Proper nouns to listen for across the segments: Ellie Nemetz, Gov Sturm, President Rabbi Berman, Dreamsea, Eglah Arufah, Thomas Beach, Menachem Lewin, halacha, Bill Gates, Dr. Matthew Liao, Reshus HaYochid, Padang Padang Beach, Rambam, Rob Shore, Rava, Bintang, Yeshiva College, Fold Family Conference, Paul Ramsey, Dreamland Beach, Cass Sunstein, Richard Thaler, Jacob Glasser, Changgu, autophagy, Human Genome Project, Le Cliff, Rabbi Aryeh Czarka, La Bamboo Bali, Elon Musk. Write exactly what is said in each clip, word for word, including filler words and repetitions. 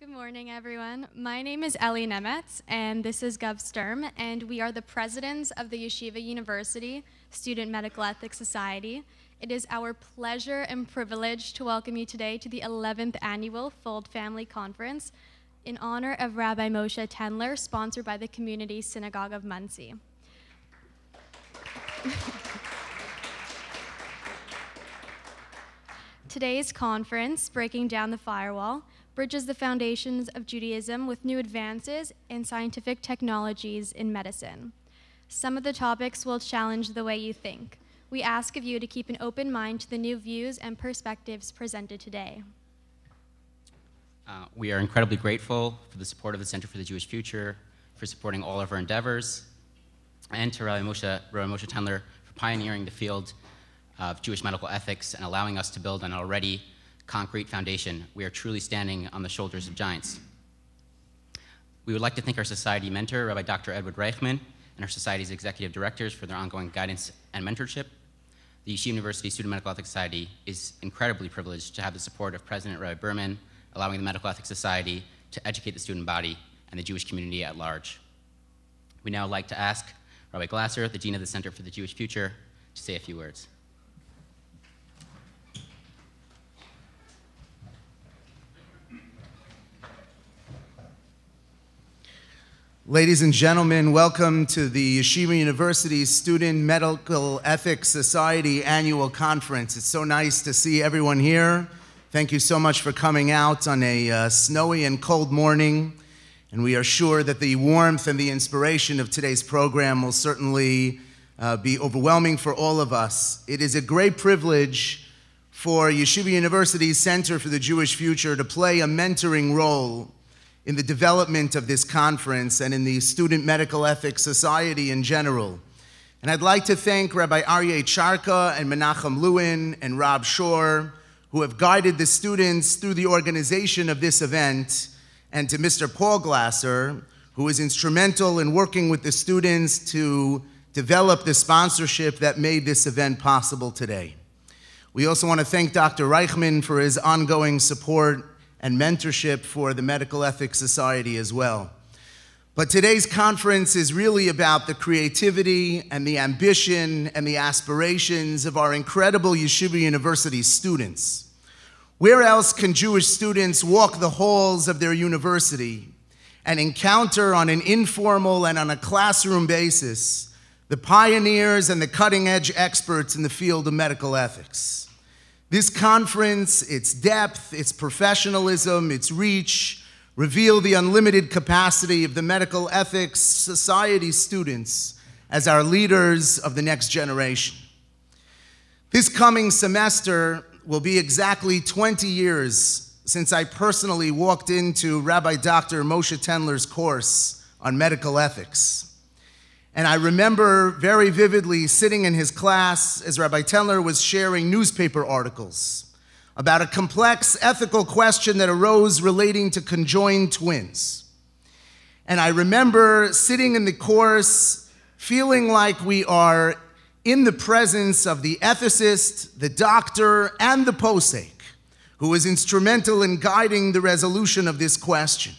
Good morning, everyone. My name is Ellie Nemetz, and this is Gov Sturm, and we are the presidents of the Yeshiva University Student Medical Ethics Society. It is our pleasure and privilege to welcome you today to the eleventh Annual Fold Family Conference in honor of Rabbi Moshe Tendler, sponsored by the Community Synagogue of Muncie. Today's conference, Breaking Down the Firewall, bridges the foundations of Judaism with new advances in scientific technologies in medicine. Some of the topics will challenge the way you think. We ask of you to keep an open mind to the new views and perspectives presented today. Uh, we are incredibly grateful for the support of the Center for the Jewish Future, for supporting all of our endeavors, and to Rabbi Moshe, Rabbi Moshe Tendler for pioneering the field of Jewish medical ethics and allowing us to build an already concrete foundation. We are truly standing on the shoulders of giants. We would like to thank our society mentor, Rabbi Doctor Edward Reichman, and our society's executive directors for their ongoing guidance and mentorship. The Yeshiva University Student Medical Ethics Society is incredibly privileged to have the support of President Rabbi Berman, allowing the Medical Ethics Society to educate the student body and the Jewish community at large. We now like to ask Rabbi Glasser, the Dean of the Center for the Jewish Future, to say a few words. Ladies and gentlemen, welcome to the Yeshiva University Student Medical Ethics Society Annual Conference. It's so nice to see everyone here. Thank you so much for coming out on a uh, snowy and cold morning. And we are sure that the warmth and the inspiration of today's program will certainly uh, be overwhelming for all of us. It is a great privilege for Yeshiva University's Center for the Jewish Future to play a mentoring role in the development of this conference and in the Student Medical Ethics Society in general. And I'd like to thank Rabbi Aryeh Czarka and Menachem Lewin and Rob Shore, who have guided the students through the organization of this event, and to Mister Paul Glasser, who is instrumental in working with the students to develop the sponsorship that made this event possible today. We also want to thank Doctor Reichman for his ongoing support and mentorship for the Medical Ethics Society as well. But today's conference is really about the creativity and the ambition and the aspirations of our incredible Yeshiva University students. Where else can Jewish students walk the halls of their university and encounter on an informal and on a classroom basis the pioneers and the cutting-edge experts in the field of medical ethics? This conference, its depth, its professionalism, its reach, reveal the unlimited capacity of the Medical Ethics Society students as our leaders of the next generation. This coming semester will be exactly twenty years since I personally walked into Rabbi Doctor Moshe Tendler's course on medical ethics. And I remember very vividly sitting in his class as Rabbi Tendler was sharing newspaper articles about a complex ethical question that arose relating to conjoined twins. And I remember sitting in the course feeling like we are in the presence of the ethicist, the doctor, and the posek, who was instrumental in guiding the resolution of this question.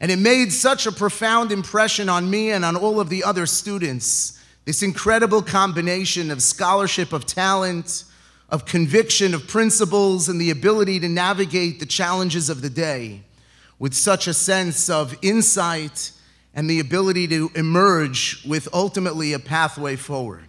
And it made such a profound impression on me and on all of the other students, this incredible combination of scholarship, of talent, of conviction, of principles, and the ability to navigate the challenges of the day with such a sense of insight and the ability to emerge with ultimately a pathway forward.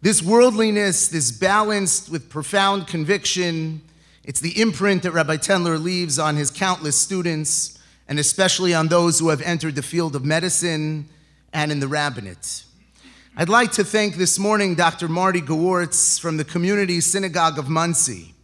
This worldliness, this balanced with profound conviction, it's the imprint that Rabbi Tendler leaves on his countless students, and especially on those who have entered the field of medicine and in the rabbinate. I'd like to thank this morning Doctor Marty Gewirtz from the Community Synagogue of Muncie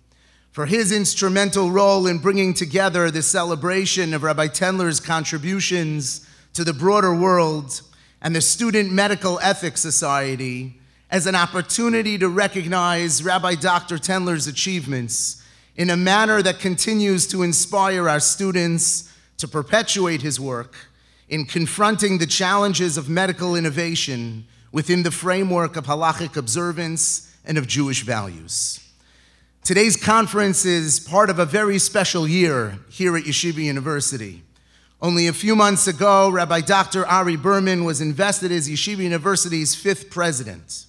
for his instrumental role in bringing together the celebration of Rabbi Tendler's contributions to the broader world and the Student Medical Ethics Society as an opportunity to recognize Rabbi Doctor Tendler's achievements in a manner that continues to inspire our students to perpetuate his work in confronting the challenges of medical innovation within the framework of halachic observance and of Jewish values. Today's conference is part of a very special year here at Yeshiva University. Only a few months ago, Rabbi Doctor Aryeh Berman was invested as Yeshiva University's fifth president.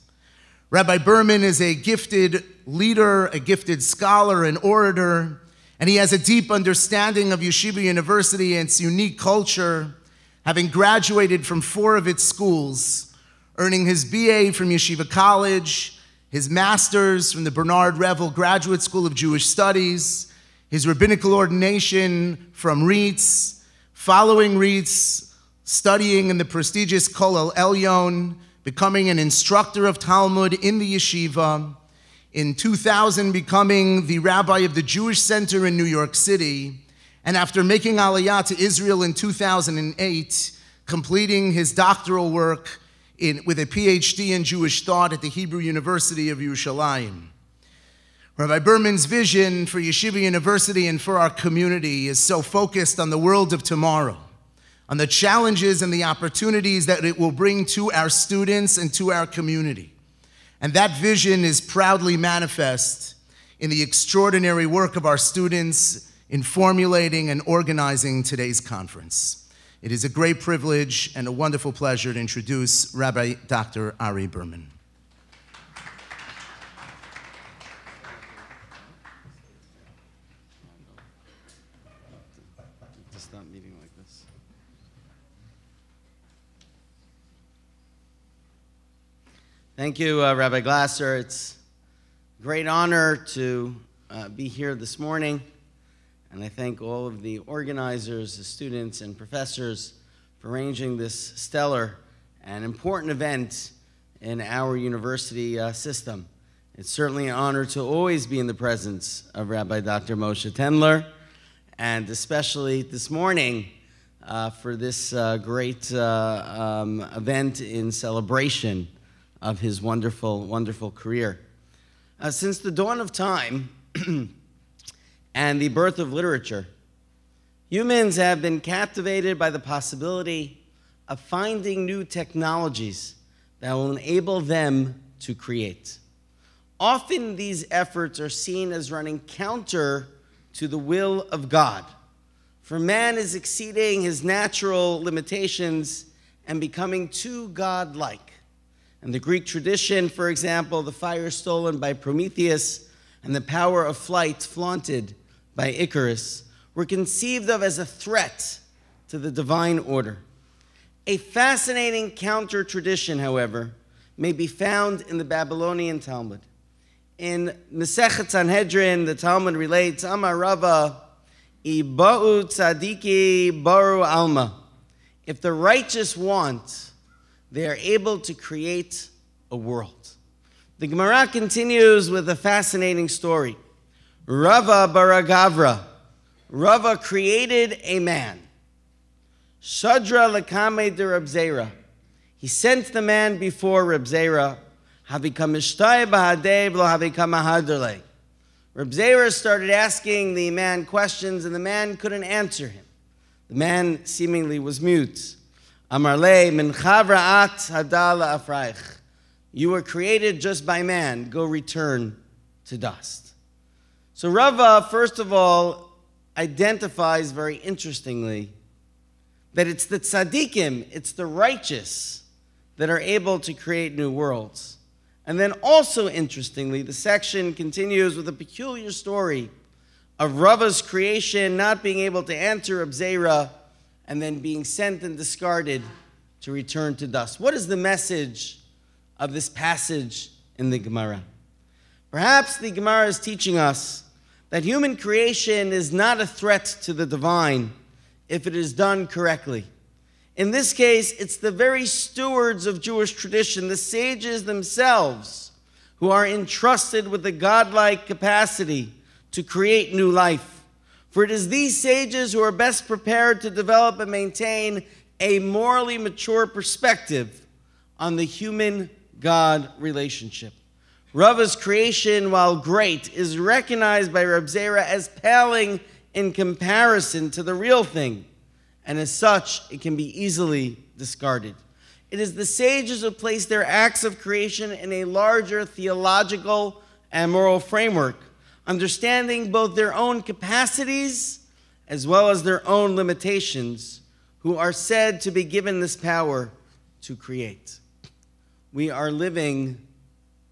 Rabbi Berman is a gifted leader, a gifted scholar, an orator, and he has a deep understanding of Yeshiva University and its unique culture, having graduated from four of its schools, earning his B A from Yeshiva College, his master's from the Bernard Revel Graduate School of Jewish Studies, his rabbinical ordination from REITS, following REITS, studying in the prestigious Kollel Elyon, becoming an instructor of Talmud in the yeshiva, in two thousand becoming the rabbi of the Jewish Center in New York City, and after making Aliyah to Israel in two thousand eight, completing his doctoral work in, with a P H D in Jewish thought at the Hebrew University of Yerushalayim. Rabbi Berman's vision for Yeshiva University and for our community is so focused on the world of tomorrow, on the challenges and the opportunities that it will bring to our students and to our community. And that vision is proudly manifest in the extraordinary work of our students in formulating and organizing today's conference. It is a great privilege and a wonderful pleasure to introduce Rabbi Doctor Aryeh Berman. Thank you, uh, Rabbi Glasser. It's a great honor to uh, be here this morning, and I thank all of the organizers, the students, and professors for arranging this stellar and important event in our university uh, system. It's certainly an honor to always be in the presence of Rabbi Doctor Moshe Tendler, and especially this morning uh, for this uh, great uh, um, event in celebration of his wonderful, wonderful career. Uh, since the dawn of time and the birth of literature, humans have been captivated by the possibility of finding new technologies that will enable them to create. Often these efforts are seen as running counter to the will of God, for man is exceeding his natural limitations and becoming too godlike. In the Greek tradition, for example, the fire stolen by Prometheus and the power of flight flaunted by Icarus were conceived of as a threat to the divine order. A fascinating counter-tradition, however, may be found in the Babylonian Talmud. In Masechet Sanhedrin, the Talmud relates, Amar Rava, Iba'u tzadiki baru alma. If the righteous want, they are able to create a world. The Gemara continues with a fascinating story. Rava Baragavra. Rava created a man. Shadra lakame de Reb Zera. He sent the man before Reb Zera. Reb Zera started asking the man questions, and the man couldn't answer him. The man seemingly was mute. Amarle min chavraat hadala afraich. You were created just by man. Go return to dust. So Rava, first of all, identifies very interestingly that it's the tzaddikim, it's the righteous, that are able to create new worlds. And then also interestingly, the section continues with a peculiar story of Rava's creation not being able to answer Reb Zera, and then being sent and discarded to return to dust. What is the message of this passage in the Gemara? Perhaps the Gemara is teaching us that human creation is not a threat to the divine if it is done correctly. In this case, it's the very stewards of Jewish tradition, the sages themselves, who are entrusted with the godlike capacity to create new life. For it is these sages who are best prepared to develop and maintain a morally mature perspective on the human-God relationship. Rava's creation, while great, is recognized by Reb Zera as paling in comparison to the real thing, and as such, it can be easily discarded. It is the sages who place their acts of creation in a larger theological and moral framework, understanding both their own capacities as well as their own limitations, who are said to be given this power to create. We are living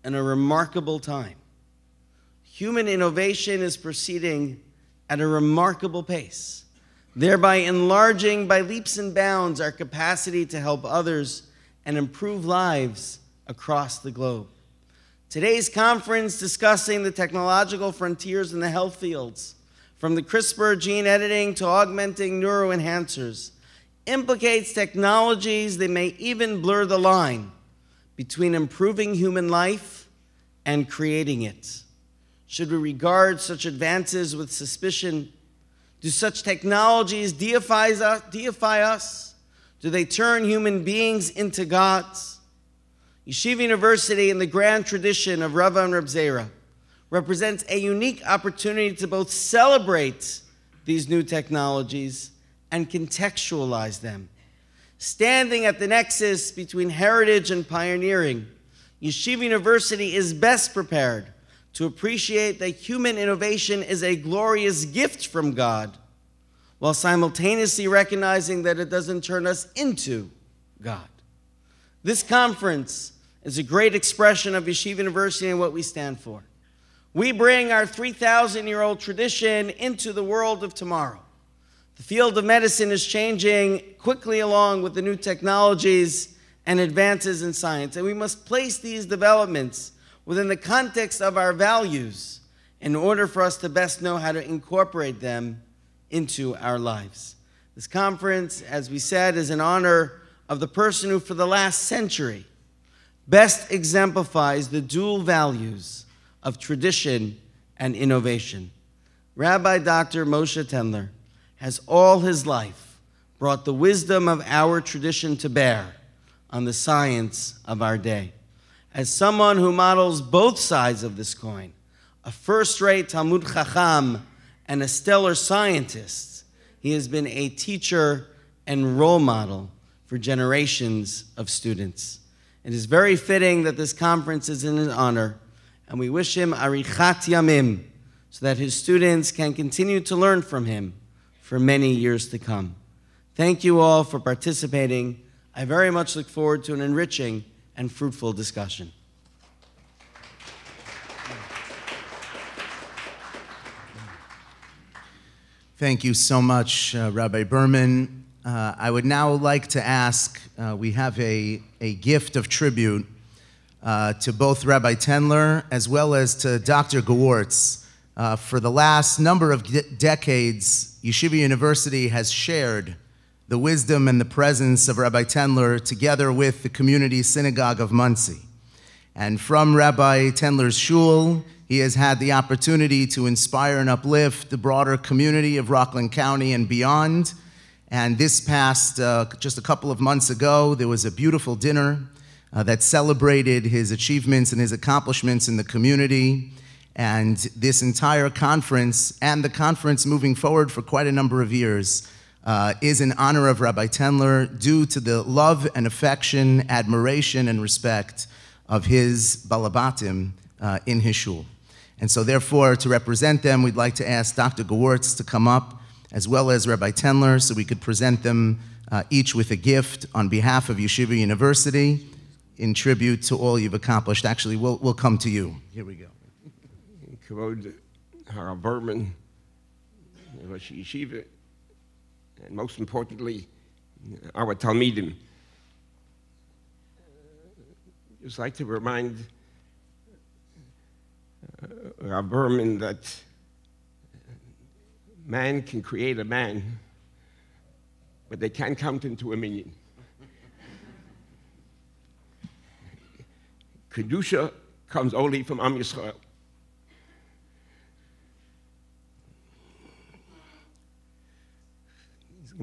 in a remarkable time. Human innovation is proceeding at a remarkable pace, thereby enlarging by leaps and bounds our capacity to help others and improve lives across the globe. Today's conference discussing the technological frontiers in the health fields, from the CRISPR gene editing to augmenting neuroenhancers, implicates technologies that may even blur the line between improving human life and creating it. Should we regard such advances with suspicion? Do such technologies deify us? Deify us? Do they turn human beings into gods? Yeshiva University, in the grand tradition of Rava and Reb Zera, represents a unique opportunity to both celebrate these new technologies and contextualize them. Standing at the nexus between heritage and pioneering, Yeshiva University is best prepared to appreciate that human innovation is a glorious gift from God, while simultaneously recognizing that it doesn't turn us into God. This conference is a great expression of Yeshiva University and what we stand for. We bring our three thousand year old tradition into the world of tomorrow. The field of medicine is changing quickly along with the new technologies and advances in science, and we must place these developments within the context of our values in order for us to best know how to incorporate them into our lives. This conference, as we said, is in honor of the person who, for the last century, best exemplifies the dual values of tradition and innovation. Rabbi Doctor Moshe Tendler has all his life brought the wisdom of our tradition to bear on the science of our day. As someone who models both sides of this coin, a first-rate Talmud Chacham and a stellar scientist, he has been a teacher and role model for generations of students. It is very fitting that this conference is in his honor, and we wish him Arichat Yamim, so that his students can continue to learn from him for many years to come. Thank you all for participating. I very much look forward to an enriching and fruitful discussion. Thank you so much, uh, Rabbi Berman. Uh, I would now like to ask, uh, we have a, a gift of tribute uh, to both Rabbi Tendler as well as to Doctor Gewirtz. Uh, for the last number of de decades, Yeshiva University has shared the wisdom and the presence of Rabbi Tendler together with the Community Synagogue of Muncie. And from Rabbi Tendler's shul, he has had the opportunity to inspire and uplift the broader community of Rockland County and beyond. And this past, uh, just a couple of months ago, there was a beautiful dinner uh, that celebrated his achievements and his accomplishments in the community. And this entire conference, and the conference moving forward for quite a number of years, Uh, is in honor of Rabbi Tendler due to the love and affection, admiration, and respect of his balabatim uh, in his shul. And so therefore, to represent them, we'd like to ask Doctor Gewirtz to come up, as well as Rabbi Tendler, so we could present them uh, each with a gift on behalf of Yeshiva University in tribute to all you've accomplished. Actually, we'll, we'll come to you. Here we go. Kavod Harav Berman, Rosh Yeshiva, and most importantly, our Talmidim. I'd just like to remind uh, Rav Berman that man can create a man, but they can't count into a minion. Kedusha comes only from Am Yisrael.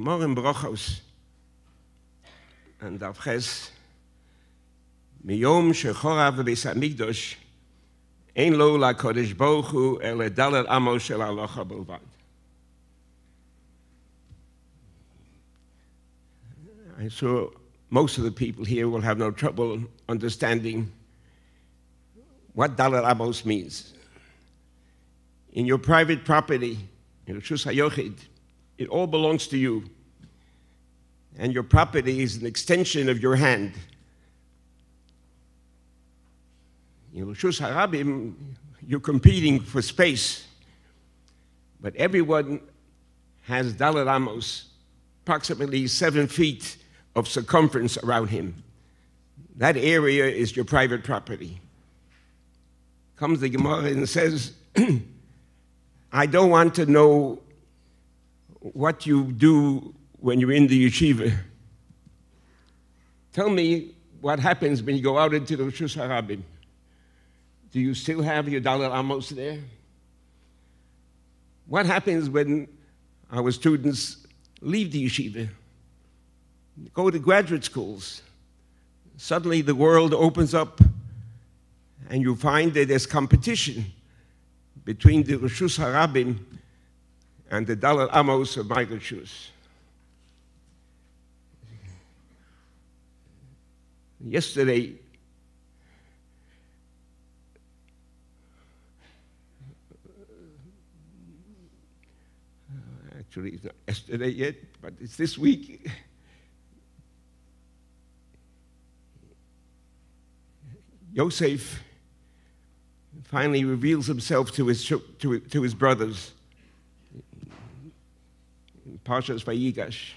Gemara in Brochos and Daf Ches, Miyom shechorav beis hamikdash ein lo lakodesh baruch hu ele dalet amo shel halacha bilvad. I saw most of the people here will have no trouble understanding what dalet amos means. in your private property, in Reshus HaYochid, it all belongs to you. And your property is an extension of your hand. In Reshus HaRabim, you're competing for space, but everyone has Dalet Amos, approximately seven feet of circumference around him. That area is your private property. Comes the Gemara and says, I don't want to know what you do when you're in the yeshiva. Tell me what happens when you go out into the Reshus HaRabim. Do you still have your Dalet Amos there? What happens when our students leave the yeshiva, go to graduate schools? Suddenly the world opens up and you find that there's competition between the Reshus HaRabim and the Dalet Amos of my Reshus. Yesterday, actually it's not yesterday yet, but it's this week, Yosef finally reveals himself to his, to, to his brothers in Parshas Vayigash.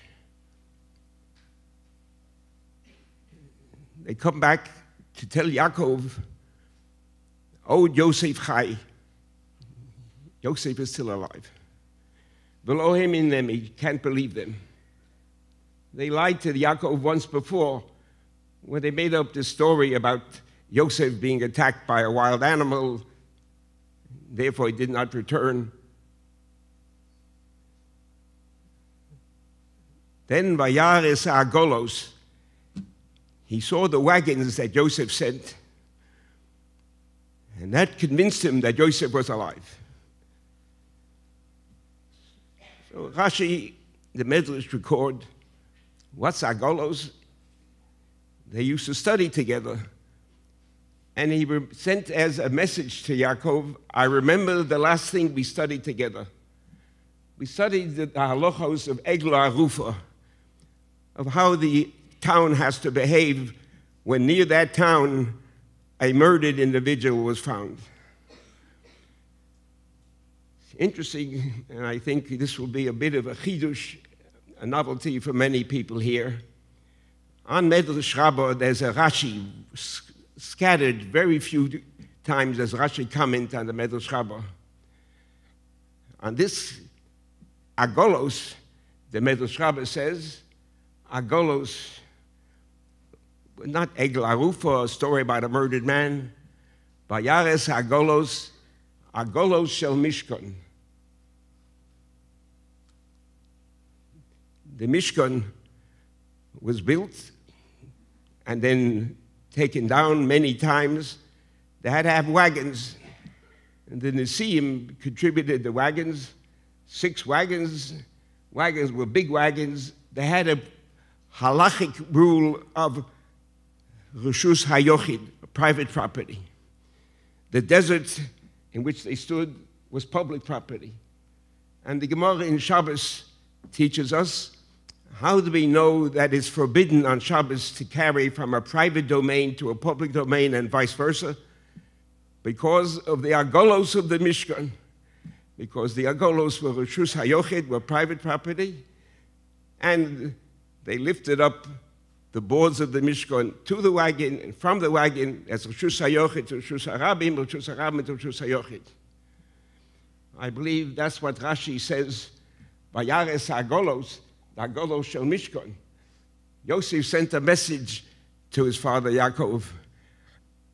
They come back to tell Yaakov, "Oh, Yosef Chai." Yosef is still alive. Below him in them, he can't believe them. They lied to Yaakov once before when they made up this story about Yosef being attacked by a wild animal, therefore he did not return. Then Vayares Agolos, he saw the wagons that Yosef sent, and that convinced him that Yosef was alive. So Rashi, the Medrash, record, what's Agolos? They used to study together, and he sent as a message to Yaakov, I remember the last thing we studied together. We studied the halachos of Eglah Arufah, of how the town has to behave when near that town a murdered individual was found. It's interesting, and I think this will be a bit of a chidush, a novelty for many people here. On Medrash Rabbah, there's a Rashi, scattered very few times as Rashi comment on the Medrash Rabbah. On this Agolos, the Medrash Rabbah says, Agolos, not Eglah Arufah, a story about a murdered man. Vayares Agolos, Agolos shel Mishkan. The Mishkan was built and then taken down many times. They had to have wagons. And the Nesiim contributed the wagons, six wagons. Wagons were big wagons. They had a halachic rule of Reshus HaYochid, private property. The desert in which they stood was public property. And the Gemara in Shabbos teaches us, how do we know that it's forbidden on Shabbos to carry from a private domain to a public domain and vice versa? Because of the Agolos of the Mishkan. Because the Agolos were Reshus HaYochid, were private property, and they lifted up the boards of the Mishkan to the wagon and from the wagon as Reshus HaYochid to Reshus HaRabim, Reshus HaRabim to Reshus HaYochid. I believe that's what Rashi says, Vayares Agolos, Agolos shel Mishkan. Yosef sent a message to his father Yaakov.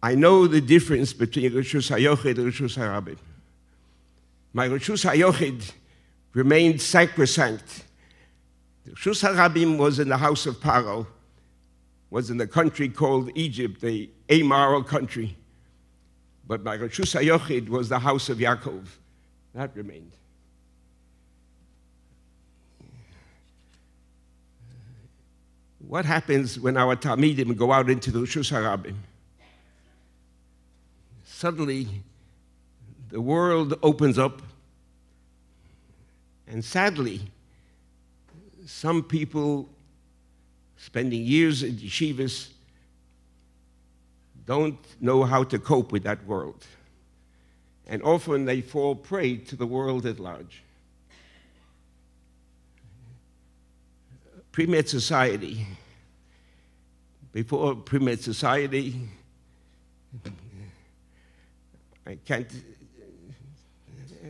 I know the difference between Reshus HaYochid and Reshus HaRabim. My Reshus HaYochid remained sacrosanct. Reshus HaRabim was in the house of Paro, was in the country called Egypt, the amoral country. But my Reshus HaYochid was the house of Yaakov. That remained. What happens when our Talmidim go out into the Reshus HaRabim? Suddenly, the world opens up And sadly, some people spending years at yeshivas don't know how to cope with that world. And often they fall prey to the world at large. Pre-med society. Before pre-med society, I can't,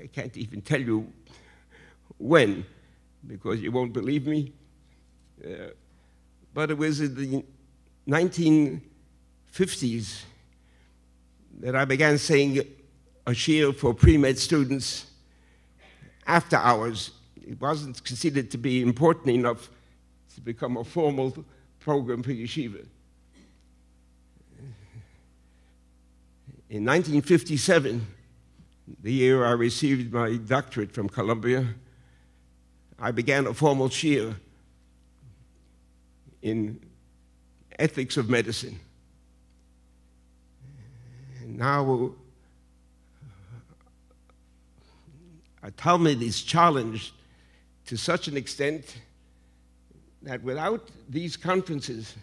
I can't even tell you when, because you won't believe me. Uh, but it was in the nineteen fifties that I began saying a shir for pre-med students after hours. It wasn't considered to be important enough to become a formal program for yeshiva. In nineteen fifty-seven, the year I received my doctorate from Columbia, I began a formal shir in ethics of medicine. And now a Talmud is challenged to such an extent that without these conferences,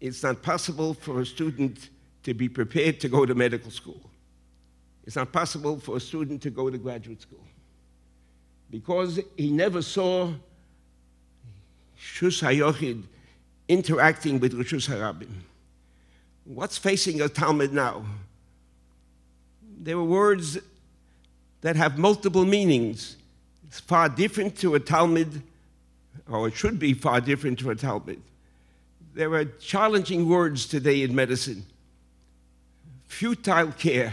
it's not possible for a student to be prepared to go to medical school. It's not possible for a student to go to graduate school because he never saw Shush HaYochid interacting with Rishus HaRabim. What's facing a Talmud now? There are words that have multiple meanings. It's far different to a Talmud, or it should be far different to a Talmud. There are challenging words today in medicine. Futile care.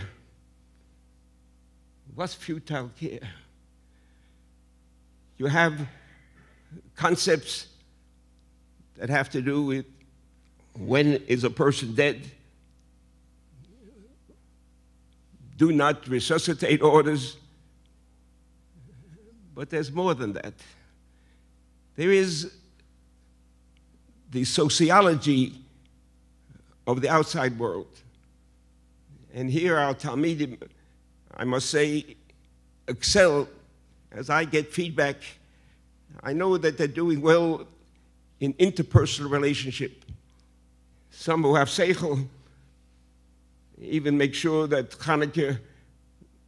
What's futile care? You have concepts that have to do with when is a person dead, do not resuscitate orders, but there's more than that. There is the sociology of the outside world. And here our Talmidim, I must say, excel. As I get feedback, I know that they're doing well in interpersonal relationship. Some who have seichel even make sure that Chanukah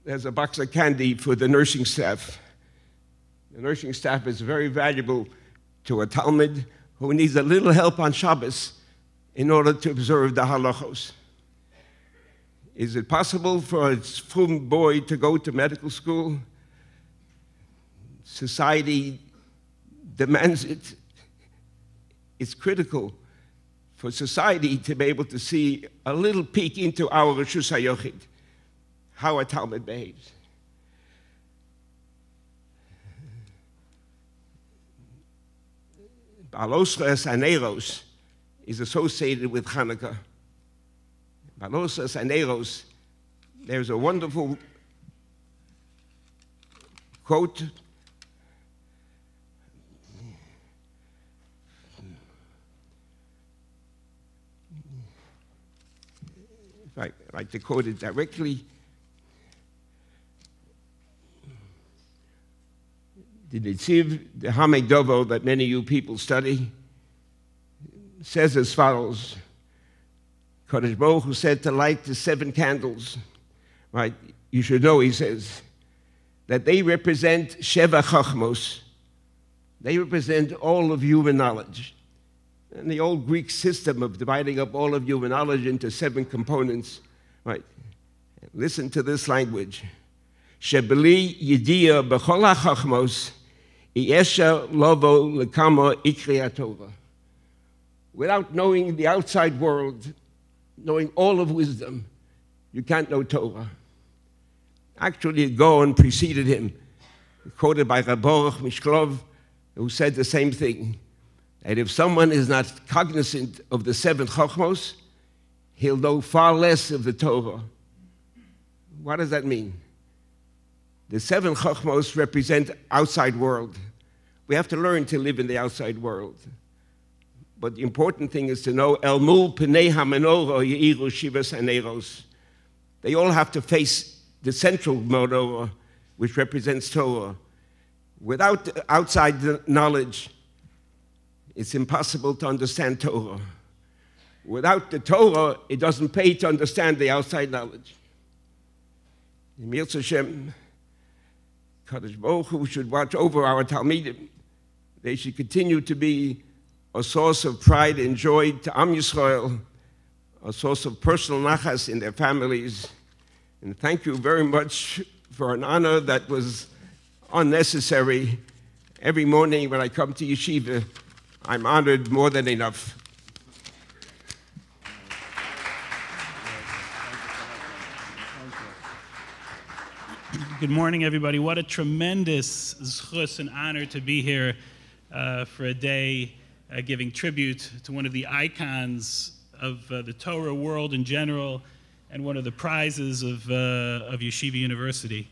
has a box of candy for the nursing staff. The nursing staff is very valuable to a Talmid who needs a little help on Shabbos in order to observe the halachos. Is it possible for a frum boy to go to medical school? Society demands it. It's critical for society to be able to see a little peek into our Rishus HaYochid, how a Talmud behaves. Balosras Aneros is associated with Hanukkah. Balosras Aneros, there's a wonderful quote I like to quote it directly. The Nitziv, the Hameg Dovo that many of you people study, says as follows. Kodesh Baruch Hu said to light the seven candles, right? You should know, he says, that they represent Sheva Chachmos. They represent all of human knowledge. And the old Greek system of dividing up all of human knowledge into seven components, right? Listen to this language. Shebeli Yidia B'chol HaChachmos Yesha Lovo L'kama Ikri HaTorah. Without knowing the outside world, knowing all of wisdom, you can't know Torah. Actually, Gaon preceded him, quoted by Rabbi Baruch Mishklov, who said the same thing. And if someone is not cognizant of the seven Chochmos, he'll know far less of the Torah. What does that mean? The seven Chochmos represent outside world. We have to learn to live in the outside world. But the important thing is to know El Mul Pnei HaMenorah Yeiru Shivas Haneros. They all have to face the central menorah, which represents Torah. Without outside knowledge, it's impossible to understand Torah. Without the Torah, it doesn't pay to understand the outside knowledge. In Mirz Hashem, Kadosh Baruch Hu should watch over our Talmidim. They should continue to be a source of pride and joy to Am Yisrael, a source of personal nachas in their families. And thank you very much for an honor that was unnecessary. Every morning when I come to yeshiva, I'm honored more than enough. Good morning, everybody. What a tremendous zchus and honor to be here uh, for a day uh, giving tribute to one of the icons of uh, the Torah world in general and one of the prizes of, uh, of Yeshiva University.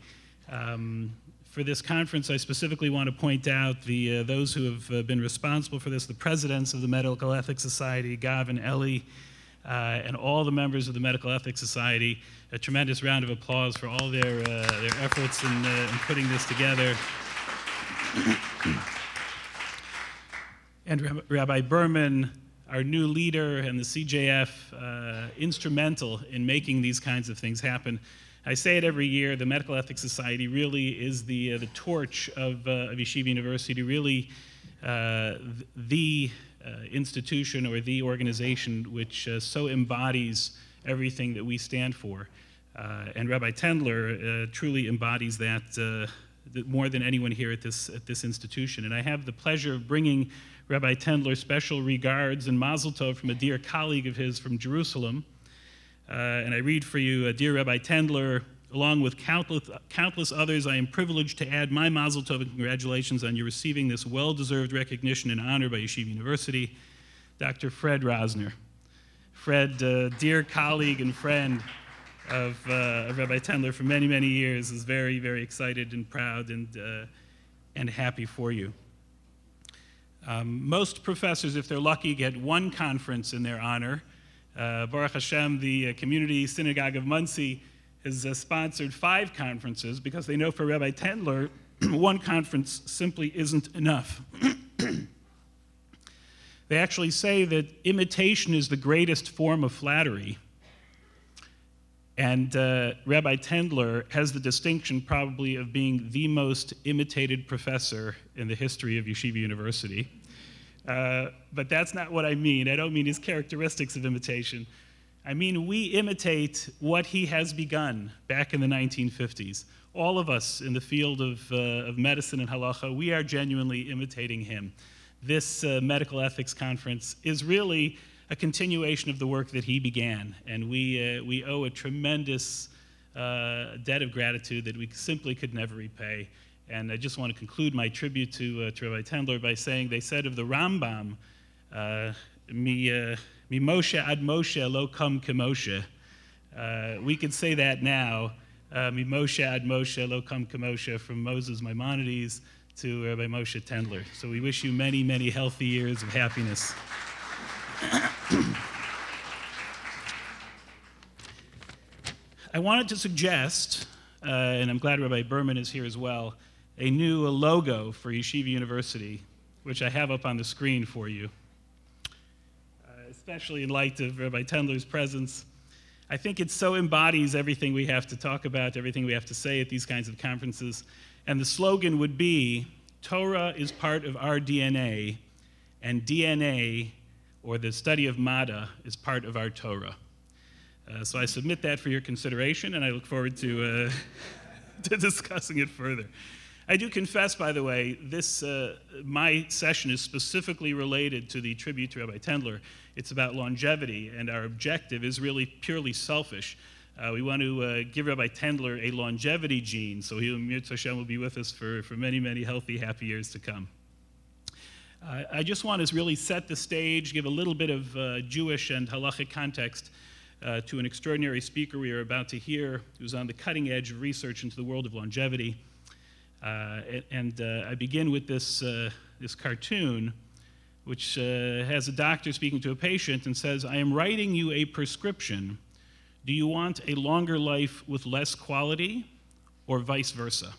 Um, for this conference, I specifically want to point out the, uh, those who have uh, been responsible for this, the presidents of the Medical Ethics Society, Gov and Ellie, Uh, and all the members of the Medical Ethics Society. A tremendous round of applause for all their, uh, their efforts in, uh, in putting this together. And Rabbi Berman, our new leader, and the C J F, uh, instrumental in making these kinds of things happen. I say it every year, the Medical Ethics Society really is the, uh, the torch of, uh, of Yeshiva University, really uh, the Uh, institution or the organization which uh, so embodies everything that we stand for. Uh, and Rabbi Tendler uh, truly embodies that uh, th more than anyone here at this, at this institution. And I have the pleasure of bringing Rabbi Tendler special regards and mazel tov from a dear colleague of his from Jerusalem. Uh, and I read for you, uh, Dear Rabbi Tendler, along with countless, countless others, I am privileged to add my mazel tov and congratulations on your receiving this well-deserved recognition and honor by Yeshiva University, Doctor Fred Rosner. Fred, uh, dear colleague and friend of, uh, of Rabbi Tendler for many, many years, is very, very excited and proud and, uh, and happy for you. Um, most professors, if they're lucky, get one conference in their honor. Uh, Baruch Hashem, the uh, Community Synagogue of Muncie, has uh, sponsored five conferences because they know for Rabbi Tendler, one conference simply isn't enough. They actually say that imitation is the greatest form of flattery. And uh, Rabbi Tendler has the distinction probably of being the most imitated professor in the history of Yeshiva University. Uh, but that's not what I mean. I don't mean his characteristics of imitation. I mean, we imitate what he has begun back in the nineteen fifties. All of us in the field of, uh, of medicine and halacha, we are genuinely imitating him. This uh, medical ethics conference is really a continuation of the work that he began, and we, uh, we owe a tremendous uh, debt of gratitude that we simply could never repay. And I just want to conclude my tribute to, uh, to Rabbi Tendler by saying, they said of the Rambam, uh, me... Uh, Mimoshe ad Moshe lo kum kemoshe. Uh, we could say that now. Uh, Mimoshe ad Moshe lo kum kemoshe, from Moses Maimonides to Rabbi Moshe Tendler. So we wish you many, many healthy years of happiness. I wanted to suggest, uh, and I'm glad Rabbi Berman is here as well, a new a logo for Yeshiva University, which I have up on the screen for you. Especially in light of Rabbi Tendler's presence. I think it so embodies everything we have to talk about, everything we have to say at these kinds of conferences. And the slogan would be, Torah is part of our D N A, and D N A, or the study of Mada, is part of our Torah. Uh, so I submit that for your consideration, and I look forward to, uh, to discussing it further. I do confess, by the way, this, uh, my session is specifically related to the tribute to Rabbi Tendler. It's about longevity, and our objective is really purely selfish. Uh, we want to uh, give Rabbi Tendler a longevity gene, so he will be with us for, for many, many healthy, happy years to come. Uh, I just want to really set the stage, give a little bit of uh, Jewish and halachic context uh, to an extraordinary speaker we are about to hear, who's on the cutting edge of research into the world of longevity. Uh, and uh, I begin with this, uh, this cartoon, which uh, has a doctor speaking to a patient and says, I am writing you a prescription. Do you want a longer life with less quality, or vice versa?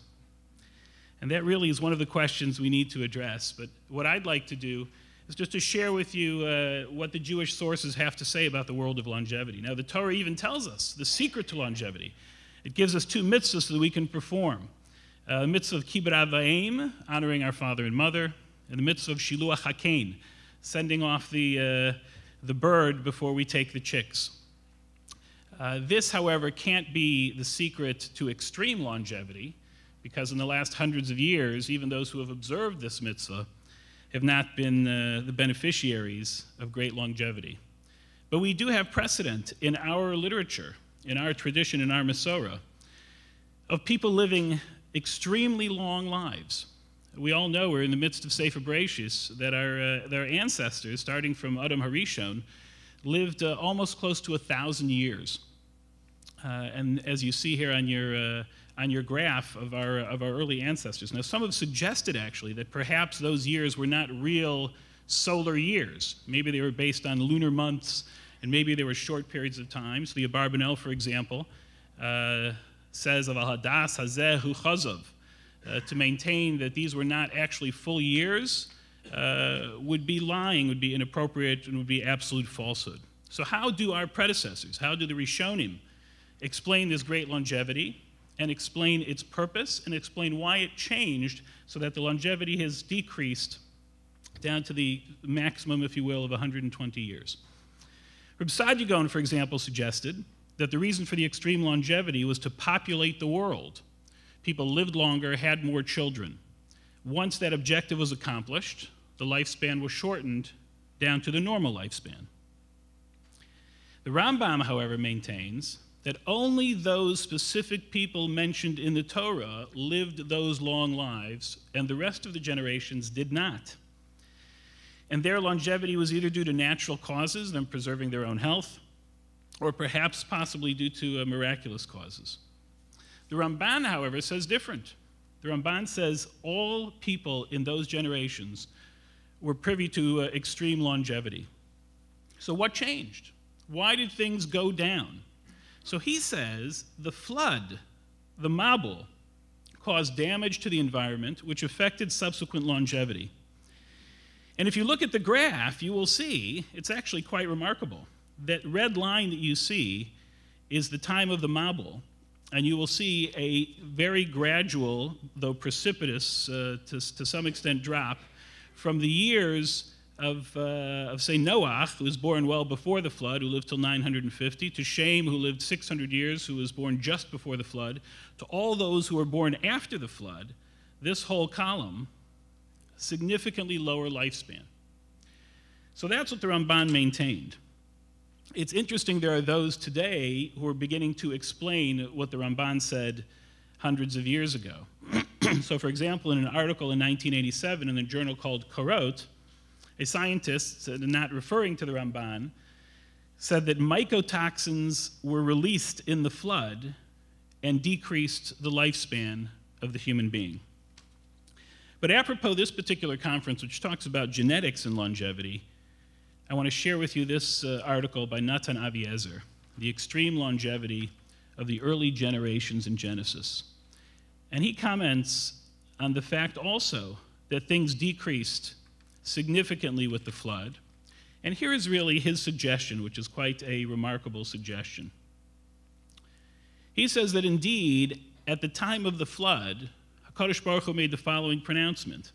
And that really is one of the questions we need to address. But what I'd like to do is just to share with you uh, what the Jewish sources have to say about the world of longevity. Now, the Torah even tells us the secret to longevity. It gives us two mitzvahs that we can perform. Uh, the mitzvah of Kibur Avaim, honoring our father and mother, and the mitzvah of Shiluach HaKain, sending off the, uh, the bird before we take the chicks. Uh, this, however, can't be the secret to extreme longevity, because in the last hundreds of years, even those who have observed this mitzvah have not been uh, the beneficiaries of great longevity. But we do have precedent in our literature, in our tradition, in our Masorah, of people living extremely long lives. We all know we're in the midst of Sefer Bereshis that our, uh, their ancestors, starting from Adam Harishon, lived uh, almost close to a thousand years. Uh, and as you see here on your uh, on your graph of our, of our early ancestors. Now, some have suggested, actually, that perhaps those years were not real solar years. Maybe they were based on lunar months, and maybe they were short periods of time. So the Abarbanel, for example, uh, says of al-hadas hazeh hu chazov, to maintain that these were not actually full years uh, would be lying, would be inappropriate, and would be absolute falsehood. So how do our predecessors, how do the Rishonim explain this great longevity, and explain its purpose, and explain why it changed so that the longevity has decreased down to the maximum, if you will, of one hundred twenty years. Reb Sadigon, for example, suggested that the reason for the extreme longevity was to populate the world. People lived longer, had more children. Once that objective was accomplished, the lifespan was shortened down to the normal lifespan. The Rambam, however, maintains that only those specific people mentioned in the Torah lived those long lives, and the rest of the generations did not. And their longevity was either due to natural causes, them preserving their own health, or perhaps possibly due to uh, miraculous causes. The Ramban, however, says different. The Ramban says all people in those generations were privy to uh, extreme longevity. So what changed? Why did things go down? So he says the flood, the Mabul, caused damage to the environment, which affected subsequent longevity. And if you look at the graph, you will see it's actually quite remarkable. That red line that you see is the time of the Mabul, and you will see a very gradual, though precipitous uh, to, to some extent, drop from the years Of, uh, of, say, Noah, who was born well before the flood, who lived till nine hundred fifty, to Shem, who lived six hundred years, who was born just before the flood, to all those who were born after the flood, this whole column, significantly lower lifespan. So that's what the Ramban maintained. It's interesting there are those today who are beginning to explain what the Ramban said hundreds of years ago. So, for example, in an article in nineteen eighty-seven in a journal called Korot, a scientist, not referring to the Ramban, said that mycotoxins were released in the flood and decreased the lifespan of the human being. But apropos this particular conference, which talks about genetics and longevity, I want to share with you this uh, article by Nathan Aviezer, The Extreme Longevity of the Early Generations in Genesis. And he comments on the fact also that things decreased significantly with the flood. And here is really his suggestion, which is quite a remarkable suggestion. He says that indeed, at the time of the flood, HaKadosh Baruch Hu made the following pronouncement.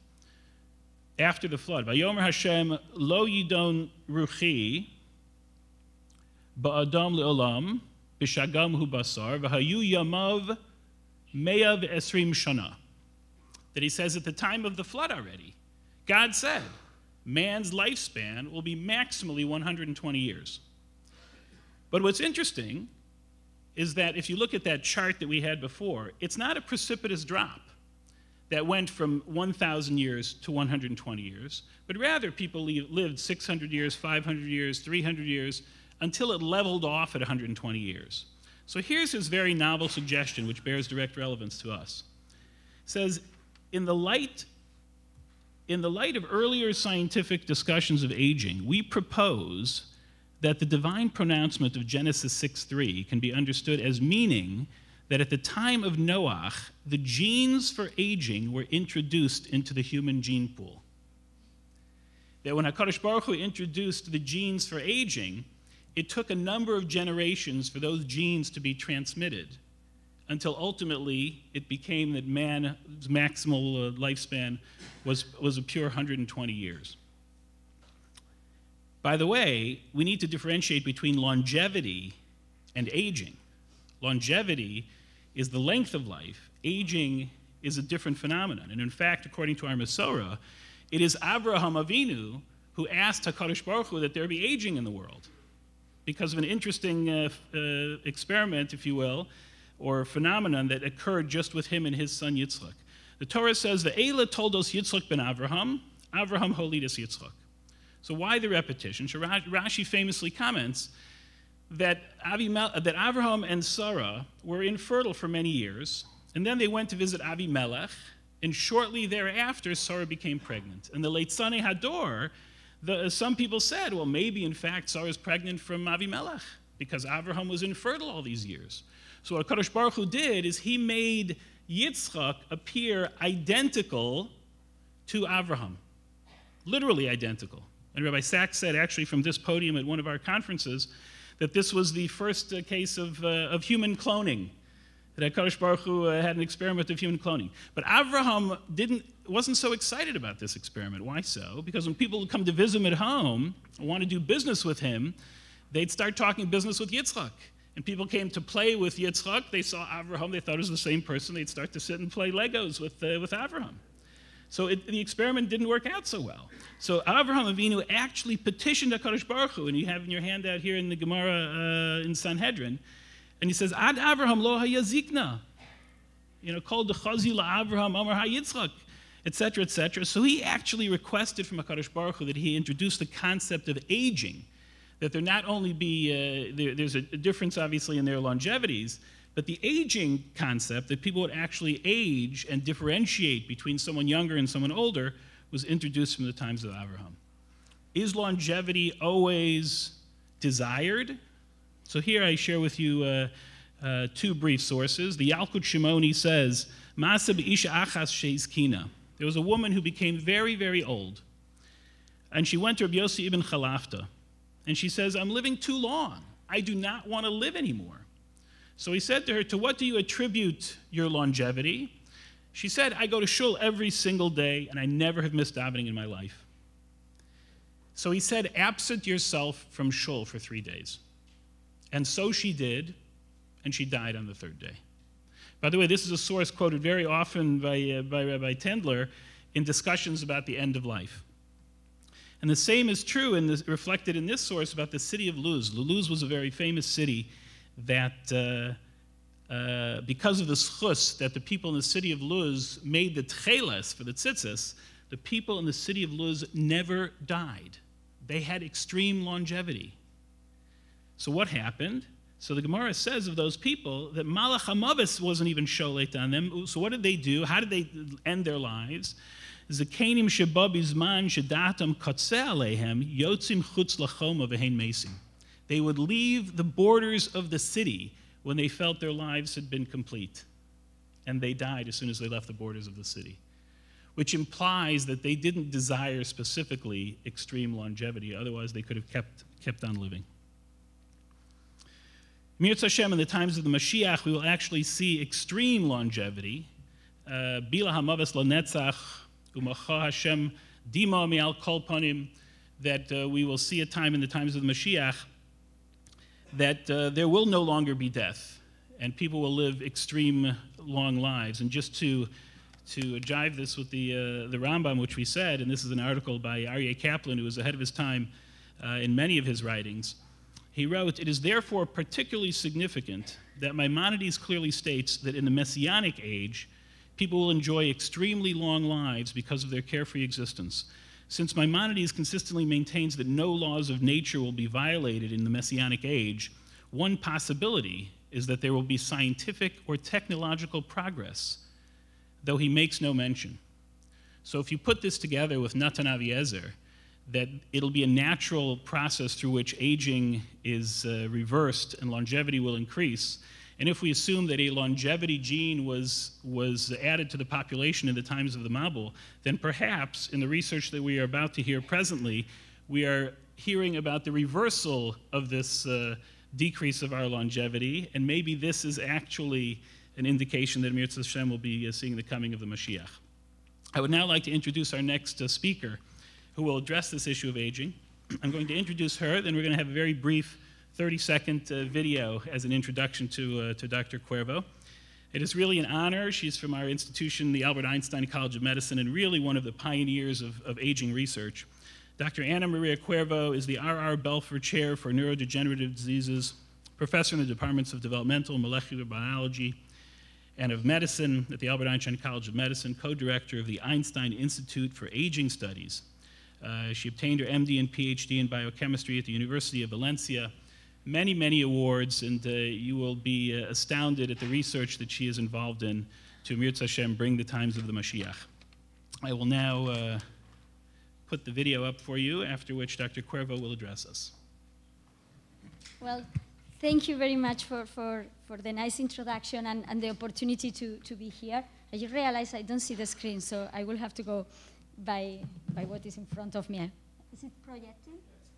After the flood, Vayomer Hashem lo yidon ruchi ba'adam le'olam b'shagam hu basar v'hayu yamav me'av esrim shana. That he says at the time of the flood already, God said, man's lifespan will be maximally one hundred twenty years. But what's interesting is that if you look at that chart that we had before, it's not a precipitous drop that went from one thousand years to one hundred twenty years, but rather people lived six hundred years, five hundred years, three hundred years, until it leveled off at one hundred twenty years. So here's his very novel suggestion, which bears direct relevance to us. It says, in the light In the light of earlier scientific discussions of aging, we propose that the divine pronouncement of Genesis six three can be understood as meaning that at the time of Noach, the genes for aging were introduced into the human gene pool. That when HaKadosh Baruch Hu introduced the genes for aging, it took a number of generations for those genes to be transmitted, until ultimately it became that man's maximal lifespan was, was a pure one hundred twenty years. By the way, we need to differentiate between longevity and aging. Longevity is the length of life. Aging is a different phenomenon. And in fact, according to our Masorah, it is Avraham Avinu who asked HaKadosh Baruch Hu that there be aging in the world, because of an interesting uh, uh, experiment, if you will, or phenomenon that occurred just with him and his son Yitzchak. The Torah says, the Eila toldos Yitzchak ben Avraham, Avraham holidus Yitzchak. So why the repetition? Rashi famously comments that, Avimelech, that Avraham and Sarah were infertile for many years, and then they went to visit Avimelech, and shortly thereafter, Sarah became pregnant. And the Leitzane Hador, the, some people said, well, maybe in fact Sarah's pregnant from Avimelech, because Avraham was infertile all these years. So what HaKadosh Baruch Hu did is he made Yitzchak appear identical to Avraham, literally identical. And Rabbi Sachs said, actually from this podium at one of our conferences, that this was the first uh, case of, uh, of human cloning, that HaKadosh Baruch Hu uh, had an experiment of human cloning. But Avraham didn't, wasn't so excited about this experiment. Why so? Because when people would come to visit him at home, want to do business with him, they'd start talking business with Yitzchak. And people came to play with Yitzchak. They saw Avraham. They thought it was the same person. They'd start to sit and play Legos with, uh, with Avraham. So it, the experiment didn't work out so well. So Avraham Avinu actually petitioned HaKadosh Baruch Hu, and you have in your handout here in the Gemara uh, in Sanhedrin, and he says, Ad Avraham lo hayazikna, you know, called the chazi la Avraham amar haYitzchak, et cetera, et cetera. So he actually requested from HaKadosh Baruch Hu that he introduce the concept of aging, that there not only be, uh, there, there's a difference obviously in their longevities, but the aging concept, that people would actually age and differentiate between someone younger and someone older, was introduced from the times of Avraham. Is longevity always desired? So here I share with you uh, uh, two brief sources. The Yalkut Shimoni says, Masa b'isha achas sheizkina. There was a woman who became very, very old. And she went to Rabbi Yossi ibn Chalafta. And she says, I'm living too long. I do not want to live anymore. So he said to her, to what do you attribute your longevity? She said, I go to shul every single day, and I never have missed davening in my life. So he said, absent yourself from shul for three days. And so she did, and she died on the third day. By the way, this is a source quoted very often by, uh, by Rabbi Tendler in discussions about the end of life. And the same is true and this, reflected in this source about the city of Luz. Luz was a very famous city that uh, uh, because of the schus that the people in the city of Luz made the tcheles for the tzitzis, the people in the city of Luz never died. They had extreme longevity. So what happened? So the Gemara says of those people that Malach HaMavis wasn't even sholet on them. So what did they do? How did they end their lives? Zakenim sheba bizman shedatam katzeh aleihem yotzim chutz lachoma v'hein mesim. They would leave the borders of the city when they felt their lives had been complete. And they died as soon as they left the borders of the city, which implies that they didn't desire specifically extreme longevity. Otherwise, they could have kept, kept on living. Mirz Hashem, in the times of the Mashiach, we will actually see extreme longevity. Bila hamaves lanetzach, umacha Hashem dima me'al kol panim, that uh, we will see a time in the times of the Mashiach that uh, there will no longer be death, and people will live extreme long lives. And just to, to jive this with the, uh, the Ramban, which we said, and this is an article by Aryeh Kaplan, who was ahead of his time uh, in many of his writings, he wrote, it is therefore particularly significant that Maimonides clearly states that in the Messianic age, people will enjoy extremely long lives because of their carefree existence. Since Maimonides consistently maintains that no laws of nature will be violated in the Messianic age, one possibility is that there will be scientific or technological progress, though he makes no mention. So if you put this together with Nathan Aviezer, that it'll be a natural process through which aging is uh, reversed and longevity will increase, And if we assume that a longevity gene was, was added to the population in the times of the Mabul, then perhaps in the research that we are about to hear presently, we are hearing about the reversal of this uh, decrease of our longevity, and maybe this is actually an indication that Mirz Hashem will be uh, seeing the coming of the Mashiach. I would now like to introduce our next uh, speaker, who will address this issue of aging. I'm going to introduce her, then we're going to have a very brief thirty second uh, video as an introduction to, uh, to Doctor Cuervo. It is really an honor. She's from our institution, the Albert Einstein College of Medicine, and really one of the pioneers of, of aging research. Doctor Ana Maria Cuervo is the R R Belfer Chair for Neurodegenerative Diseases, professor in the Departments of Developmental and Molecular Biology and of Medicine at the Albert Einstein College of Medicine, co-director of the Einstein Institute for Aging Studies. Uh, she obtained her M D and P H D in biochemistry at the University of Valencia. Many, many awards, and uh, you will be uh, astounded at the research that she is involved in to Mirz Hashem bring the times of the Mashiach. I will now uh, put the video up for you, after which Doctor Cuervo will address us. Well, thank you very much for, for, for the nice introduction and, and the opportunity to, to be here. I realize I don't see the screen, so I will have to go by, by what is in front of me. Is it projecting?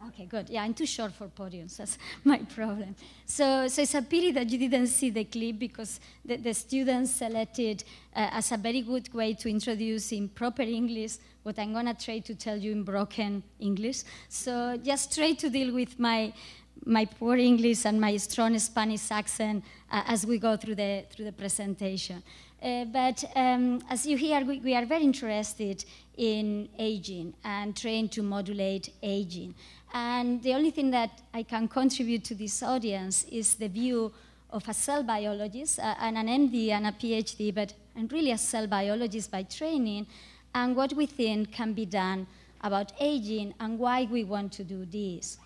Okay, good. Yeah, I'm too short for podiums. That's my problem. So, so it's a pity that you didn't see the clip, because the, the students selected uh, as a very good way to introduce in proper English what I'm going to try to tell you in broken English. So just try to deal with my, my poor English and my strong Spanish accent uh, as we go through the, through the presentation. Uh, but um, as you hear, we, we are very interested in aging and trying to modulate aging. And the only thing that I can contribute to this audience is the view of a cell biologist, uh, and an M D and a P H D, but I'm really a cell biologist by training, and what we think can be done about aging and why we want to do this.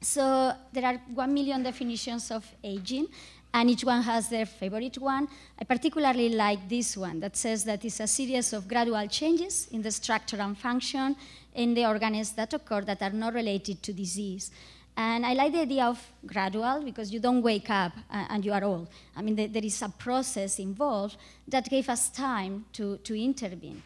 So there are one million definitions of aging, and each one has their favorite one. I particularly like this one that says that it's a series of gradual changes in the structure and function in the organs that occur that are not related to disease. And I like the idea of gradual, because you don't wake up uh, and you are old. I mean, th there is a process involved that gave us time to, to intervene.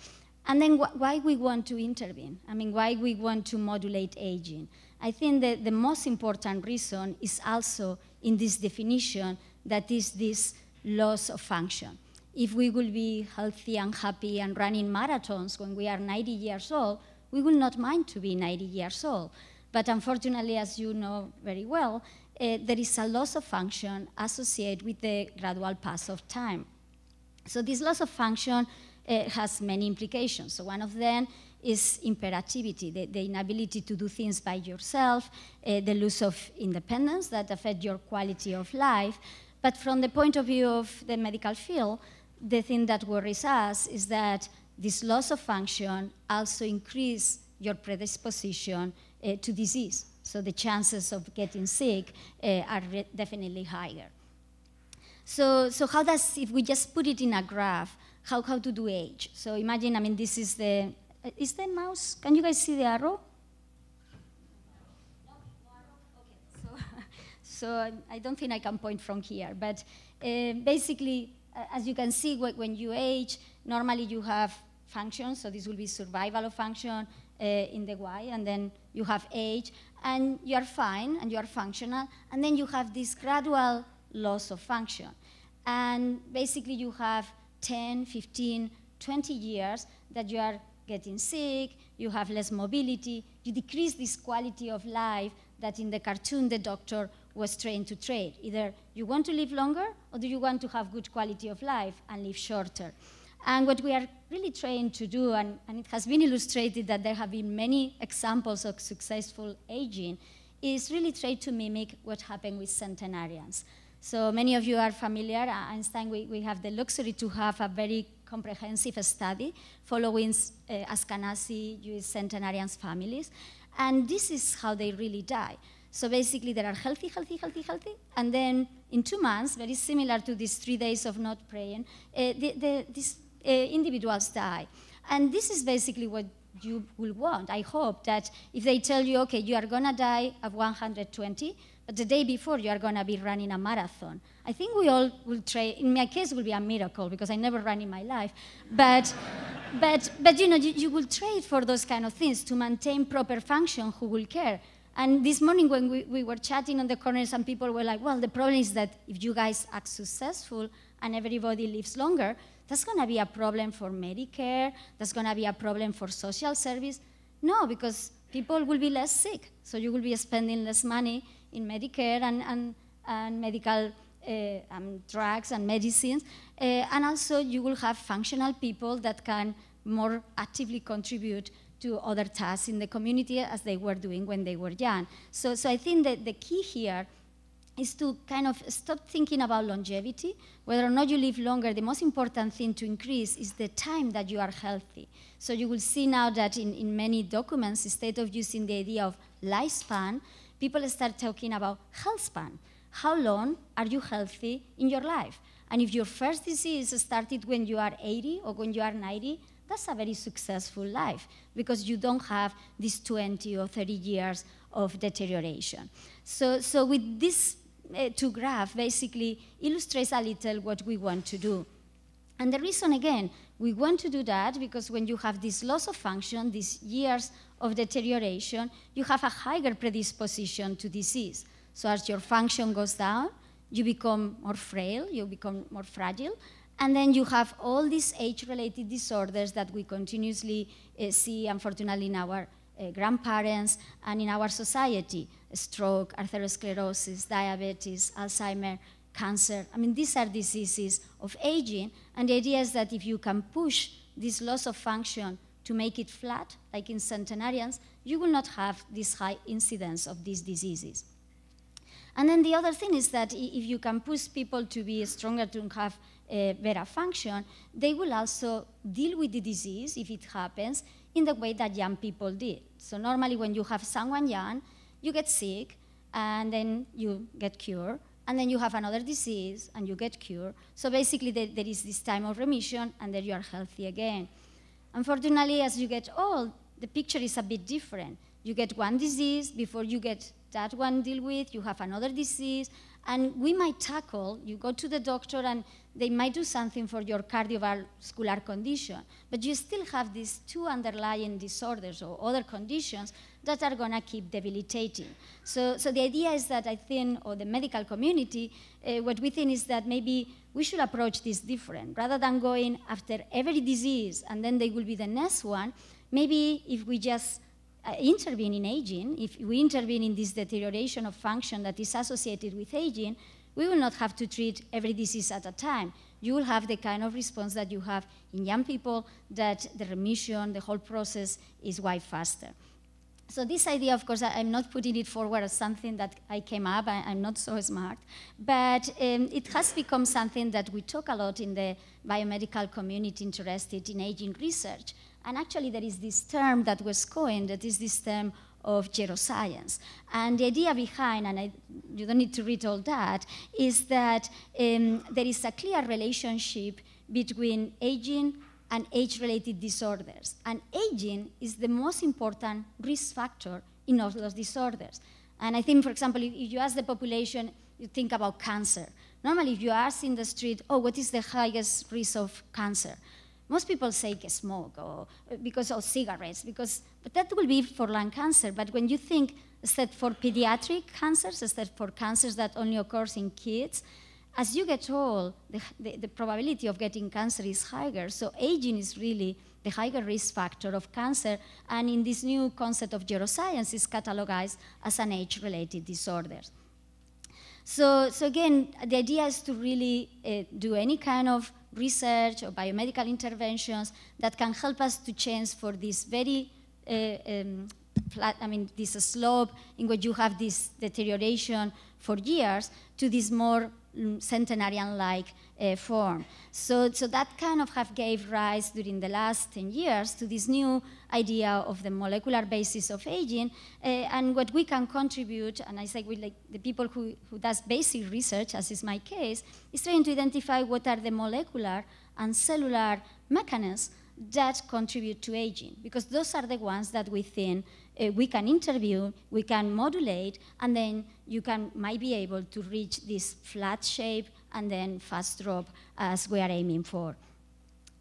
And then wh why we want to intervene? I mean, why we want to modulate aging? I think that the most important reason is also in this definition, that is this loss of function. If we will be healthy and happy and running marathons when we are ninety years old, we will not mind to be ninety years old. But unfortunately, as you know very well, uh, there is a loss of function associated with the gradual pass of time. So this loss of function uh, has many implications. So one of them is imperativity, the, the inability to do things by yourself, uh, the loss of independence that affects your quality of life. But from the point of view of the medical field, the thing that worries us is that this loss of function also increases your predisposition uh, to disease. So the chances of getting sick uh, are definitely higher. So, so how does, if we just put it in a graph, how, how to do age? So imagine, I mean, this is the, is the mouse? Can you guys see the arrow? No, no arrow. Okay. So, so I don't think I can point from here. But uh, basically, uh, as you can see, when you age, normally you have function. So this will be survival of function uh, in the Y. And then you have age. And you are fine. And you are functional. And then you have this gradual loss of function. And basically, you have ten, fifteen, twenty years that you are getting sick, you have less mobility, you decrease this quality of life that in the cartoon the doctor was trained to trade. Either you want to live longer, or do you want to have good quality of life and live shorter? And what we are really trained to do, and, and it has been illustrated that there have been many examples of successful aging, is really try to mimic what happened with centenarians. So many of you are familiar, at Einstein, we, we have the luxury to have a very comprehensive study following uh, Ashkenazi Jewish centenarians' families. And this is how they really die. So basically, they are healthy, healthy, healthy, healthy. And then in two months, very similar to these three days of not praying, uh, the, the, these uh, individuals die. And this is basically what you will want. I hope that if they tell you, OK, you are going to die at one hundred twenty, the day before you are going to be running a marathon. I think we all will train. In my case, it will be a miracle because I never ran in my life. But, but, but you know, you, you will trade for those kind of things to maintain proper function. Who will care? And this morning when we, we were chatting on the corner, some people were like, well, the problem is that if you guys are successful and everybody lives longer, that's going to be a problem for Medicare. That's going to be a problem for social service. No, because people will be less sick. So you will be spending less money in Medicare and, and, and medical uh, and drugs and medicines. Uh, and also you will have functional people that can more actively contribute to other tasks in the community as they were doing when they were young. So, so I think that the key here is to kind of stop thinking about longevity. Whether or not you live longer, the most important thing to increase is the time that you are healthy. So you will see now that in, in many documents, instead of using the idea of lifespan, people start talking about healthspan. How long are you healthy in your life? And if your first disease started when you are eighty or when you are ninety, that's a very successful life because you don't have these twenty or thirty years of deterioration. So, so with this uh, two graph, basically illustrates a little what we want to do. And the reason, again, we want to do that because when you have this loss of function, these years of deterioration, you have a higher predisposition to disease. So as your function goes down, you become more frail, you become more fragile, and then you have all these age-related disorders that we continuously uh, see, unfortunately, in our uh, grandparents and in our society. Stroke, atherosclerosis, diabetes, Alzheimer's, cancer. I mean, these are diseases of aging, and the idea is that if you can push this loss of function to make it flat, like in centenarians, you will not have this high incidence of these diseases. And then the other thing is that if you can push people to be stronger, to have uh, better function, they will also deal with the disease, if it happens, in the way that young people did. So normally when you have someone young, you get sick, and then you get cured, and then you have another disease, and you get cured. So basically there, there is this time of remission, and then you are healthy again. Unfortunately, as you get old, the picture is a bit different. You get one disease before you get that one deal with, you have another disease, and we might tackle, you go to the doctor and they might do something for your cardiovascular condition, but you still have these two underlying disorders or other conditions that are gonna keep debilitating. So, so the idea is that I think, or the medical community, uh, what we think is that maybe we should approach this different. Rather than going after every disease and then they will be the next one, maybe if we just Uh, intervene in aging, if we intervene in this deterioration of function that is associated with aging, we will not have to treat every disease at a time. You will have the kind of response that you have in young people, that the remission, the whole process is way faster. So this idea, of course, I, I'm not putting it forward as something that I came up, I, I'm not so smart, but um, it has become something that we talk a lot in the biomedical community interested in aging research. And actually, there is this term that was coined, that is this term of geroscience. And the idea behind, and I, you don't need to read all that, is that um, there is a clear relationship between aging and age-related disorders. And aging is the most important risk factor in all those disorders. And I think, for example, if you ask the population, you think about cancer. Normally, if you ask in the street, oh, what is the highest risk of cancer? Most people say smoke or because of cigarettes, because, but that will be for lung cancer. But when you think, instead for pediatric cancers, instead for cancers that only occurs in kids, as you get old, the, the, the probability of getting cancer is higher. So aging is really the higher risk factor of cancer. And in this new concept of geroscience, it's catalogized as an age-related disorder. So, so again, the idea is to really uh, do any kind of research or biomedical interventions that can help us to change for this very, uh, um, flat, I mean, this slope in which you have this deterioration for years to this more um, centenarian-like uh, form. So, so that kind of have gave rise during the last ten years to this new idea of the molecular basis of aging uh, and what we can contribute, and I say we like the people who, who does basic research, as is my case, is trying to identify what are the molecular and cellular mechanisms that contribute to aging, because those are the ones that we think uh, we can interview, we can modulate, and then you can might be able to reach this flat shape and then fast drop as we are aiming for.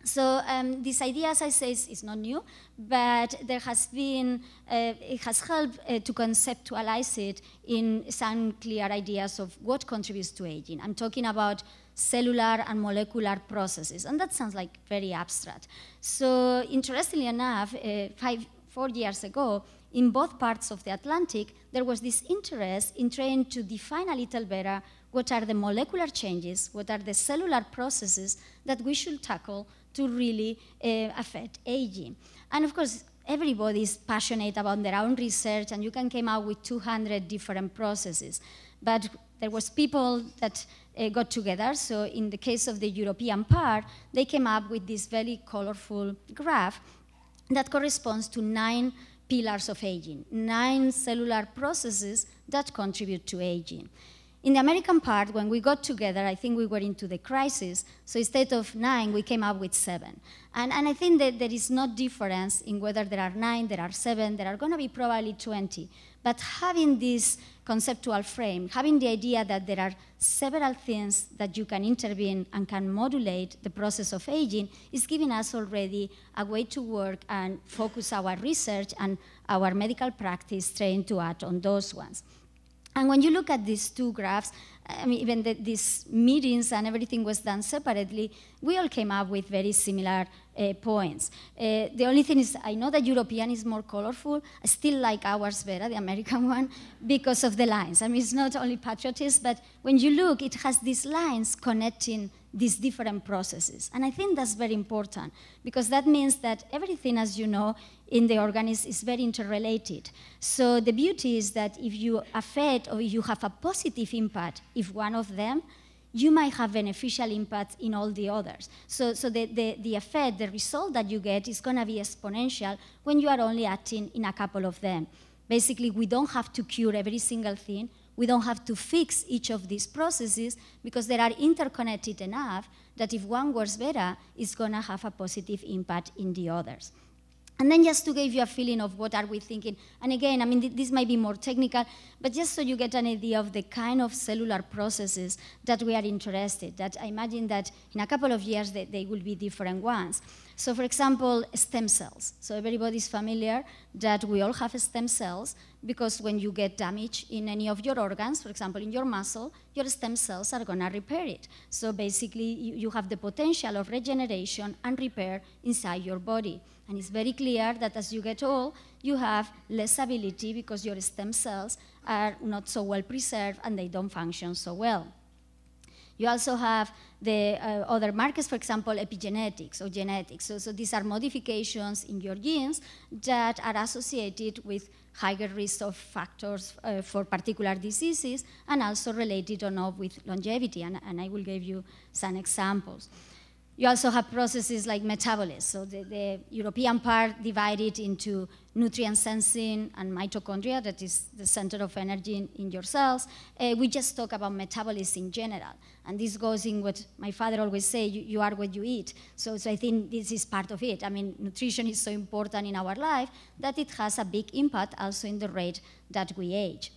So um, this idea, as I say, is, is not new, but there has been, uh, it has helped uh, to conceptualize it in some clear ideas of what contributes to aging. I'm talking about cellular and molecular processes, and that sounds like very abstract. So interestingly enough, uh, five, four years ago, in both parts of the Atlantic, there was this interest in trying to define a little better what are the molecular changes, what are the cellular processes that we should tackle to really uh, affect aging. And of course, everybody is passionate about their own research, and you can come out with two hundred different processes. But there was people that uh, got together, so in the case of the European part, they came up with this very colorful graph that corresponds to nine pillars of aging, nine cellular processes that contribute to aging. In the American part, when we got together, I think we were into the crisis, so instead of nine, we came up with seven. And, and I think that there is no difference in whether there are nine, there are seven, there are gonna be probably twenty. But having this conceptual frame, having the idea that there are several things that you can intervene and can modulate the process of aging is giving us already a way to work and focus our research and our medical practice trained to act on those ones. And when you look at these two graphs, I mean, even the, these meetings and everything was done separately, we all came up with very similar uh, points. Uh, the only thing is, I know that European is more colorful. I still like ours better, the American one, because of the lines. I mean, it's not only patriotism, but when you look, it has these lines connecting these different processes. And I think that's very important, because that means that everything, as you know, in the organism is very interrelated. So the beauty is that if you affect or you have a positive impact, if one of them, you might have beneficial impacts in all the others. So, so the, the, the effect, the result that you get is gonna be exponential when you are only acting in a couple of them. Basically, we don't have to cure every single thing. We don't have to fix each of these processes because they are interconnected enough that if one works better, it's gonna have a positive impact in the others. And then just to give you a feeling of what are we thinking, and again, I mean, th this might be more technical, but just so you get an idea of the kind of cellular processes that we are interested, that I imagine that in a couple of years they, they will be different ones. So for example, stem cells. So everybody's familiar that we all have stem cells because when you get damage in any of your organs, for example, in your muscle, your stem cells are gonna repair it. So basically, you, you have the potential of regeneration and repair inside your body. And it's very clear that as you get old, you have less ability because your stem cells are not so well preserved and they don't function so well. You also have the uh, other markers, for example, epigenetics or genetics. So, so these are modifications in your genes that are associated with higher risk of factors uh, for particular diseases and also related or not with longevity, and, and I will give you some examples. You also have processes like metabolism. So the, the European part divided into nutrient sensing and mitochondria, that is the center of energy in, in your cells. Uh, we just talk about metabolism in general. And this goes in what my father always say, you, you are what you eat. So, so I think this is part of it. I mean, nutrition is so important in our life that it has a big impact also in the rate that we age.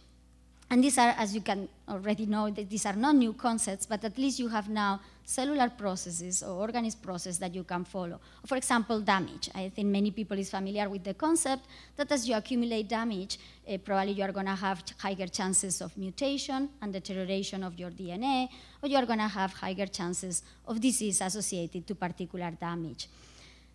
And these are, as you can already know, that these are not new concepts, but at least you have now cellular processes or organism processes that you can follow. For example, damage. I think many people is familiar with the concept that as you accumulate damage, eh, probably you are gonna have higher chances of mutation and deterioration of your D N A, or you are gonna have higher chances of disease associated to particular damage.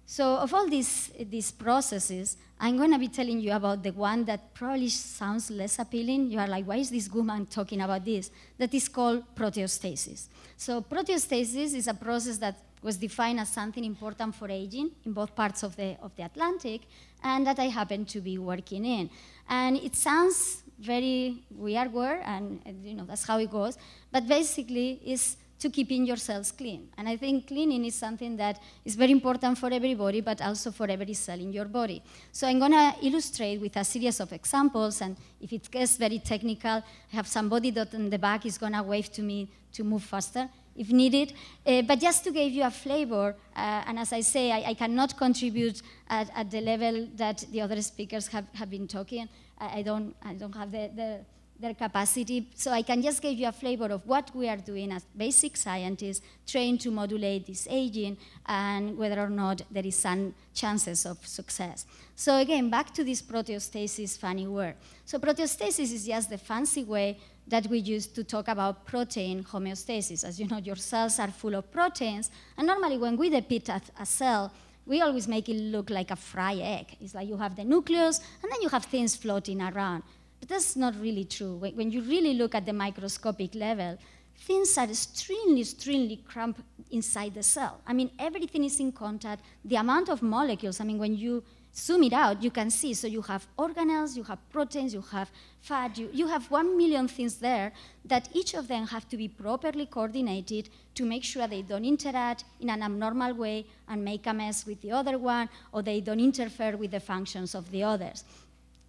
So of all these, these processes, I'm gonna be telling you about the one that probably sounds less appealing. You are like, why is this woman talking about this? That is called proteostasis. So proteostasis is a process that was defined as something important for aging in both parts of the, of the Atlantic, and that I happen to be working in. And it sounds very weird word, and, and you know, that's how it goes, but basically it's to keeping your cells clean. And I think cleaning is something that is very important for everybody, but also for every cell in your body. So I'm gonna illustrate with a series of examples, and if it gets very technical, I have somebody that in the back is gonna wave to me to move faster. if needed. Uh, but just to give you a flavor, uh, and as I say, I, I cannot contribute at, at the level that the other speakers have, have been talking. I, I, don't, I don't have the, the, their capacity. So I can just give you a flavor of what we are doing as basic scientists, trained to modulate this aging, and whether or not there is some chances of success. So again, back to this proteostasis funny word. So proteostasis is just the fancy way that we use to talk about protein homeostasis. As you know, your cells are full of proteins, and normally when we depict a, a cell, we always make it look like a fried egg. It's like you have the nucleus, and then you have things floating around. But that's not really true. When, when you really look at the microscopic level, things are extremely, extremely cramped inside the cell. I mean, everything is in contact. The amount of molecules, I mean, when you zoom it out, you can see. So you have organelles, you have proteins, you have fat, you, you have one million things there that each of them have to be properly coordinated to make sure they don't interact in an abnormal way and make a mess with the other one, or they don't interfere with the functions of the others.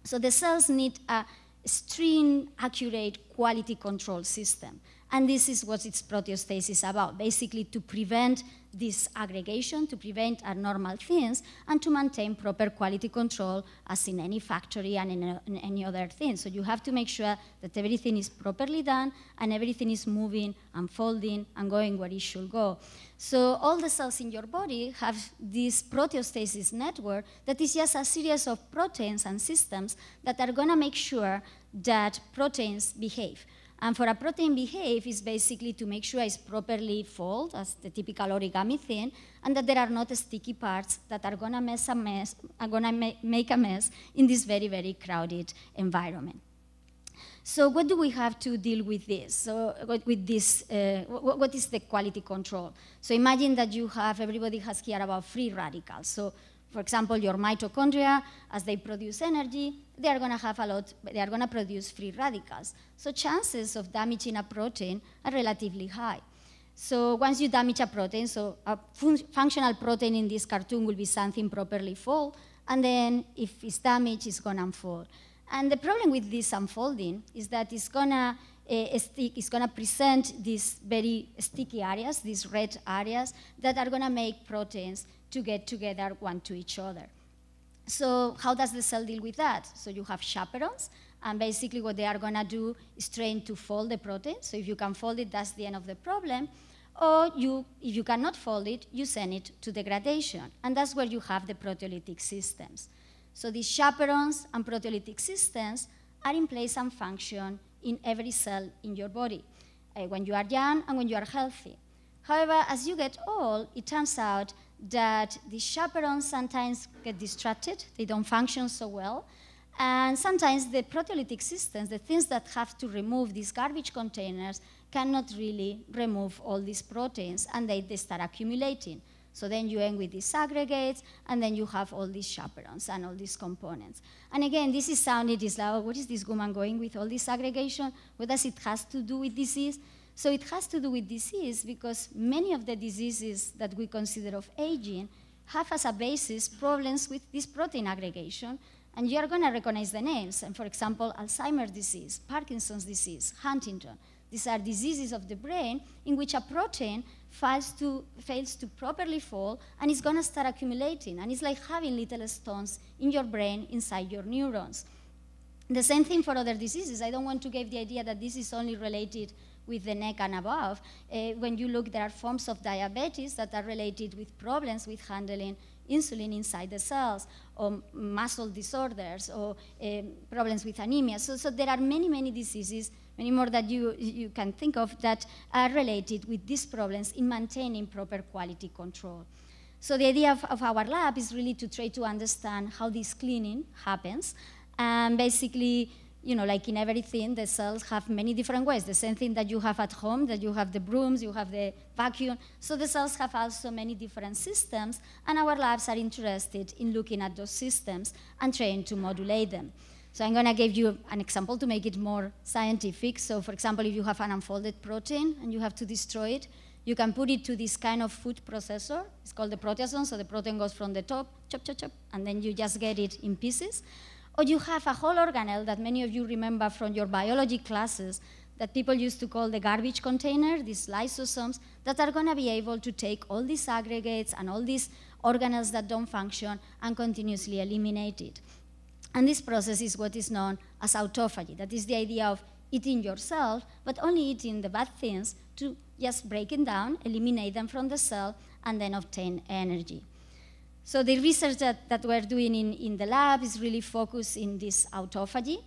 So the cells need a extreme, accurate quality control system. And this is what its proteostasis is about, basically to prevent disaggregation, to prevent abnormal things, and to maintain proper quality control as in any factory and in, a, in any other thing. So you have to make sure that everything is properly done and everything is moving and folding and going where it should go. So all the cells in your body have this proteostasis network that is just a series of proteins and systems that are going to make sure that proteins behave. And for a protein behave is basically to make sure it's properly folded, as the typical origami thing, and that there are not sticky parts that are gonna mess a mess, are gonna ma make a mess in this very, very crowded environment. So what do we have to deal with this? So what, with this, uh, what, what is the quality control? So imagine that you have, everybody has here about free radicals. So for example, your mitochondria, as they produce energy, they are going to have a lot, they are going to produce free radicals. So chances of damaging a protein are relatively high. So once you damage a protein, so a fun functional protein in this cartoon will be something properly folded, and then if it's damaged, it's going to unfold. And the problem with this unfolding is that it's going to It's going to present these very sticky areas, these red areas, that are going to make proteins to get together one to each other. So how does the cell deal with that? So you have chaperones, and basically what they are going to do is train to fold the protein. So if you can fold it, that's the end of the problem. Or you, if you cannot fold it, you send it to degradation. And that's where you have the proteolytic systems. So these chaperones and proteolytic systems are in place and function in every cell in your body, uh, when you are young and when you are healthy. However, as you get old, it turns out that the chaperones sometimes get distracted, they don't function so well, and sometimes the proteolytic systems, the things that have to remove these garbage containers, cannot really remove all these proteins, and they, they start accumulating. So then you end with these aggregates, and then you have all these chaperones and all these components. And again, this is sounding like, oh, what is this woman going with all this aggregation? What does it have to do with disease? So it has to do with disease because many of the diseases that we consider of aging have as a basis problems with this protein aggregation, and you're gonna recognize the names. And for example, Alzheimer's disease, Parkinson's disease, Huntington. These are diseases of the brain in which a protein fails to, fails to properly fold, and it's going to start accumulating. And it's like having little stones in your brain inside your neurons. The same thing for other diseases. I don't want to give the idea that this is only related with the neck and above. Uh, when you look, there are forms of diabetes that are related with problems with handling insulin inside the cells, or muscle disorders, or um, problems with anemia. So, so there are many, many diseases, many more that you, you can think of, that are related with these problems in maintaining proper quality control. So the idea of, of our lab is really to try to understand how this cleaning happens. And basically, you know, like in everything, the cells have many different ways. The same thing that you have at home, that you have the brooms, you have the vacuum. So the cells have also many different systems, and our labs are interested in looking at those systems and trying to modulate them. So I'm going to give you an example to make it more scientific. So for example, if you have an unfolded protein and you have to destroy it, you can put it to this kind of food processor. It's called the proteasome, so the protein goes from the top, chop, chop, chop, and then you just get it in pieces. Or you have a whole organelle that many of you remember from your biology classes that people used to call the garbage container, these lysosomes, that are going to be able to take all these aggregates and all these organelles that don't function and continuously eliminate it. And this process is what is known as autophagy. That is the idea of eating yourself, but only eating the bad things to just break it down, eliminate them from the cell, and then obtain energy. So the research that, that we're doing in, in the lab is really focused in this autophagy.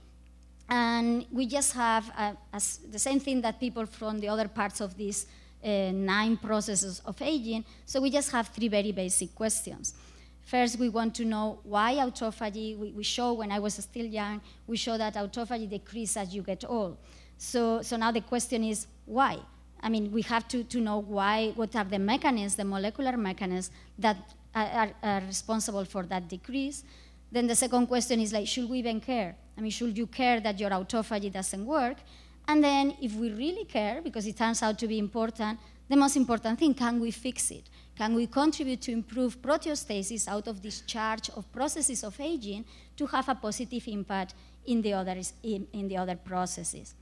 And we just have a, a, the same thing that people from the other parts of these uh, nine processes of aging. So we just have three very basic questions. First, we want to know why autophagy. We, we show, when I was still young, we show that autophagy decreases as you get old. So, so now the question is, why? I mean, we have to, to know why, what are the mechanisms, the molecular mechanisms that are, are responsible for that decrease. Then the second question is, like, should we even care? I mean, should you care that your autophagy doesn't work? And then if we really care, because it turns out to be important, the most important thing, can we fix it? Can we contribute to improve proteostasis out of this charge of processes of aging to have a positive impact in the other, in, in the other processes?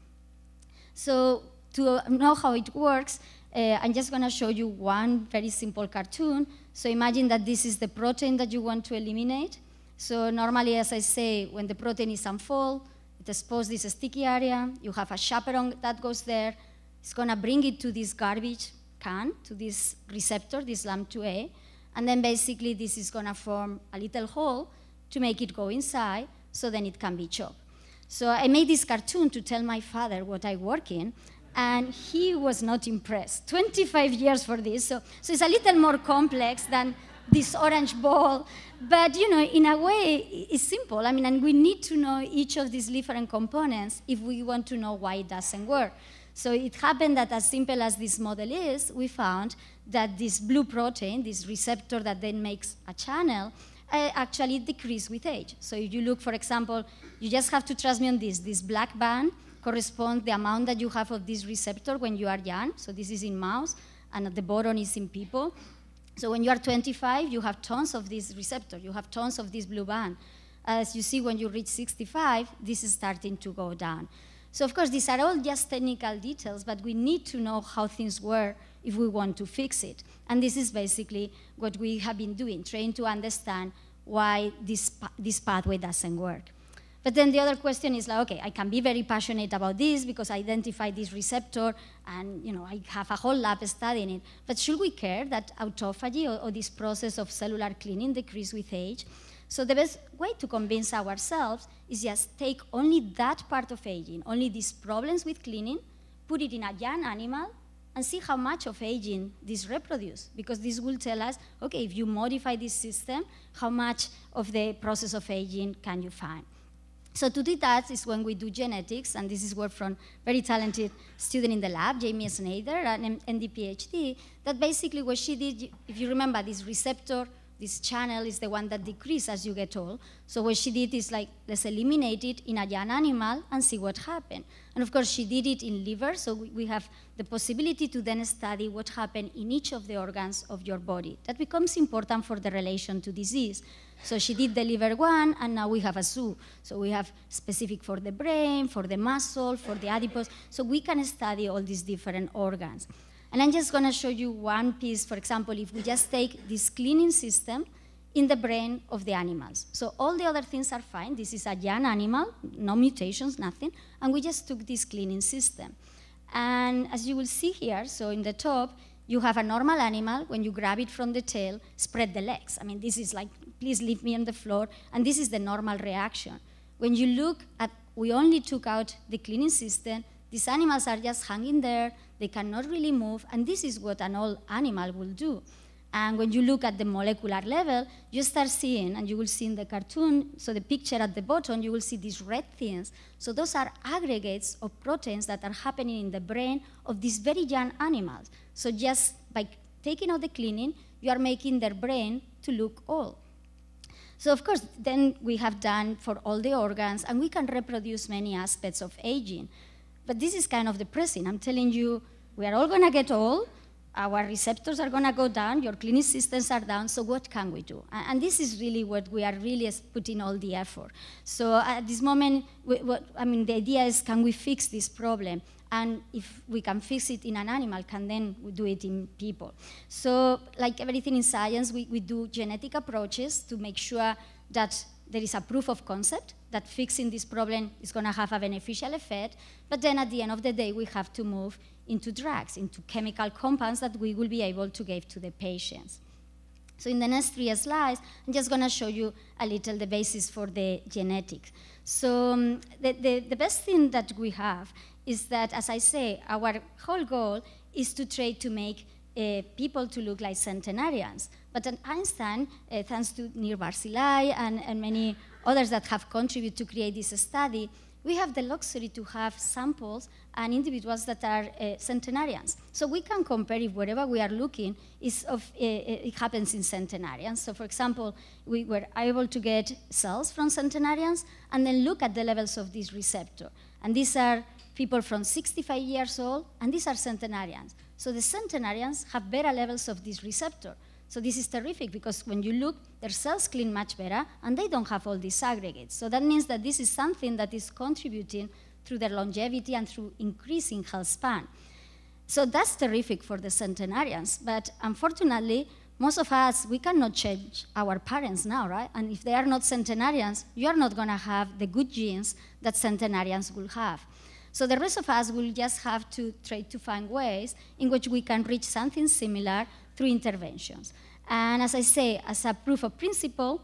So to know how it works, uh, I'm just going to show you one very simple cartoon. So imagine that this is the protein that you want to eliminate. So normally, as I say, when the protein is unfolded, it exposes this sticky area. You have a chaperone that goes there. It's going to bring it to this garbage can, to this receptor, this LAMP two A. And then basically, this is going to form a little hole to make it go inside, so then it can be chopped. So I made this cartoon to tell my father what I work in, and he was not impressed. twenty-five years for this. So, so it's a little more complex than this orange ball. But you know, in a way, it's simple. I mean, and we need to know each of these different components if we want to know why it doesn't work. So it happened that as simple as this model is, we found that this blue protein, this receptor that then makes a channel, uh, actually decreases with age. So if you look, for example, you just have to transmute this. This black band corresponds the amount that you have of this receptor when you are young. So this is in mouse, and at the bottom is in people. So when you are twenty-five, you have tons of this receptor. You have tons of this blue band. As you see, when you reach sixty-five, this is starting to go down. So of course, these are all just technical details, but we need to know how things were if we want to fix it. And this is basically what we have been doing, trying to understand why this, this pathway doesn't work. But then the other question is, like, okay, I can be very passionate about this because I identify this receptor and, you know, I have a whole lab studying it. But should we care that autophagy or, or this process of cellular cleaning decreases with age? So the best way to convince ourselves is just take only that part of aging, only these problems with cleaning, put it in a young animal, and see how much of aging this reproduces, because this will tell us, okay, if you modify this system, how much of the process of aging can you find? So to do that is when we do genetics, and this is work from very talented student in the lab, Jamie Snyder, an M D PhD, that basically what she did, if you remember, this receptor, this channel is the one that decreases as you get old. So what she did is, like, let's eliminate it in a young animal and see what happened. And of course, she did it in liver, so we have the possibility to then study what happened in each of the organs of your body. That becomes important for the relation to disease. So she did the liver one, and now we have a zoo. So we have specific for the brain, for the muscle, for the adipose. So we can study all these different organs. And I'm just going to show you one piece. For example, if we just take this cleaning system in the brain of the animals. So all the other things are fine. This is a young animal, no mutations, nothing. And we just took this cleaning system. And as you will see here, so in the top, you have a normal animal. When you grab it from the tail, spread the legs. I mean, this is like, please leave me on the floor. And this is the normal reaction. When you look at, we only took out the cleaning system. These animals are just hanging there. They cannot really move, and this is what an old animal will do. And when you look at the molecular level, you start seeing, and you will see in the cartoon, so the picture at the bottom, you will see these red things. So those are aggregates of proteins that are happening in the brain of these very young animals. So just by taking out the cleaning, you are making their brain to look old. So of course, then we have done for all the organs, and we can reproduce many aspects of aging. But this is kind of depressing. I'm telling you, we are all going to get old. Our receptors are going to go down, your cleaning systems are down, so what can we do? And this is really what we are really putting all the effort. So at this moment, we, what, I mean, the idea is, can we fix this problem? And if we can fix it in an animal, can then we do it in people? So like everything in science, we, we do genetic approaches to make sure that there is a proof of concept that fixing this problem is going to have a beneficial effect. But then at the end of the day, we have to move into drugs, into chemical compounds that we will be able to give to the patients. So in the next three slides, I'm just going to show you a little the basis for the genetics. So um, the, the, the best thing that we have is that, as I say, our whole goal is to try to make uh, people to look like centenarians. But at Einstein, uh, thanks to Nir Barzilai and, and many others that have contributed to create this study, we have the luxury to have samples and individuals that are uh, centenarians. So we can compare if whatever we are looking is of, uh, it happens in centenarians. So for example, we were able to get cells from centenarians and then look at the levels of this receptor. And these are people from sixty-five years old, and these are centenarians. So the centenarians have better levels of this receptor. So this is terrific, because when you look, their cells clean much better, and they don't have all these aggregates. So that means that this is something that is contributing through their longevity and through increasing health span. So that's terrific for the centenarians, but unfortunately, most of us, we cannot change our parents now, right? And if they are not centenarians, you are not going to have the good genes that centenarians will have. So the rest of us will just have to try to find ways in which we can reach something similar through interventions. And as I say, as a proof of principle,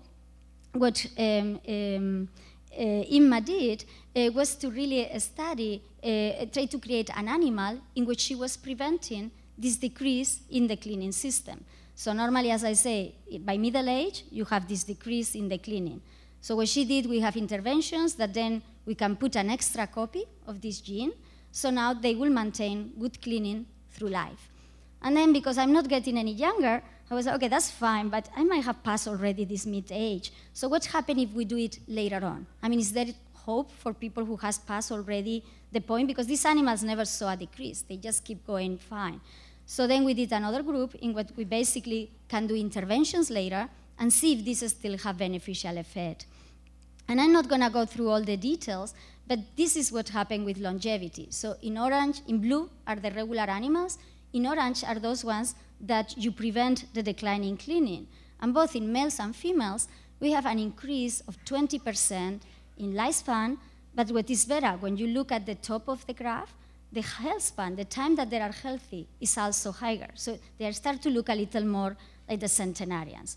what um, um, uh, Imma did uh, was to really study, uh, try to create an animal in which she was preventing this decrease in the cleaning system. So normally, as I say, by middle age, you have this decrease in the cleaning. So what she did, we have interventions that then we can put an extra copy of this gene, so now they will maintain good cleaning through life. And then, because I'm not getting any younger, I was like, okay, that's fine, but I might have passed already this mid-age. So what happens if we do it later on? I mean, is there hope for people who has passed already the point? Because these animals never saw a decrease. They just keep going fine. So then we did another group in what we basically can do interventions later and see if this still have beneficial effect. And I'm not going to go through all the details, but this is what happened with longevity. So in orange, in blue are the regular animals. In orange are those ones that you prevent the decline in cleaning. And both in males and females, we have an increase of twenty percent in lifespan. But what is better, when you look at the top of the graph, the health span, the time that they are healthy, is also higher. So they start to look a little more like the centenarians.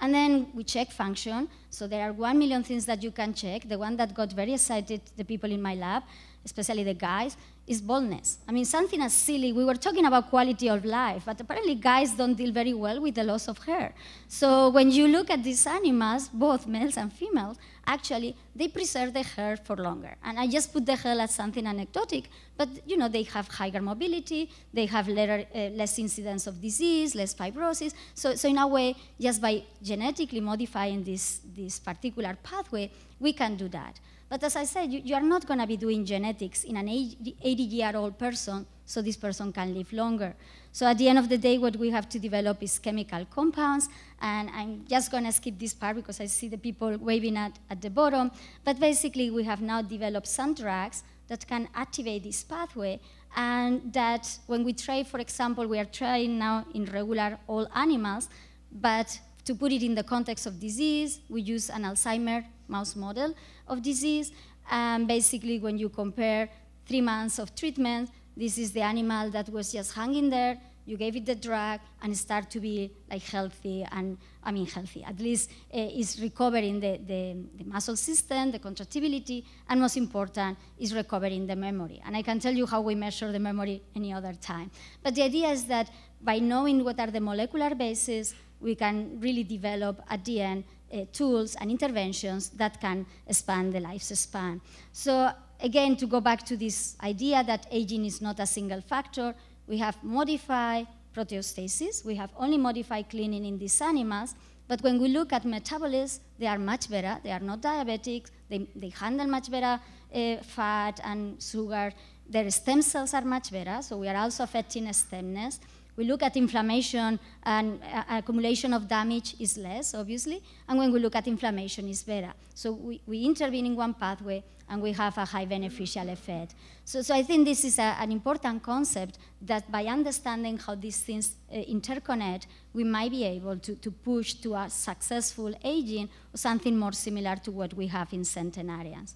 And then we check function. So there are one million things that you can check. The one that got very excited, the people in my lab, especially the guys, is boldness. I mean, something as silly. We were talking about quality of life, but apparently guys don't deal very well with the loss of hair. So when you look at these animals, both males and females, actually, they preserve their hair for longer. And I just put the hair as something anecdotic, but you know, they have higher mobility, they have later, uh, less incidence of disease, less fibrosis. So, so in a way, just by genetically modifying this, this particular pathway, we can do that. But as I said, you, you are not going to be doing genetics in an eighty-year-old person, so this person can live longer. So at the end of the day, what we have to develop is chemical compounds. And I'm just going to skip this part because I see the people waving at, at the bottom. But basically, we have now developed some drugs that can activate this pathway. And that when we try, for example, we are trying now in regular old animals, but to put it in the context of disease, we use an Alzheimer's mouse model of disease. And basically, when you compare three months of treatment, this is the animal that was just hanging there. You gave it the drug, and it started to be like healthy, and I mean healthy. At least uh, it's recovering the, the, the muscle system, the contractibility, and most important, is recovering the memory. And I can tell you how we measure the memory any other time. But the idea is that by knowing what are the molecular bases, we can really develop, at the end, uh, tools and interventions that can expand the life's span. So again, to go back to this idea that aging is not a single factor, we have modified proteostasis. We have only modified cleaning in these animals. But when we look at metabolites, they are much better. They are not diabetic. They, they handle much better uh, fat and sugar. Their stem cells are much better. So we are also affecting stemness. we look at inflammation and uh, accumulation of damage is less, obviously, and when we look at inflammation, it's better. So we, we intervene in one pathway and we have a high beneficial effect. So, so I think this is a, an important concept that by understanding how these things uh, interconnect, we might be able to, to push to a successful aging or something more similar to what we have in centenarians.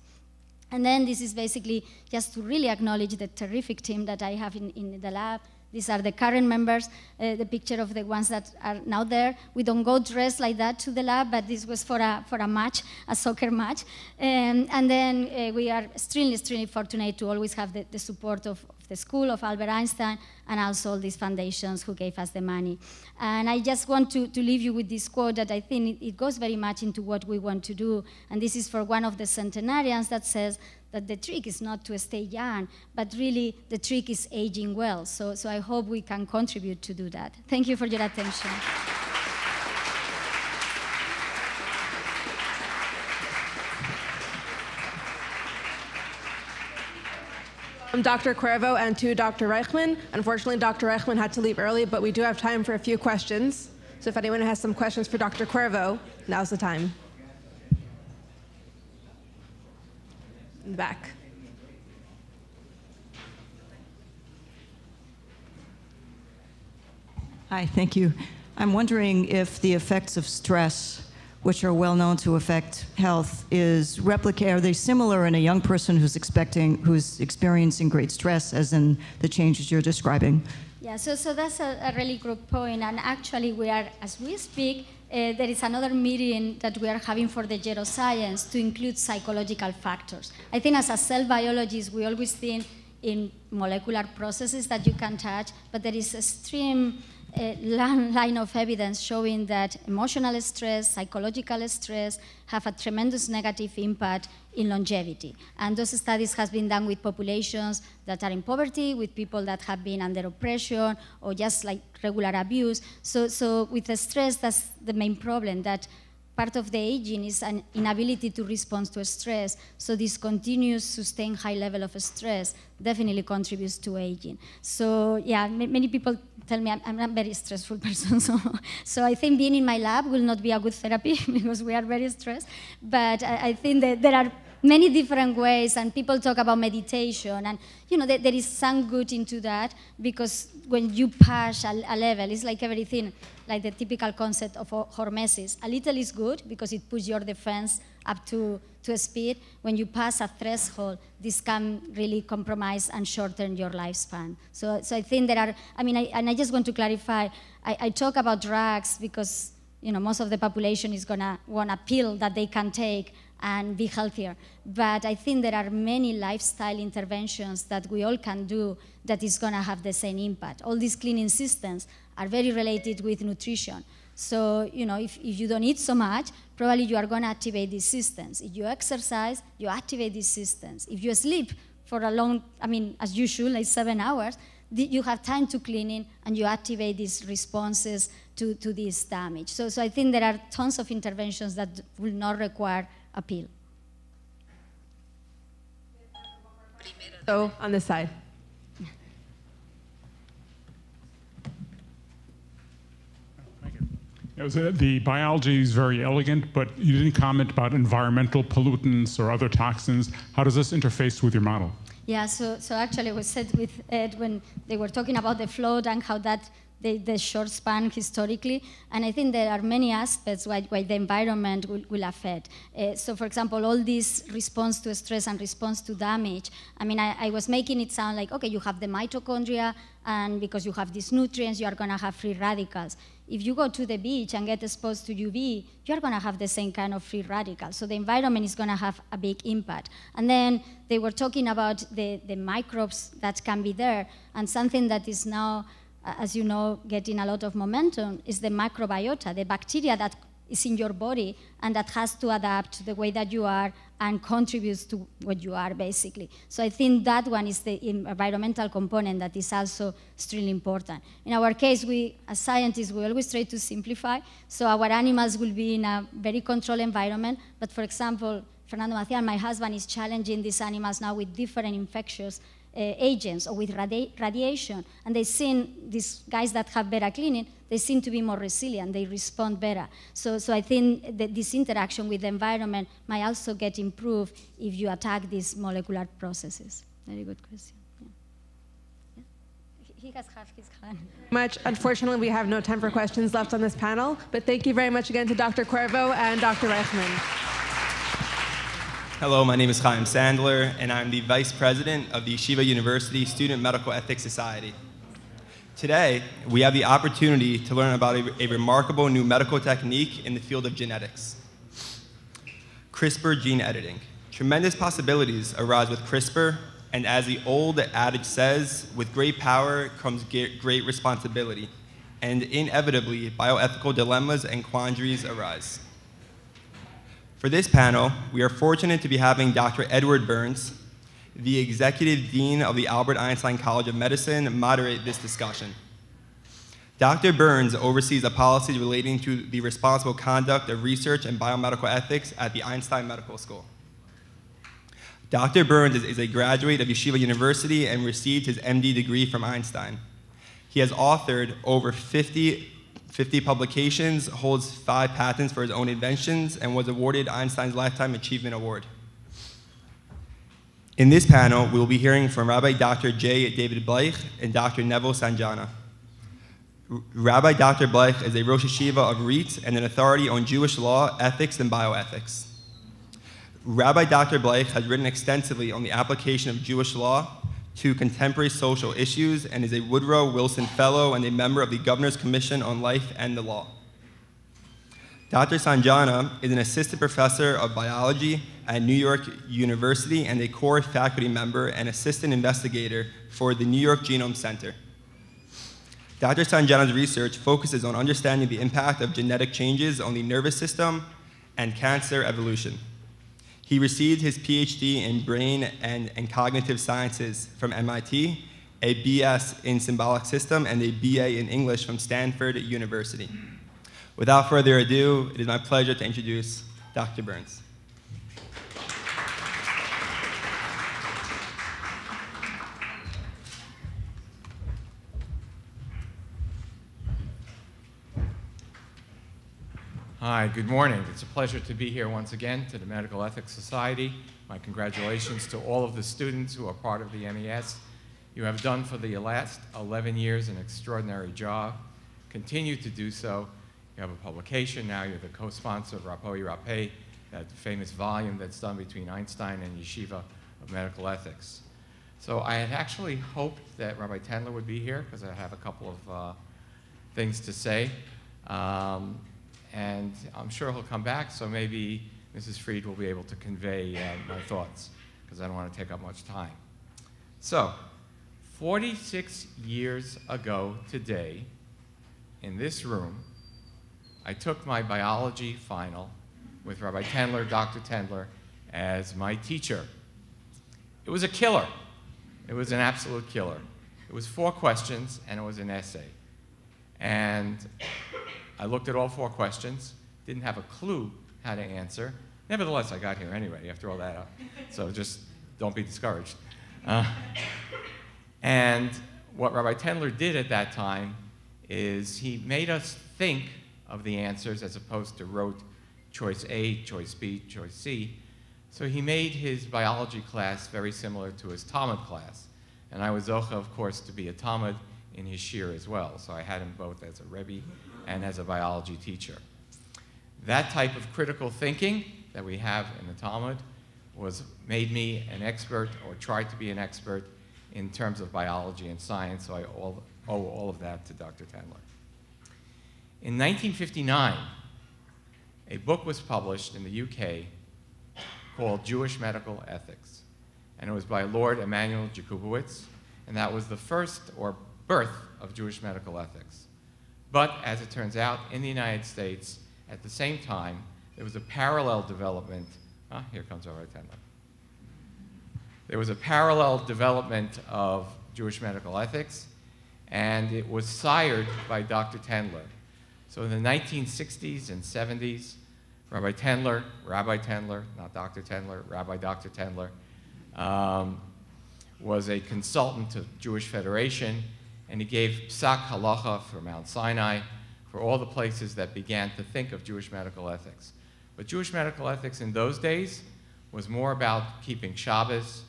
And then this is basically just to really acknowledge the terrific team that I have in, in the lab. These are the current members, uh, the picture of the ones that are now there. We don't go dressed like that to the lab, but this was for a, for a match, a soccer match. Um, and then uh, we are extremely, extremely fortunate to always have the, the support of, of the school, of Albert Einstein, and also all these foundations who gave us the money. And I just want to, to leave you with this quote that I think it, it goes very much into what we want to do. And this is for one of the centenarians that says, that the trick is not to stay young, but really the trick is aging well. So, so I hope we can contribute to do that. Thank you for your attention. From Doctor Cuervo and to Doctor Reichman. Unfortunately, Doctor Reichman had to leave early, but we do have time for a few questions. So if anyone has some questions for Doctor Cuervo, now's the time. In the back. Hi, thank you. I'm wondering if the effects of stress, which are well known to affect health, is replicate. Are they similar in a young person who's expecting, who's experiencing great stress, as in the changes you're describing? Yeah, so so that's a, a really good point. And actually, we are, as we speak. Uh, there is another meeting that we are having for the geroscience to include psychological factors. I think as a cell biologist, we always think in molecular processes that you can touch, but there is a extreme uh, line of evidence showing that emotional stress, psychological stress, have a tremendous negative impact in longevity. And those studies have been done with populations that are in poverty, with people that have been under oppression, or just like regular abuse. So, so with the stress, that's the main problem, that part of the aging is an inability to respond to stress. So this continuous, sustained high level of stress definitely contributes to aging. So yeah, many people tell me I'm, I'm a very stressful person. So, so I think being in my lab will not be a good therapy because we are very stressed. But I, I think that there are many different ways, and people talk about meditation, and you know there, there is some good into that, because when you pass a, a level, it's like everything, like the typical concept of hormesis. A little is good because it puts your defense up to, to a speed. When you pass a threshold, this can really compromise and shorten your lifespan. So, so I think there are, I mean, I, and I just want to clarify, I, I talk about drugs because you know most of the population is gonna want a pill that they can take and be healthier. But I think there are many lifestyle interventions that we all can do that is gonna have the same impact. All these cleaning systems are very related with nutrition. So, you know, if, if you don't eat so much, probably you are gonna activate these systems. If you exercise, you activate these systems. If you sleep for a long, I mean, as usual, like seven hours, you have time to clean in, and you activate these responses to, to this damage. So, so I think there are tons of interventions that will not require appeal. So, on this side. Yeah. It was, uh, the biology is very elegant, but you didn't comment about environmental pollutants or other toxins. How does this interface with your model? Yeah, so, so actually, it was said with Ed when they were talking about the flood and how that The, the short span historically, and I think there are many aspects why, why the environment will, will affect. Uh, so for example, all this response to stress and response to damage, I mean, I, I was making it sound like, okay, you have the mitochondria, and because you have these nutrients, you are gonna have free radicals. If you go to the beach and get exposed to U V, you're gonna have the same kind of free radicals. So the environment is gonna have a big impact. And then they were talking about the, the microbes that can be there, and something that is now, as you know, getting a lot of momentum is the microbiota, the bacteria that is in your body and that has to adapt to the way that you are and contributes to what you are, basically. So I think that one is the environmental component that is also extremely important. In our case, we, as scientists, we always try to simplify. So our animals will be in a very controlled environment, but for example, Fernando Maciel, my husband, is challenging these animals now with different infectious uh, agents or with radi radiation, and they've seen these guys that have beta-aclinin, they seem to be more resilient, they respond better. So, so I think that this interaction with the environment might also get improved if you attack these molecular processes. Very good question. He has half his hand. Much. Unfortunately, we have no time for questions left on this panel, but thank you very much again to Doctor Cuervo and Doctor Reichman. Hello, my name is Chaim Sandler, and I'm the Vice President of the Yeshiva University Student Medical Ethics Society. Today, we have the opportunity to learn about a, a remarkable new medical technique in the field of genetics. CRISPR gene editing. Tremendous possibilities arise with CRISPR, and as the old adage says, with great power comes great responsibility, and inevitably, bioethical dilemmas and quandaries arise. For this panel, we are fortunate to be having Doctor Edward Burns, the Executive Dean of the Albert Einstein College of Medicine, moderate this discussion. Doctor Burns oversees the policies relating to the responsible conduct of research and biomedical ethics at the Einstein Medical School. Doctor Burns is a graduate of Yeshiva University and received his M D degree from Einstein. He has authored over fifty, fifty publications, holds five patents for his own inventions, and was awarded Einstein's Lifetime Achievement Award. In this panel, we will be hearing from Rabbi Doctor J. David Bleich and Doctor Neville Sanjana. Rabbi Doctor Bleich is a Rosh Yeshiva of REITS and an authority on Jewish law, ethics, and bioethics. Rabbi Doctor Bleich has written extensively on the application of Jewish law to contemporary social issues and is a Woodrow Wilson Fellow and a member of the Governor's Commission on Life and the Law. Doctor Sanjana is an assistant professor of biology at New York University and a core faculty member and assistant investigator for the New York Genome Center. Doctor Sanjana's research focuses on understanding the impact of genetic changes on the nervous system and cancer evolution. He received his PhD in brain and, and cognitive sciences from M I T, a B S in symbolic system, and a B A in English from Stanford University. Without further ado, it is my pleasure to introduce Doctor Burns. Hi, good morning. It's a pleasure to be here once again to the Medical Ethics Society. My congratulations to all of the students who are part of the M E S. You have done for the last eleven years an extraordinary job. Continue to do so. You have a publication now. You're the co-sponsor of Rapoi Rapé, that famous volume that's done between Einstein and Yeshiva of Medical Ethics. So I had actually hoped that Rabbi Tendler would be here because I have a couple of uh, things to say. Um, And I'm sure he'll come back, so maybe Missus Fried will be able to convey uh, my thoughts, because I don't want to take up much time. So, forty-six years ago today, in this room, I took my biology final with Rabbi Tendler, Doctor Tendler, as my teacher. It was a killer. It was an absolute killer. It was four questions, and it was an essay. And I looked at all four questions, didn't have a clue how to answer. Nevertheless, I got here anyway, after all that. Uh, so just don't be discouraged. Uh, and what Rabbi Tendler did at that time is he made us think of the answers as opposed to rote choice A, choice B, choice C. So he made his biology class very similar to his Talmud class. And I was Zocha, of course, to be a Talmud in his shir as well. So I had him both as a Rebbe and as a biology teacher. That type of critical thinking that we have in the Talmud was, made me an expert, or tried to be an expert, in terms of biology and science, so I all, owe all of that to Doctor Tendler. In nineteen fifty-nine, a book was published in the U K called Jewish Medical Ethics, and it was by Lord Emanuel Jakubowicz, and that was the first, or birth, of Jewish medical ethics. But, as it turns out, in the United States, at the same time, there was a parallel development. Ah, here comes Rabbi Tendler. There was a parallel development of Jewish medical ethics, and it was sired by Doctor Tendler. So in the nineteen sixties and seventies, Rabbi Tendler, Rabbi Tendler, not Doctor Tendler, Rabbi Doctor Tendler, um, was a consultant to the Jewish Federation, and he gave psak halacha for Mount Sinai, for all the places that began to think of Jewish medical ethics. But Jewish medical ethics in those days was more about keeping Shabbos,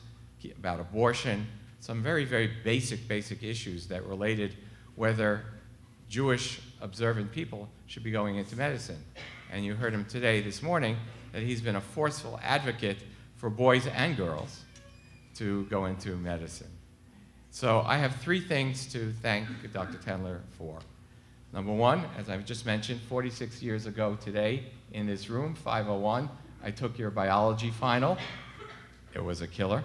about abortion, some very, very basic, basic issues that related whether Jewish observant people should be going into medicine. And you heard him today, this morning, that he's been a forceful advocate for boys and girls to go into medicine. So I have three things to thank Doctor Tendler for. Number one, as I've just mentioned, forty-six years ago today, in this room, five oh one, I took your biology final. It was a killer.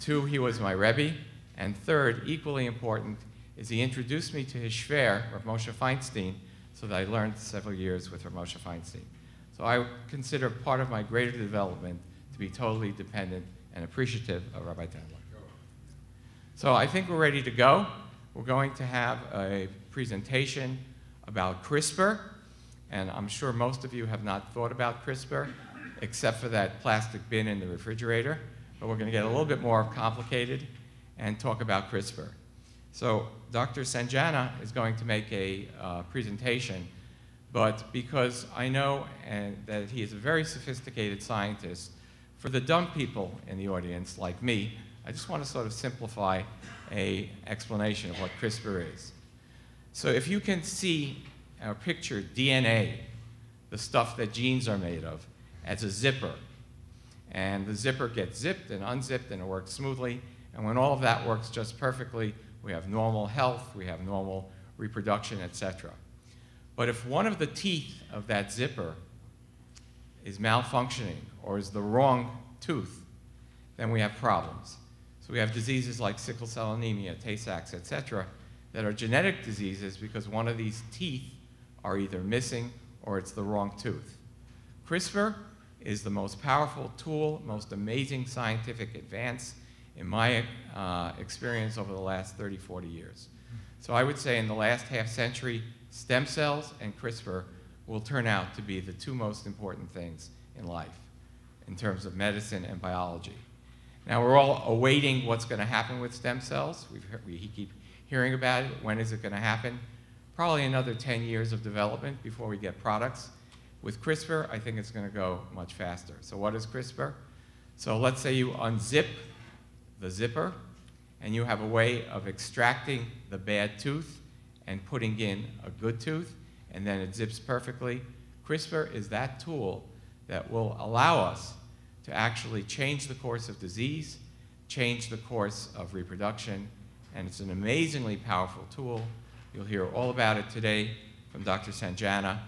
Two, he was my Rebbe. And third, equally important, is he introduced me to his shver, Rav Moshe Feinstein, so that I learned several years with Rav Moshe Feinstein. So I consider part of my greater development to be totally dependent and appreciative of Rabbi Tendler. So I think we're ready to go. We're going to have a presentation about CRISPR, and I'm sure most of you have not thought about CRISPR, except for that plastic bin in the refrigerator, but we're going to get a little bit more complicated and talk about CRISPR. So Doctor Sanjana is going to make a uh, presentation, but because I know and that he is a very sophisticated scientist, for the dumb people in the audience like me, I just want to sort of simplify an explanation of what CRISPR is. So if you can see or picture D N A, the stuff that genes are made of, as a zipper, and the zipper gets zipped and unzipped and it works smoothly, and when all of that works just perfectly, we have normal health, we have normal reproduction, et cetera. But if one of the teeth of that zipper is malfunctioning or is the wrong tooth, then we have problems. So we have diseases like sickle cell anemia, Tay-Sachs, et cetera, that are genetic diseases because one of these teeth are either missing or it's the wrong tooth. CRISPR is the most powerful tool, most amazing scientific advance in my uh, experience over the last thirty, forty years. So I would say in the last half century, stem cells and CRISPR will turn out to be the two most important things in life in terms of medicine and biology. Now, we're all awaiting what's going to happen with stem cells. We've heard, we keep hearing about it. When is it going to happen? Probably another ten years of development before we get products. With CRISPR, I think it's going to go much faster. So what is CRISPR? So let's say you unzip the zipper, and you have a way of extracting the bad tooth and putting in a good tooth, and then it zips perfectly. CRISPR is that tool that will allow us to actually change the course of disease, change the course of reproduction, and it's an amazingly powerful tool. You'll hear all about it today from Doctor Sanjana,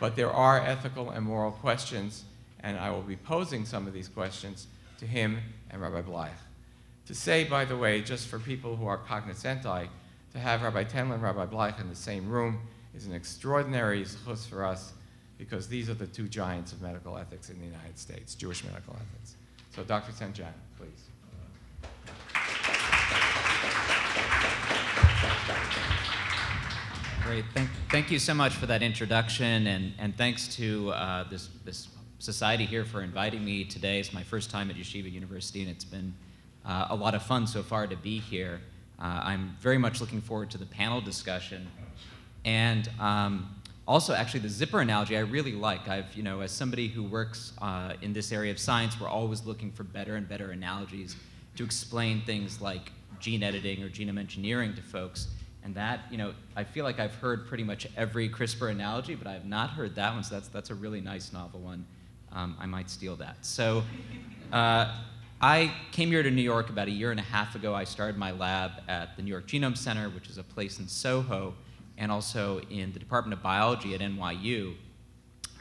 but there are ethical and moral questions, and I will be posing some of these questions to him and Rabbi Bleich. To say, by the way, just for people who are cognoscenti, to have Rabbi Tendler and Rabbi Bleich in the same room is an extraordinary zchus for us, because these are the two giants of medical ethics in the United States, Jewish medical ethics. So Doctor Sanjana, please. Great, thank, thank you so much for that introduction, and, and thanks to uh, this, this society here for inviting me today. It's my first time at Yeshiva University, and it's been uh, a lot of fun so far to be here. Uh, I'm very much looking forward to the panel discussion, and um, also, actually, the zipper analogy I really like. I've, you know, as somebody who works uh, in this area of science, we're always looking for better and better analogies to explain things like gene editing or genome engineering to folks. And that, you know, I feel like I've heard pretty much every CRISPR analogy, but I have not heard that one, so that's, that's a really nice novel one. Um, I might steal that. So uh, I came here to New York about a year and a half ago. I started my lab at the New York Genome Center, which is a place in Soho, and also in the Department of Biology at N Y U.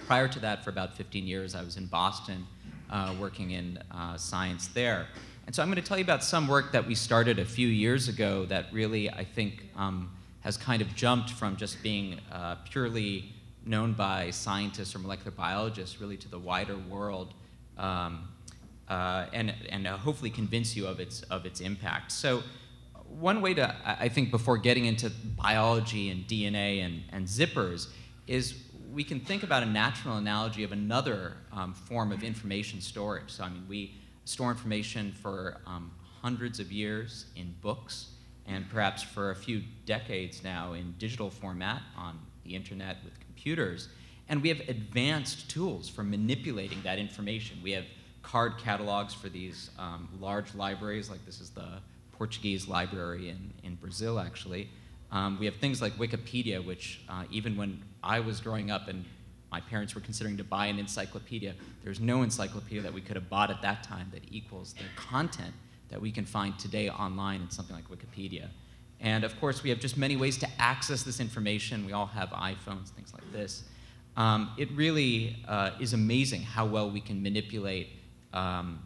Prior to that, for about fifteen years, I was in Boston uh, working in uh, science there. And so I'm going to tell you about some work that we started a few years ago that really, I think, um, has kind of jumped from just being uh, purely known by scientists or molecular biologists really to the wider world, um, uh, and, and uh, hopefully convince you of its, of its impact. So, one way to, I think, before getting into biology and D N A and, and zippers, is we can think about a natural analogy of another um, form of information storage. So, I mean, we store information for um, hundreds of years in books, and perhaps for a few decades now in digital format on the internet with computers. And we have advanced tools for manipulating that information. We have card catalogs for these um, large libraries, like this is the Portuguese library in, in Brazil, actually. Um, we have things like Wikipedia, which uh, even when I was growing up and my parents were considering to buy an encyclopedia, there's no encyclopedia that we could have bought at that time that equals the content that we can find today online in something like Wikipedia. And of course, we have just many ways to access this information. We all have iPhones, things like this. Um, it really uh, is amazing how well we can manipulate um,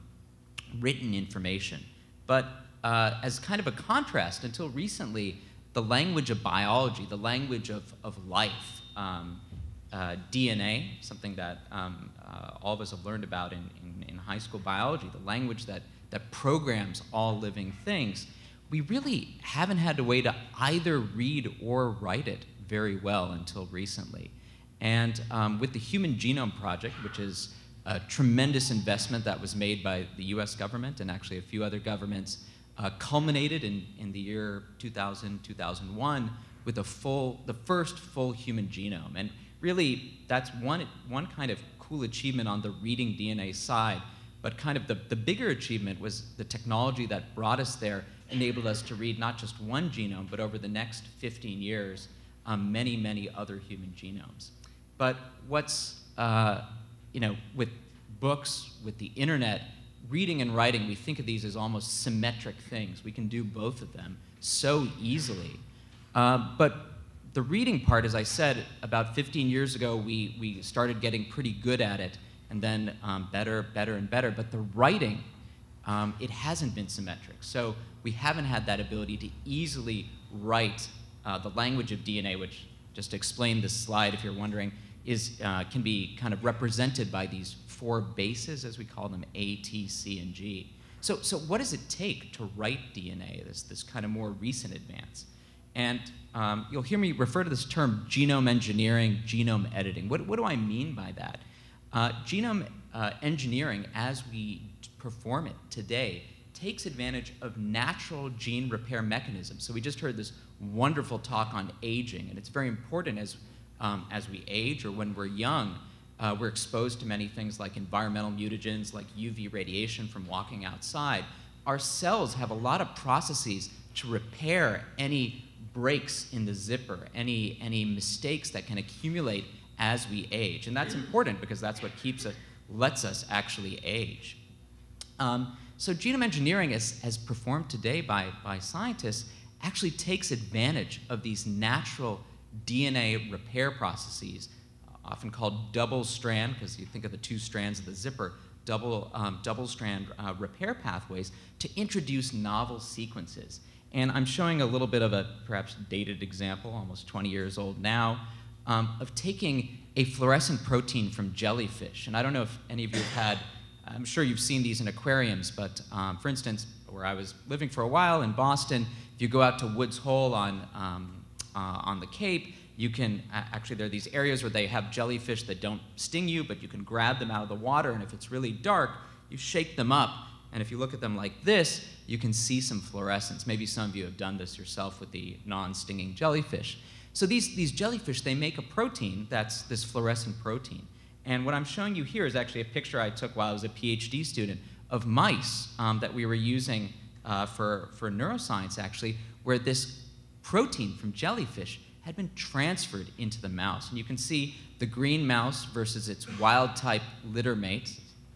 written information. But uh, as kind of a contrast, until recently, the language of biology, the language of, of life, um, uh, D N A, something that um, uh, all of us have learned about in, in, in high school biology, the language that, that programs all living things, we really haven't had a way to either read or write it very well until recently. And um, with the Human Genome Project, which is a tremendous investment that was made by the U S government and actually a few other governments, uh, culminated in, in the year two thousand, two thousand one with a full, the first full human genome. And really, that's one, one kind of cool achievement on the reading D N A side, but kind of the, the bigger achievement was the technology that brought us there enabled us to read not just one genome, but over the next fifteen years, um, many, many other human genomes. But what's, uh, you know, with books, with the internet, reading and writing, we think of these as almost symmetric things. We can do both of them so easily. Uh, but the reading part, as I said, about fifteen years ago, we, we started getting pretty good at it, and then um, better, better, and better. But the writing, um, it hasn't been symmetric. So we haven't had that ability to easily write uh, the language of D N A, which, just to explain this slide if you're wondering, is, uh, can be kind of represented by these four bases, as we call them, A, T, C, and G. So, so what does it take to write D N A, this, this kind of more recent advance? And um, you'll hear me refer to this term genome engineering, genome editing. What, what do I mean by that? Uh, genome uh, engineering, as we perform it today, takes advantage of natural gene repair mechanisms. So we just heard this wonderful talk on aging, and it's very important as Um, as we age or when we're young, uh, we're exposed to many things like environmental mutagens, like U V radiation from walking outside. Our cells have a lot of processes to repair any breaks in the zipper, any, any mistakes that can accumulate as we age. And that's important because that's what keeps us, lets us actually age. Um, so genome engineering, as, as performed today by, by scientists, actually takes advantage of these natural D N A repair processes, often called double strand, because you think of the two strands of the zipper, double, um, double strand uh, repair pathways, to introduce novel sequences. And I'm showing a little bit of a perhaps dated example, almost twenty years old now, um, of taking a fluorescent protein from jellyfish. And I don't know if any of you have had, I'm sure you've seen these in aquariums, but um, for instance, where I was living for a while in Boston, if you go out to Woods Hole on um, Uh, on the Cape, you can, uh, actually there are these areas where they have jellyfish that don't sting you, but you can grab them out of the water, and if it's really dark, you shake them up, and if you look at them like this, you can see some fluorescence. Maybe some of you have done this yourself with the non-stinging jellyfish. So these, these jellyfish, they make a protein that's this fluorescent protein. And what I'm showing you here is actually a picture I took while I was a PhD student of mice um, that we were using uh, for, for neuroscience, actually, where this protein from jellyfish had been transferred into the mouse. And you can see the green mouse versus its wild-type litter mate,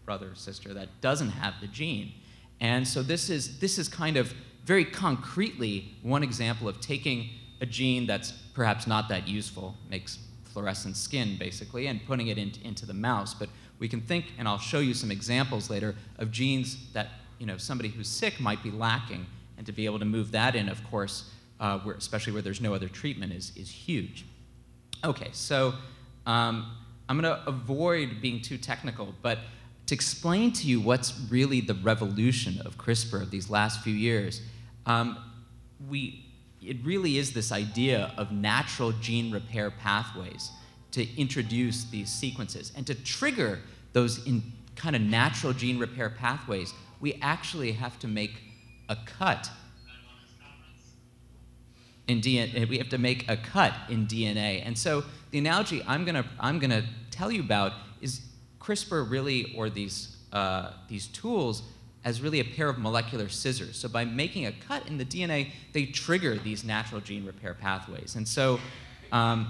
brother or sister, that doesn't have the gene. And so this is, this is kind of very concretely one example of taking a gene that's perhaps not that useful, makes fluorescent skin basically, and putting it in, into the mouse. But we can think, and I'll show you some examples later, of genes that, you know, somebody who's sick might be lacking, and to be able to move that in, of course, Uh, where, especially where there's no other treatment, is, is huge. Okay, so um, I'm going to avoid being too technical, but to explain to you what's really the revolution of CRISPR of these last few years, um, we, it really is this idea of natural gene repair pathways to introduce these sequences. And to trigger those in kind of natural gene repair pathways, we actually have to make a cut in D N A. We have to make a cut in D N A. And so the analogy I'm gonna I'm gonna tell you about is CRISPR really, or these uh, these tools, as really a pair of molecular scissors. So by making a cut in the D N A, they trigger these natural gene repair pathways. And so um,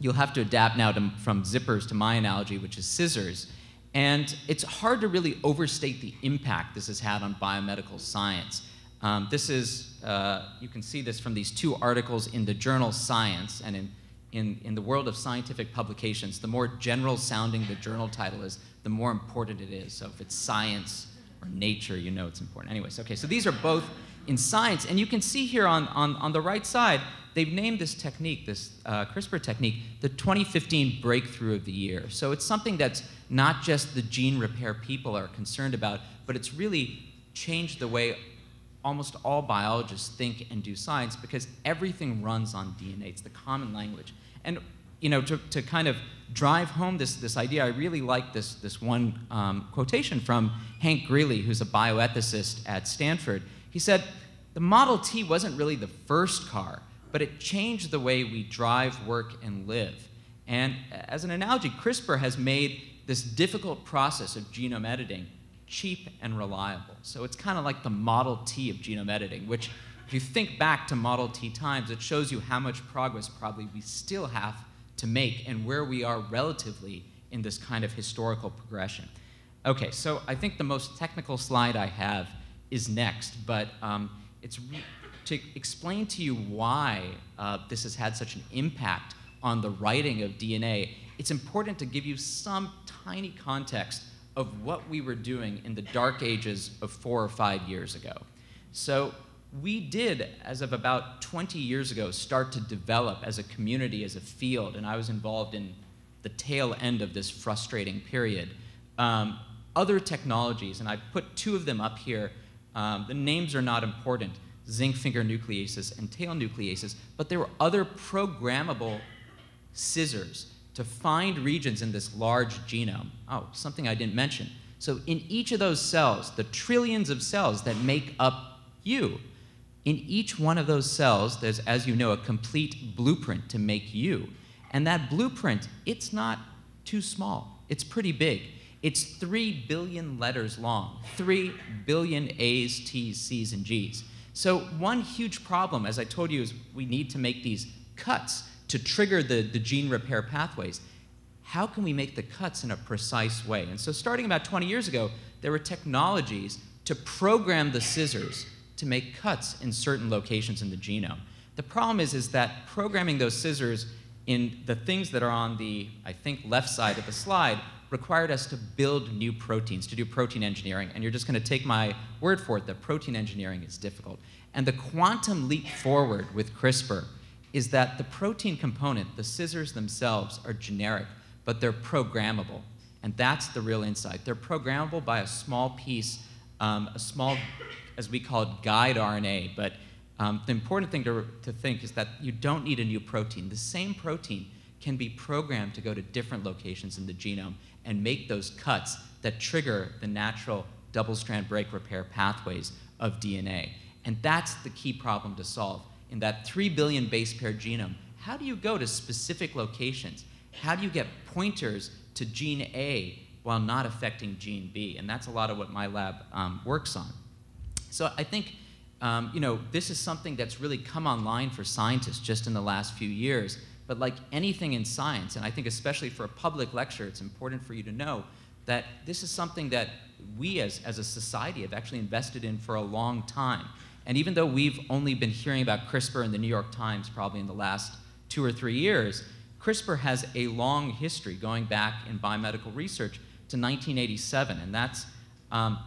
you'll have to adapt now to, from zippers to my analogy, which is scissors. And it's hard to really overstate the impact this has had on biomedical science. Um, this is, uh, you can see this from these two articles in the journal Science, and in, in, in the world of scientific publications, the more general sounding the journal title is, the more important it is. So if it's Science or Nature, you know it's important. Anyways, okay, so these are both in Science, and you can see here on, on, on the right side, they've named this technique, this uh, CRISPR technique, the twenty fifteen breakthrough of the year. So it's something that's not just the gene repair people are concerned about, but it's really changed the way almost all biologists think and do science, because everything runs on D N A. It's the common language. And you know, to, to kind of drive home this, this idea, I really like this, this one um, quotation from Hank Greeley, who's a bioethicist at Stanford. He said, the Model T wasn't really the first car, but it changed the way we drive, work, and live. And as an analogy, CRISPR has made this difficult process of genome editing cheap and reliable. So it's kind of like the Model T of genome editing, which if you think back to Model T times, it shows you how much progress probably we still have to make and where we are relatively in this kind of historical progression. Okay, so I think the most technical slide I have is next, but um, it's to explain to you why uh, this has had such an impact on the writing of D N A. It's important to give you some tiny context of what we were doing in the dark ages of four or five years ago. So we did, as of about twenty years ago, start to develop as a community, as a field, and I was involved in the tail end of this frustrating period, um, other technologies, and I put two of them up here. Um, the names are not important, zinc finger nucleases and tail nucleases, but there were other programmable scissors to find regions in this large genome. Oh, something I didn't mention. So in each of those cells, the trillions of cells that make up you, in each one of those cells, there's, as you know, a complete blueprint to make you. And that blueprint, it's not too small. It's pretty big. It's three billion letters long, three billion A's, T's, C's, and G's. So one huge problem, as I told you, is we need to make these cuts to trigger the, the gene repair pathways. How can we make the cuts in a precise way? And so starting about twenty years ago, there were technologies to program the scissors to make cuts in certain locations in the genome. The problem is, is that programming those scissors in the things that are on the, I think, left side of the slide required us to build new proteins, to do protein engineering. And you're just going to take my word for it that protein engineering is difficult. And the quantum leap forward with CRISPR is that the protein component, the scissors themselves, are generic, but they're programmable. And that's the real insight. They're programmable by a small piece, um, a small, as we call it, guide R N A. But um, the important thing to, to think is that you don't need a new protein. The same protein can be programmed to go to different locations in the genome and make those cuts that trigger the natural double-strand break repair pathways of D N A. And that's the key problem to solve. In that three billion base pair genome, how do you go to specific locations? How do you get pointers to gene A while not affecting gene B? And that's a lot of what my lab um, works on. So I think um, you know, this is something that's really come online for scientists just in the last few years. But like anything in science, and I think especially for a public lecture, it's important for you to know that this is something that we as, as a society have actually invested in for a long time. And even though we've only been hearing about CRISPR in the New York Times probably in the last two or three years, CRISPR has a long history going back in biomedical research to nineteen eighty-seven. And that's um,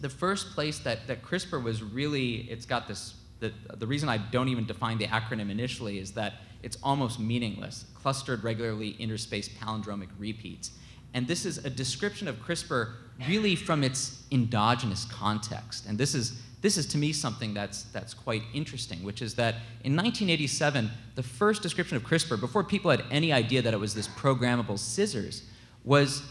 the first place that, that CRISPR was really, it's got this, the, the reason I don't even define the acronym initially is that it's almost meaningless, clustered regularly interspaced palindromic repeats. And this is a description of CRISPR really from its endogenous context. And this is, this is to me something that's, that's quite interesting, which is that in nineteen eighty-seven, the first description of CRISPR, before people had any idea that it was this programmable scissors, was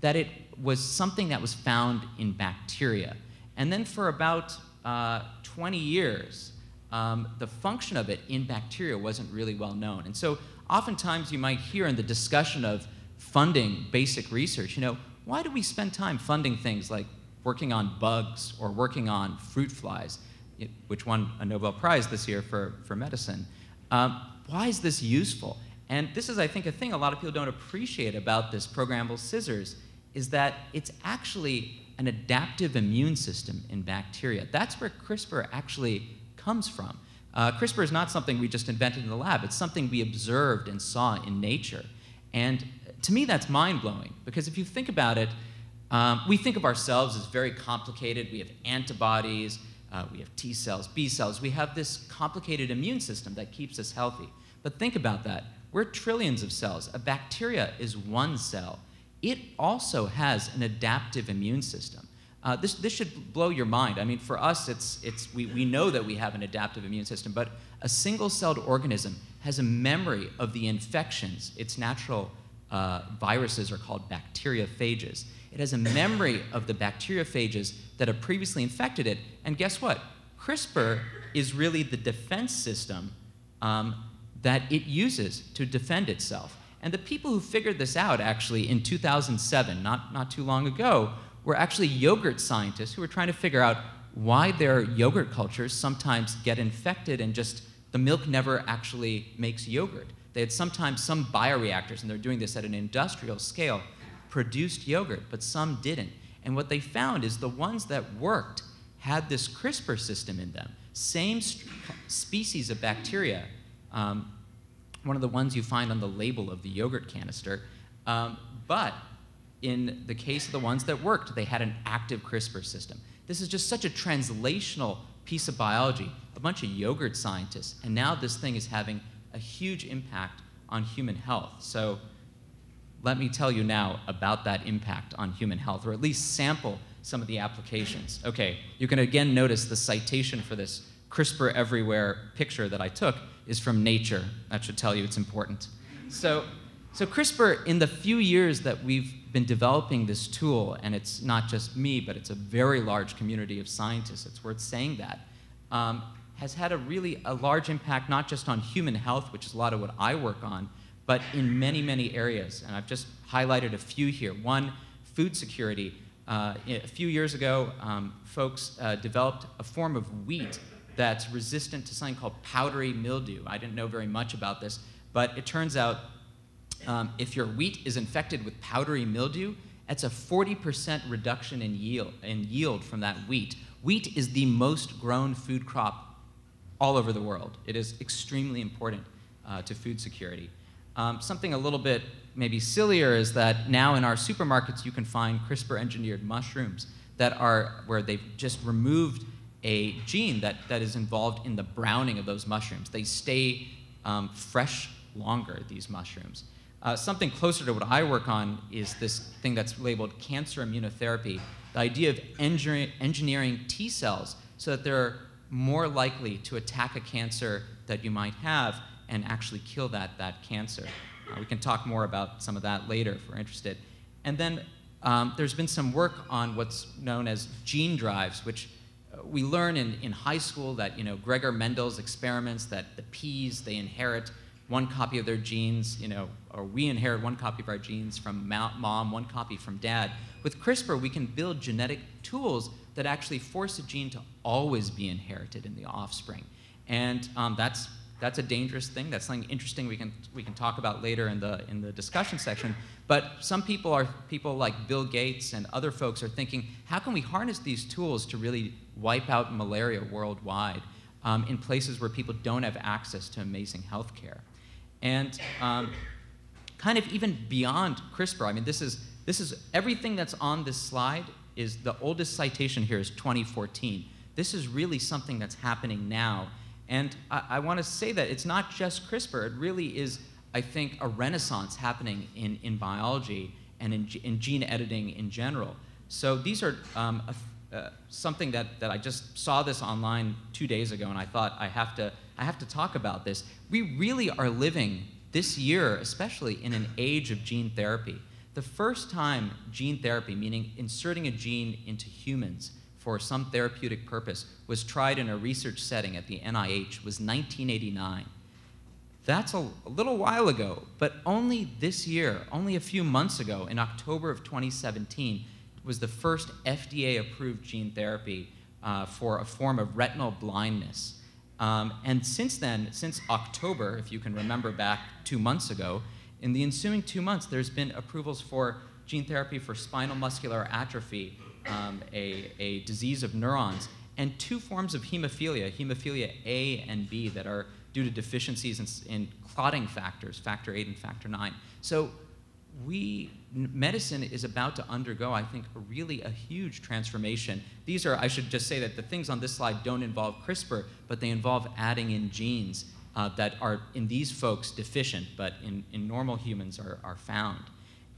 that it was something that was found in bacteria. And then for about uh, twenty years, um, the function of it in bacteria wasn't really well known. And so oftentimes you might hear in the discussion of funding basic research, you know, why do we spend time funding things like working on bugs or working on fruit flies, it, which won a Nobel Prize this year for, for medicine? Um, why is this useful? And this is, I think, a thing a lot of people don't appreciate about this programmable scissors, is that it's actually an adaptive immune system in bacteria. That's where CRISPR actually comes from. Uh, CRISPR is not something we just invented in the lab. It's something we observed and saw in nature. And to me, that's mind-blowing, because if you think about it, um, we think of ourselves as very complicated. We have antibodies, uh, we have T cells, B cells. We have this complicated immune system that keeps us healthy. But think about that. We're trillions of cells. A bacteria is one cell. It also has an adaptive immune system. Uh, this, this should blow your mind. I mean, for us, it's, it's, we, we know that we have an adaptive immune system, but a single-celled organism has a memory of the infections. Its natural uh, viruses are called bacteriophages. It has a memory of the bacteriophages that have previously infected it. And guess what? CRISPR is really the defense system um, that it uses to defend itself. And the people who figured this out, actually, in two thousand seven, not, not too long ago, were actually yogurt scientists who were trying to figure out why their yogurt cultures sometimes get infected and just the milk never actually makes yogurt. They had sometimes some bioreactors, and they're doing this at an industrial scale, produced yogurt, but some didn't. And what they found is the ones that worked had this CRISPR system in them, same species of bacteria. Um, one of the ones you find on the label of the yogurt canister. Um, but in the case of the ones that worked, they had an active CRISPR system. This is just such a translational piece of biology, a bunch of yogurt scientists, and now this thing is having a huge impact on human health. So let me tell you now about that impact on human health, or at least sample some of the applications. Okay, you can again notice the citation for this CRISPR everywhere picture that I took is from Nature. That should tell you it's important. So, so CRISPR, in the few years that we've been developing this tool, and it's not just me, but it's a very large community of scientists, it's worth saying that, um, has had a really a large impact, not just on human health, which is a lot of what I work on, but in many, many areas. And I've just highlighted a few here. One, food security. Uh, a few years ago, um, folks uh, developed a form of wheat that's resistant to something called powdery mildew. I didn't know very much about this, but it turns out um, if your wheat is infected with powdery mildew, that's a forty percent reduction in yield, in yield from that wheat. Wheat is the most grown food crop all over the world. It is extremely important uh, to food security. Um, something a little bit maybe sillier is that now in our supermarkets you can find CRISPR-engineered mushrooms that are where they've just removed a gene that, that is involved in the browning of those mushrooms. They stay um, fresh longer, these mushrooms. Uh, something closer to what I work on is this thing that's labeled cancer immunotherapy, the idea of engineering, engineering T cells so that they're more likely to attack a cancer that you might have and actually kill that, that cancer. Uh, we can talk more about some of that later if we're interested. And then um, there's been some work on what's known as gene drives, which we learn in, in high school that, you know, Gregor Mendel's experiments that the peas, they inherit one copy of their genes, you know, or we inherit one copy of our genes from mom, one copy from dad. With CRISPR, we can build genetic tools that actually force a gene to always be inherited in the offspring. And um, that's, that's a dangerous thing. That's something interesting we can, we can talk about later in the, in the discussion section. But some people are, people like Bill Gates and other folks are thinking, how can we harness these tools to really wipe out malaria worldwide um, in places where people don't have access to amazing health care? And um, kind of even beyond CRISPR, I mean, this is, this is everything that's on this slide is the oldest citation here is twenty fourteen. This is really something that's happening now. And I, I want to say that it's not just CRISPR. It really is, I think, a renaissance happening in, in biology and in, in gene editing in general. So these are um, a, uh, something that, that I just saw this online two days ago, and I thought I have to, I have to talk about this. We really are living this year, especially, in an age of gene therapy. The first time gene therapy, meaning inserting a gene into humans, for some therapeutic purpose was tried in a research setting at the N I H was nineteen eighty-nine. That's a, a little while ago, but only this year, only a few months ago, in October of twenty seventeen, was the first F D A-approved gene therapy uh, for a form of retinal blindness. Um, and since then, since October, if you can remember back two months ago, in the ensuing two months, there's been approvals for gene therapy for spinal muscular atrophy, um, a, a disease of neurons, and two forms of hemophilia, hemophilia A and B, that are due to deficiencies in, in clotting factors, factor eight and factor nine. So we, medicine is about to undergo, I think, really a huge transformation. These are, I should just say that the things on this slide don't involve CRISPR, but they involve adding in genes uh, that are, in these folks, deficient, but in, in normal humans are, are found.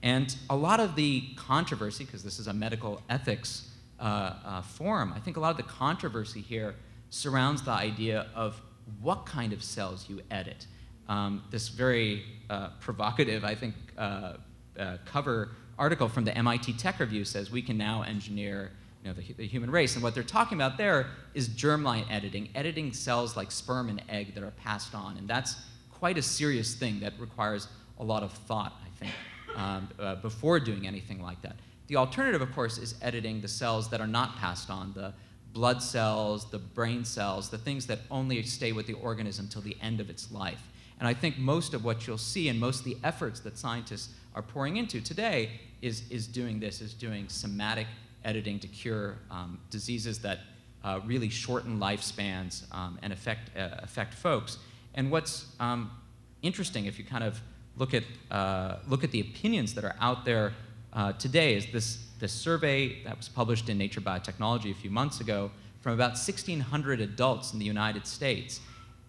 And a lot of the controversy, because this is a medical ethics uh, uh, forum, I think a lot of the controversy here surrounds the idea of what kind of cells you edit. Um, this very uh, provocative, I think, uh, uh, cover article from the M I T Tech Review says we can now engineer you know, the, the human race. And what they're talking about there is germline editing, editing cells like sperm and egg that are passed on. And that's quite a serious thing that requires a lot of thought, I think, um, uh, before doing anything like that. The alternative, of course, is editing the cells that are not passed on, the blood cells, the brain cells, the things that only stay with the organism till the end of its life. And I think most of what you'll see and most of the efforts that scientists are pouring into today is, is doing this, is doing somatic editing to cure um, diseases that uh, really shorten lifespans um, and affect, uh, affect folks. And what's um, interesting, if you kind of look at, uh, look at the opinions that are out there uh, today, is this, this survey that was published in Nature Biotechnology a few months ago from about sixteen hundred adults in the United States.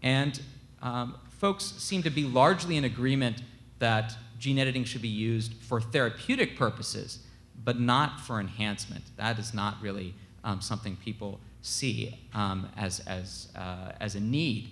And um, folks seem to be largely in agreement that gene editing should be used for therapeutic purposes, but not for enhancement. That is not really um, something people see um, as, as, uh, as a need.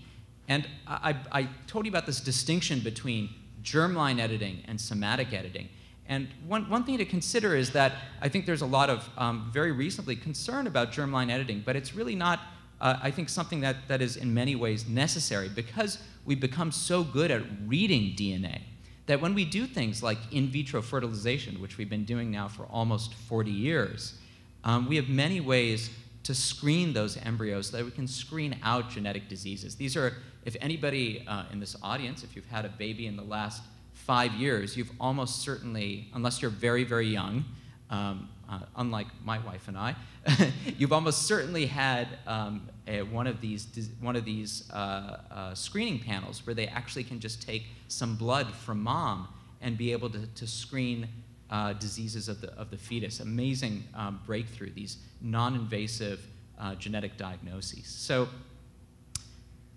And I, I told you about this distinction between germline editing and somatic editing. And one, one thing to consider is that I think there's a lot of um, very reasonably concern about germline editing, but it's really not Uh, I think something that, that is in many ways necessary, because we've become so good at reading D N A that when we do things like in vitro fertilization, which we've been doing now for almost forty years, um, we have many ways to screen those embryos so that we can screen out genetic diseases. These are, if anybody uh, in this audience, if you've had a baby in the last five years, you've almost certainly, unless you're very, very young, um, Uh, unlike my wife and I, you've almost certainly had um, a, one of these, one of these uh, uh, screening panels where they actually can just take some blood from mom and be able to, to screen uh, diseases of the, of the fetus. Amazing um, breakthrough, these non-invasive uh, genetic diagnoses. So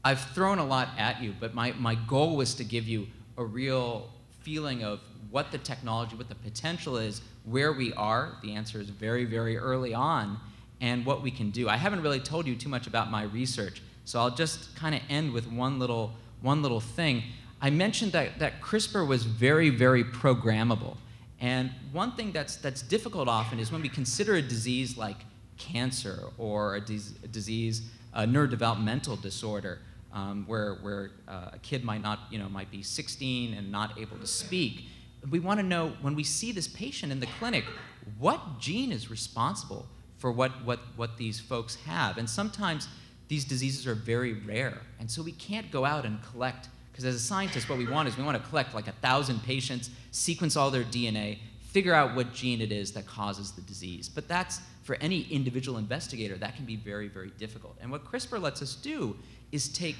I've thrown a lot at you, but my, my goal was to give you a real feeling of what the technology, what the potential is, where we are, the answer is very, very early on, and what we can do. I haven't really told you too much about my research, so I'll just kind of end with one little, one little thing. I mentioned that, that CRISPR was very, very programmable. And one thing that's, that's difficult often is when we consider a disease like cancer or a, dis a disease, a neurodevelopmental disorder, um, where, where uh, a kid might, not, you know, might be sixteen and not able to speak. We want to know, when we see this patient in the clinic, what gene is responsible for what, what, what these folks have? And sometimes these diseases are very rare, and so we can't go out and collect, because as a scientist, what we want is we want to collect like a thousand patients, sequence all their D N A, figure out what gene it is that causes the disease. But that's, for any individual investigator, that can be very, very difficult. And what CRISPR lets us do is take,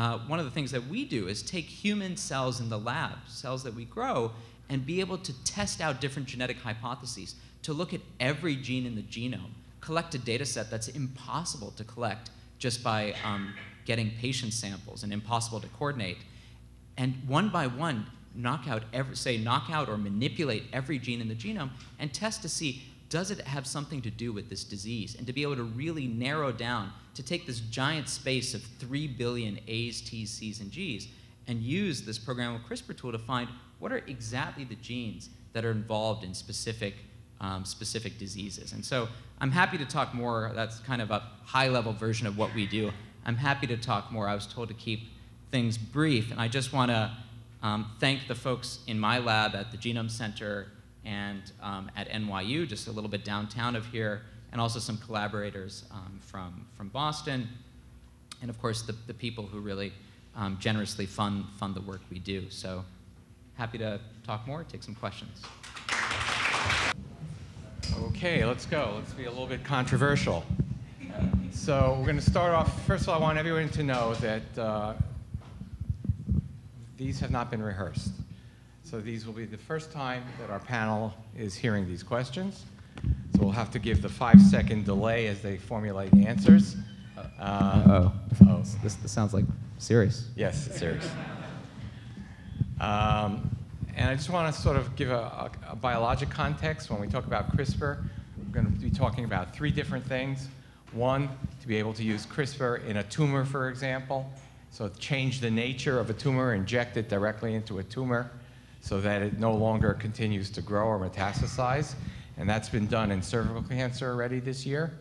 uh, one of the things that we do is take human cells in the lab, cells that we grow, and be able to test out different genetic hypotheses, to look at every gene in the genome, collect a data set that's impossible to collect just by um, getting patient samples and impossible to coordinate, and one by one, knock out every, say knock out or manipulate every gene in the genome and test to see, does it have something to do with this disease? And to be able to really narrow down, to take this giant space of three billion A's, T's, C's, and G's, and use this programmable CRISPR tool to find what are exactly the genes that are involved in specific um, specific diseases. And so I'm happy to talk more. That's kind of a high-level version of what we do. I'm happy to talk more. I was told to keep things brief, and I just want to um, thank the folks in my lab at the Genome Center and um, at N Y U, just a little bit downtown of here, and also some collaborators um, from, from Boston, and of course the, the people who really um, generously fund, fund the work we do. So happy to talk more, take some questions. Okay, let's go. Let's be a little bit controversial. So we're going to start off, first of all, I want everyone to know that uh, these have not been rehearsed. So these will be the first time that our panel is hearing these questions. So we'll have to give the five-second delay as they formulate answers. Uh, uh oh, oh. This, this sounds like serious. Yes, it's serious. um, and I just want to sort of give a, a, a biologic context. When we talk about CRISPR, we're going to be talking about three different things. One, to be able to use CRISPR in a tumor, for example. So change the nature of a tumor, inject it directly into a tumor so that it no longer continues to grow or metastasize. And that's been done in cervical cancer already this year.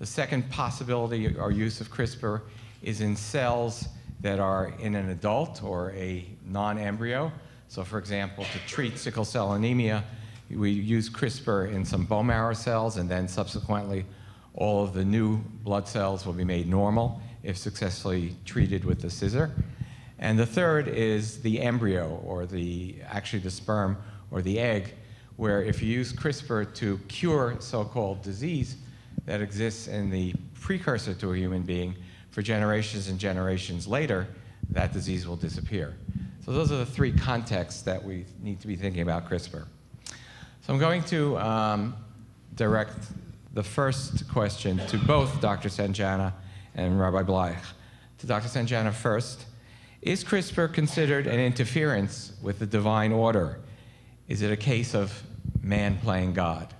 The second possibility or use of CRISPR is in cells that are in an adult or a non-embryo. So for example, to treat sickle cell anemia, we use CRISPR in some bone marrow cells, and then subsequently all of the new blood cells will be made normal if successfully treated with the scissor. And the third is the embryo, or the, actually the sperm or the egg, where if you use CRISPR to cure so-called disease that exists in the precursor to a human being, for generations and generations later, that disease will disappear. So those are the three contexts that we need to be thinking about CRISPR. So I'm going to um, direct the first question to both Doctor Sanjana and Rabbi Bleich. To Doctor Sanjana first, is CRISPR considered an interference with the divine order? Is it a case of man playing God?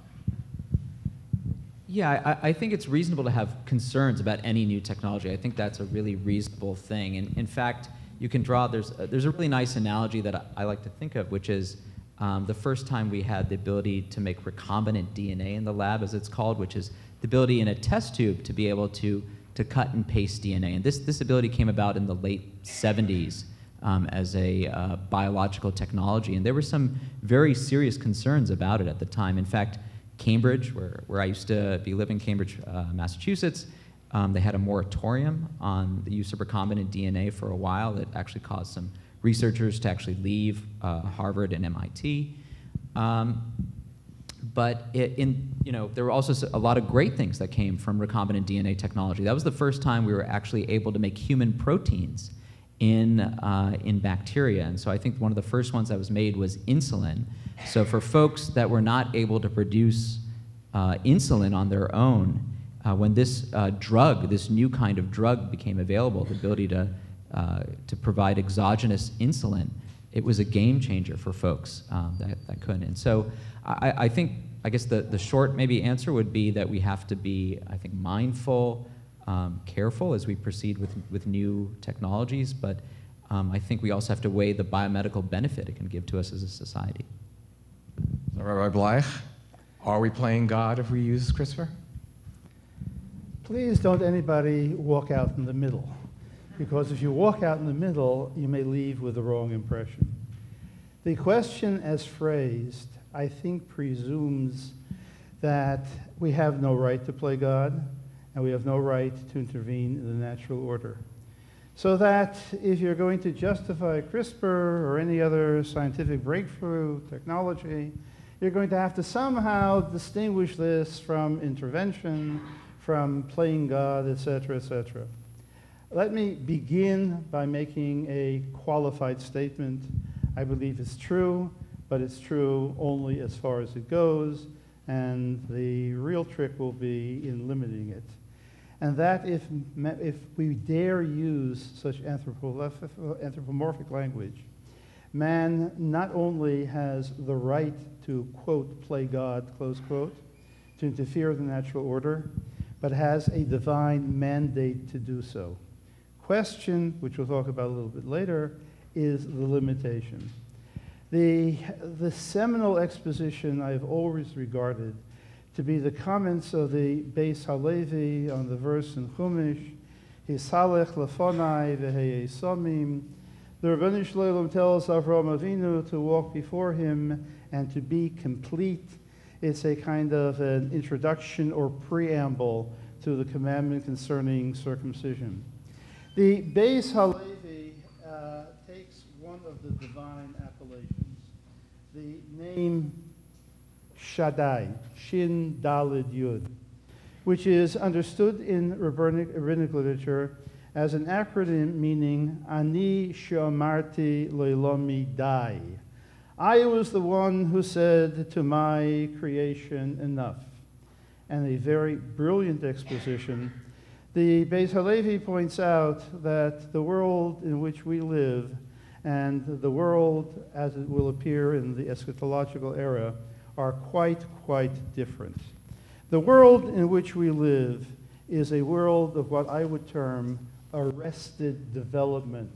Yeah, I, I think it's reasonable to have concerns about any new technology. I think that's a really reasonable thing. And in fact, you can draw, there's a, there's a really nice analogy that I, I like to think of, which is um, the first time we had the ability to make recombinant D N A in the lab, as it's called, which is the ability in a test tube to be able to, to cut and paste D N A. And this, this ability came about in the late seventies. Um, as a uh, biological technology. And there were some very serious concerns about it at the time. In fact, Cambridge, where, where I used to be living, Cambridge, uh, Massachusetts, um, they had a moratorium on the use of recombinant D N A for a while that actually caused some researchers to actually leave uh, Harvard and M I T. Um, but it, in, you know, there were also a lot of great things that came from recombinant D N A technology. That was the first time we were actually able to make human proteins in, uh, in bacteria. And so I think one of the first ones that was made was insulin. So for folks that were not able to produce uh, insulin on their own, uh, when this uh, drug, this new kind of drug became available, the ability to, uh, to provide exogenous insulin, it was a game changer for folks um, that, that couldn't. And so I, I think, I guess the, the short maybe answer would be that we have to be, I think, mindful, Um, careful as we proceed with, with new technologies, but um, I think we also have to weigh the biomedical benefit it can give to us as a society. So, Rabbi Bleich, are we playing God if we use CRISPR? Please don't anybody walk out in the middle, because if you walk out in the middle, you may leave with the wrong impression. The question as phrased, I think, presumes that we have no right to play God, and we have no right to intervene in the natural order. So that if you're going to justify CRISPR or any other scientific breakthrough technology, you're going to have to somehow distinguish this from intervention, from playing God, et cetera, et cetera. Let me begin by making a qualified statement. I believe it's true, but it's true only as far as it goes, and the real trick will be in limiting it. And that if, if we dare use such anthropomorphic language, man not only has the right to, quote, play God, close quote, to interfere with the natural order, but has a divine mandate to do so. Question, which we'll talk about a little bit later, is the limitation. The, the seminal exposition I've always regarded to be the comments of the Beis Halevi on the verse in Chumash, Hisalech lefonai veheye samim. The Rebbeinu Shloim tells Avraham Avinu to walk before him and to be complete. It's a kind of an introduction or preamble to the commandment concerning circumcision. The Beis Halevi uh, takes one of the divine appellations, the name Shaddai, Shin Daled Yud, which is understood in rabbinic, rabbinic literature as an acronym meaning Ani She'amarti Le'Elomi Dai. I was the one who said to my creation, enough. And a very brilliant exposition. The Beis Halevi points out that the world in which we live and the world as it will appear in the eschatological era are quite, quite different. The world in which we live is a world of what I would term arrested development,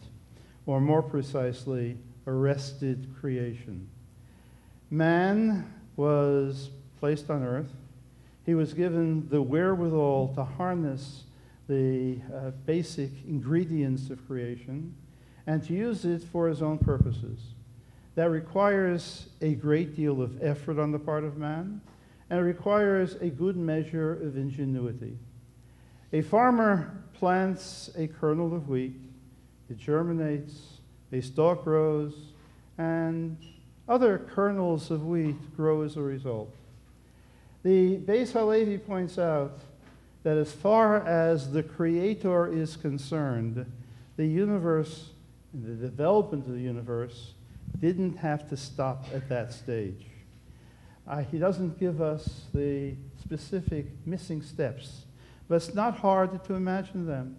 or more precisely, arrested creation. Man was placed on earth. He was given the wherewithal to harness the uh, basic ingredients of creation and to use it for his own purposes. That requires a great deal of effort on the part of man, and it requires a good measure of ingenuity. A farmer plants a kernel of wheat, it germinates, a stalk grows, and other kernels of wheat grow as a result. The Beis Halevi points out that as far as the Creator is concerned, the universe, the development of the universe, didn't have to stop at that stage. Uh, he doesn't give us the specific missing steps, but it's not hard to imagine them.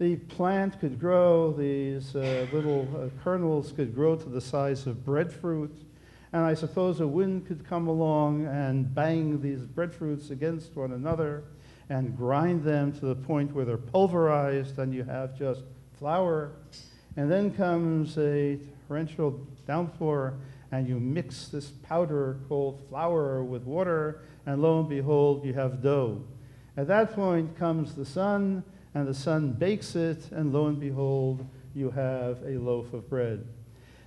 The plant could grow, these uh, little uh, kernels could grow to the size of breadfruit, and I suppose a wind could come along and bang these breadfruits against one another and grind them to the point where they're pulverized and you have just flour. And then comes a torrential downpour, and you mix this powder called flour with water, and lo and behold, you have dough. At that point comes the sun, and the sun bakes it, and lo and behold, you have a loaf of bread.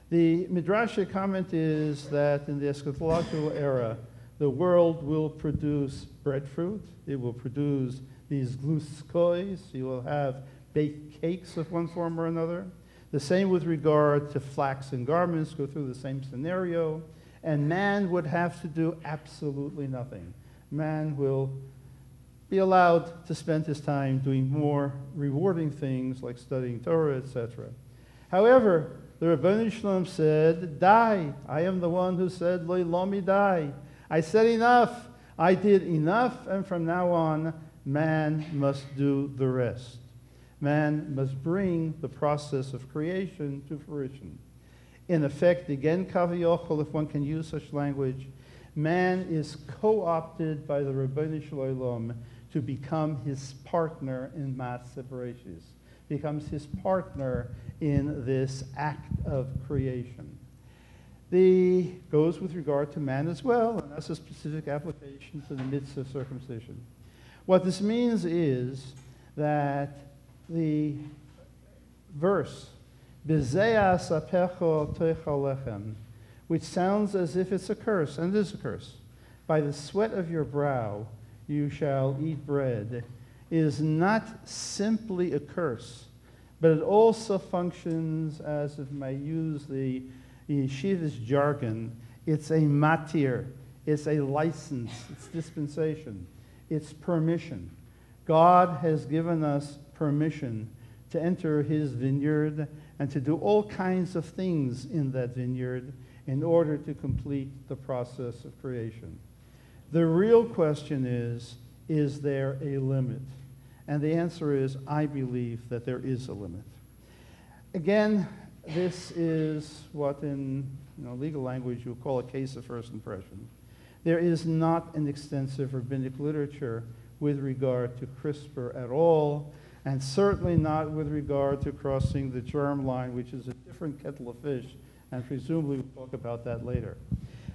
The Midrashic comment is that in the eschatological era, the world will produce breadfruit, it will produce these gluskois, you will have baked cakes of one form or another. The same with regard to flax and garments, go through the same scenario, and man would have to do absolutely nothing. Man will be allowed to spend his time doing more rewarding things like studying Torah, et cetera. However, the Rebbeinu Shloim said, "Die! I am the one who said, Le'Elomi Dai. I said enough. I did enough, and from now on, man must do the rest. Man must bring the process of creation to fruition." In effect, again, Kaviyachol, if one can use such language, man is co-opted by the Rebbeinu Shloim to become his partner in Maaseh Bereshis, becomes his partner in this act of creation. The goes with regard to man as well, and that's a specific application to the midst of circumcision. What this means is that the verse, B'zeah sapecho tochal lechem, which sounds as if it's a curse, and it is a curse. By the sweat of your brow, you shall eat bread, is not simply a curse, but it also functions as, if I use the yeshiva's jargon, it's a matir, it's a license, it's dispensation, it's permission. God has given us permission to enter his vineyard and to do all kinds of things in that vineyard in order to complete the process of creation. The real question is, is there a limit? And the answer is, I believe that there is a limit. Again, this is what in you know, legal language you would call a case of first impression. There is not an extensive rabbinic literature with regard to CRISPR at all, and certainly not with regard to crossing the germ line, which is a different kettle of fish and presumably we'll talk about that later.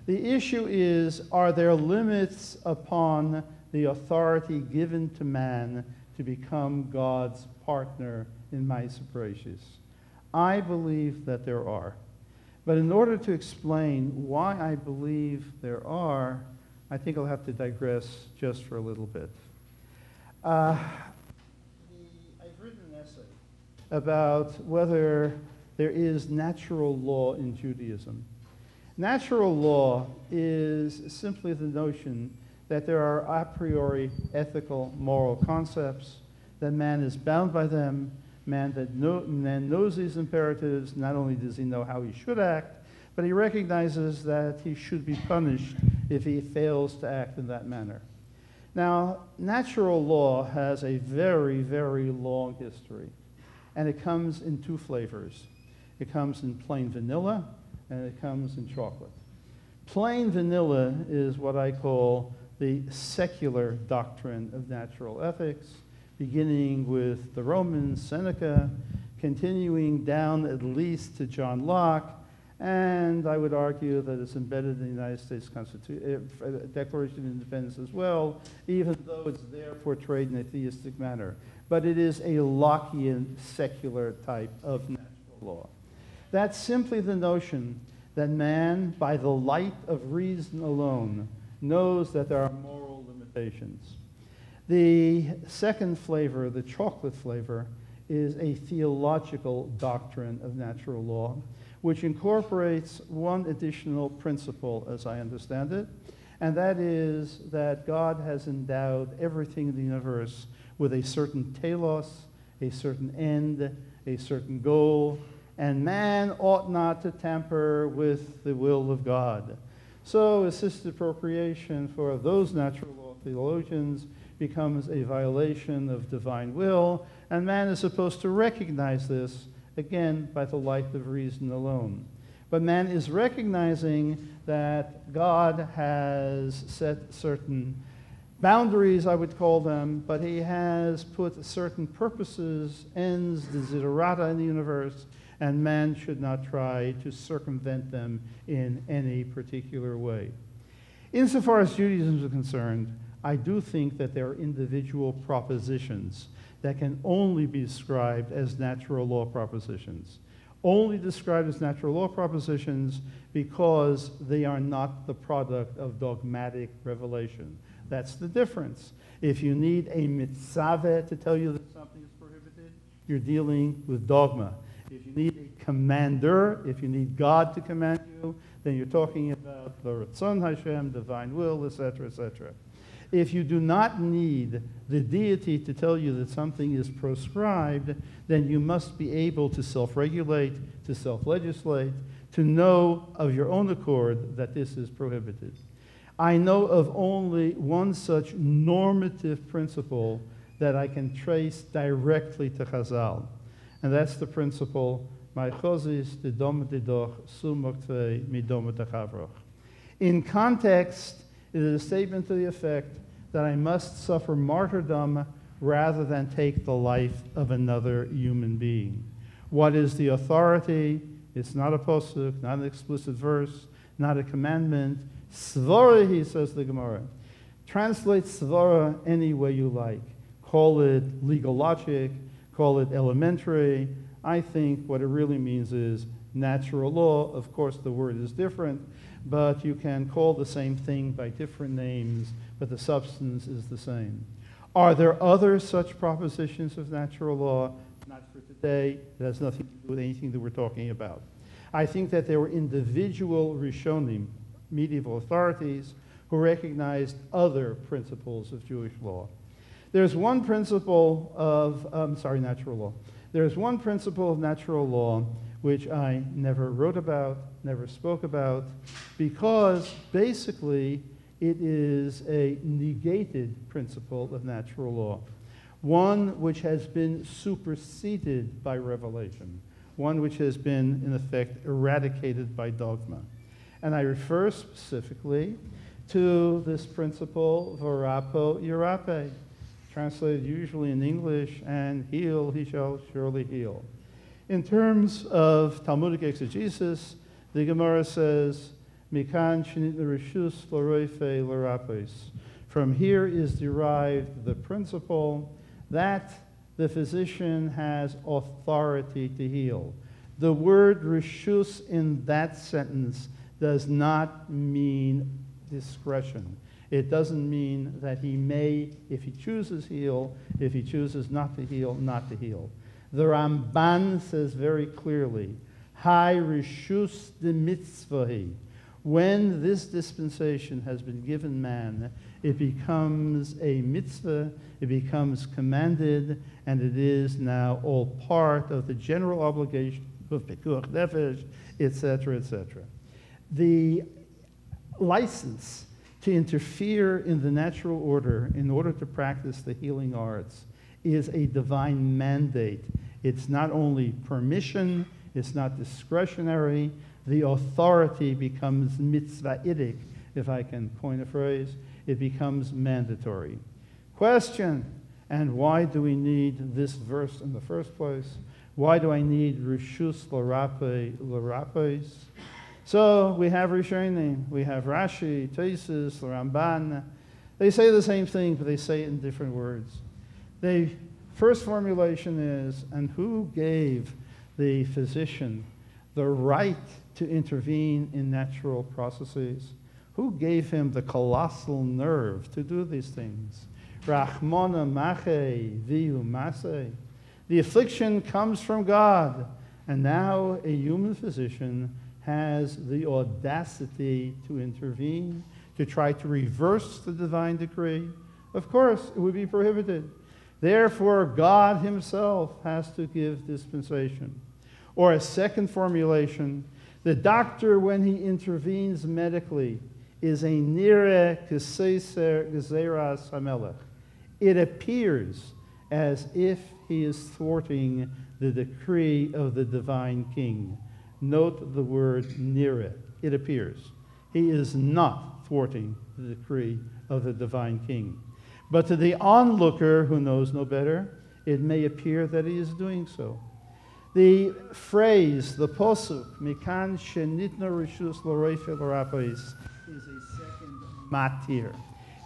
The issue is, are there limits upon the authority given to man to become God's partner in Ma'aser Bereshis? I believe that there are. But in order to explain why I believe there are, I think I'll have to digress just for a little bit. Uh, the, I've written an essay about whether there is natural law in Judaism. Natural law is simply the notion that there are a priori ethical, moral concepts, that man is bound by them, man that know, man knows these imperatives. Not only does he know how he should act, but he recognizes that he should be punished if he fails to act in that manner. Now, natural law has a very, very long history, and it comes in two flavors. It comes in plain vanilla, and it comes in chocolate. Plain vanilla is what I call the secular doctrine of natural ethics, beginning with the Romans, Seneca, continuing down at least to John Locke, and I would argue that it's embedded in the United States Constitution, uh, Declaration of Independence as well, even though it's there portrayed in a theistic manner. But it is a Lockean secular type of natural law. That's simply the notion that man, by the light of reason alone, knows that there are moral limitations. The second flavor, the chocolate flavor, is a theological doctrine of natural law, which incorporates one additional principle, as I understand it, and that is that God has endowed everything in the universe with a certain telos, a certain end, a certain goal, and man ought not to tamper with the will of God. So assisted appropriation for those natural law theologians becomes a violation of divine will, and man is supposed to recognize this, again, by the light of reason alone. But man is recognizing that God has set certain boundaries, I would call them, but he has put certain purposes, ends, desiderata in the universe, and man should not try to circumvent them in any particular way. Insofar as Judaism is concerned, I do think that there are individual propositions that can only be described as natural law propositions. Only described as natural law propositions because they are not the product of dogmatic revelation. That's the difference. If you need a mitzvah to tell you that something is prohibited, you're dealing with dogma. If you need a commander, if you need God to command you, then you're talking about the Ratzon Hashem, divine will, et cetera, et cetera. If you do not need the deity to tell you that something is proscribed, then you must be able to self-regulate, to self-legislate, to know of your own accord that this is prohibited. I know of only one such normative principle that I can trace directly to Chazal, and that's the principle, in context, it is a statement to the effect that I must suffer martyrdom rather than take the life of another human being. What is the authority? It's not a posuk, not an explicit verse, not a commandment. Svara, he says the Gemara. Translate svara any way you like. Call it legal logic, call it elementary. I think what it really means is natural law. Of course, the word is different, but you can call the same thing by different names, but the substance is the same. Are there other such propositions of natural law? Not for today. It has nothing to do with anything that we're talking about. I think that there were individual Rishonim, medieval authorities, who recognized other principles of Jewish law. There's one principle of, um, sorry, natural law. There's one principle of natural law which I never wrote about, never spoke about, because basically it is a negated principle of natural law, one which has been superseded by revelation, one which has been, in effect, eradicated by dogma. And I refer specifically to this principle, varapo yirape, translated usually in English, and heal, he shall surely heal. In terms of Talmudic exegesis, The Gemara says, Mikan shenit l'rishus l'roife l'rapes. From here is derived the principle that the physician has authority to heal. The word rishus in that sentence does not mean discretion. It doesn't mean that he may, if he chooses, heal, if he chooses not to heal, not to heal. The Ramban says very clearly, Hai rishus demitzvahi. When this dispensation has been given man, it becomes a mitzvah, it becomes commanded, and it is now all part of the general obligation of pikuach nefesh, et cetera, et cetera. The license to interfere in the natural order in order to practice the healing arts is a divine mandate. It's not only permission, it's not discretionary. The authority becomes mitzvahitic, if I can coin a phrase. It becomes mandatory. Question, and why do we need this verse in the first place? Why do I need rishus l'rape l'rapes? So we have Rishonim, we have Rashi, Teisus, Ramban. They say the same thing, but they say it in different words. The first formulation is, and who gave the physician the right to intervene in natural processes? Who gave him the colossal nerve to do these things? Rachmana mache viu maseh. The affliction comes from God, and now a human physician has the audacity to intervene, to try to reverse the divine decree. Of course, it would be prohibited. Therefore, God himself has to give dispensation. Or a second formulation, the doctor, when he intervenes medically, is a nireh k'seiser hamelech. It appears as if he is thwarting the decree of the divine king. Note the word nireh. It appears. He is not thwarting the decree of the divine king. But to the onlooker who knows no better, it may appear that he is doing so. The phrase, the posuk, mikan shenitna rishus l'roife l'rapes, is a second matir.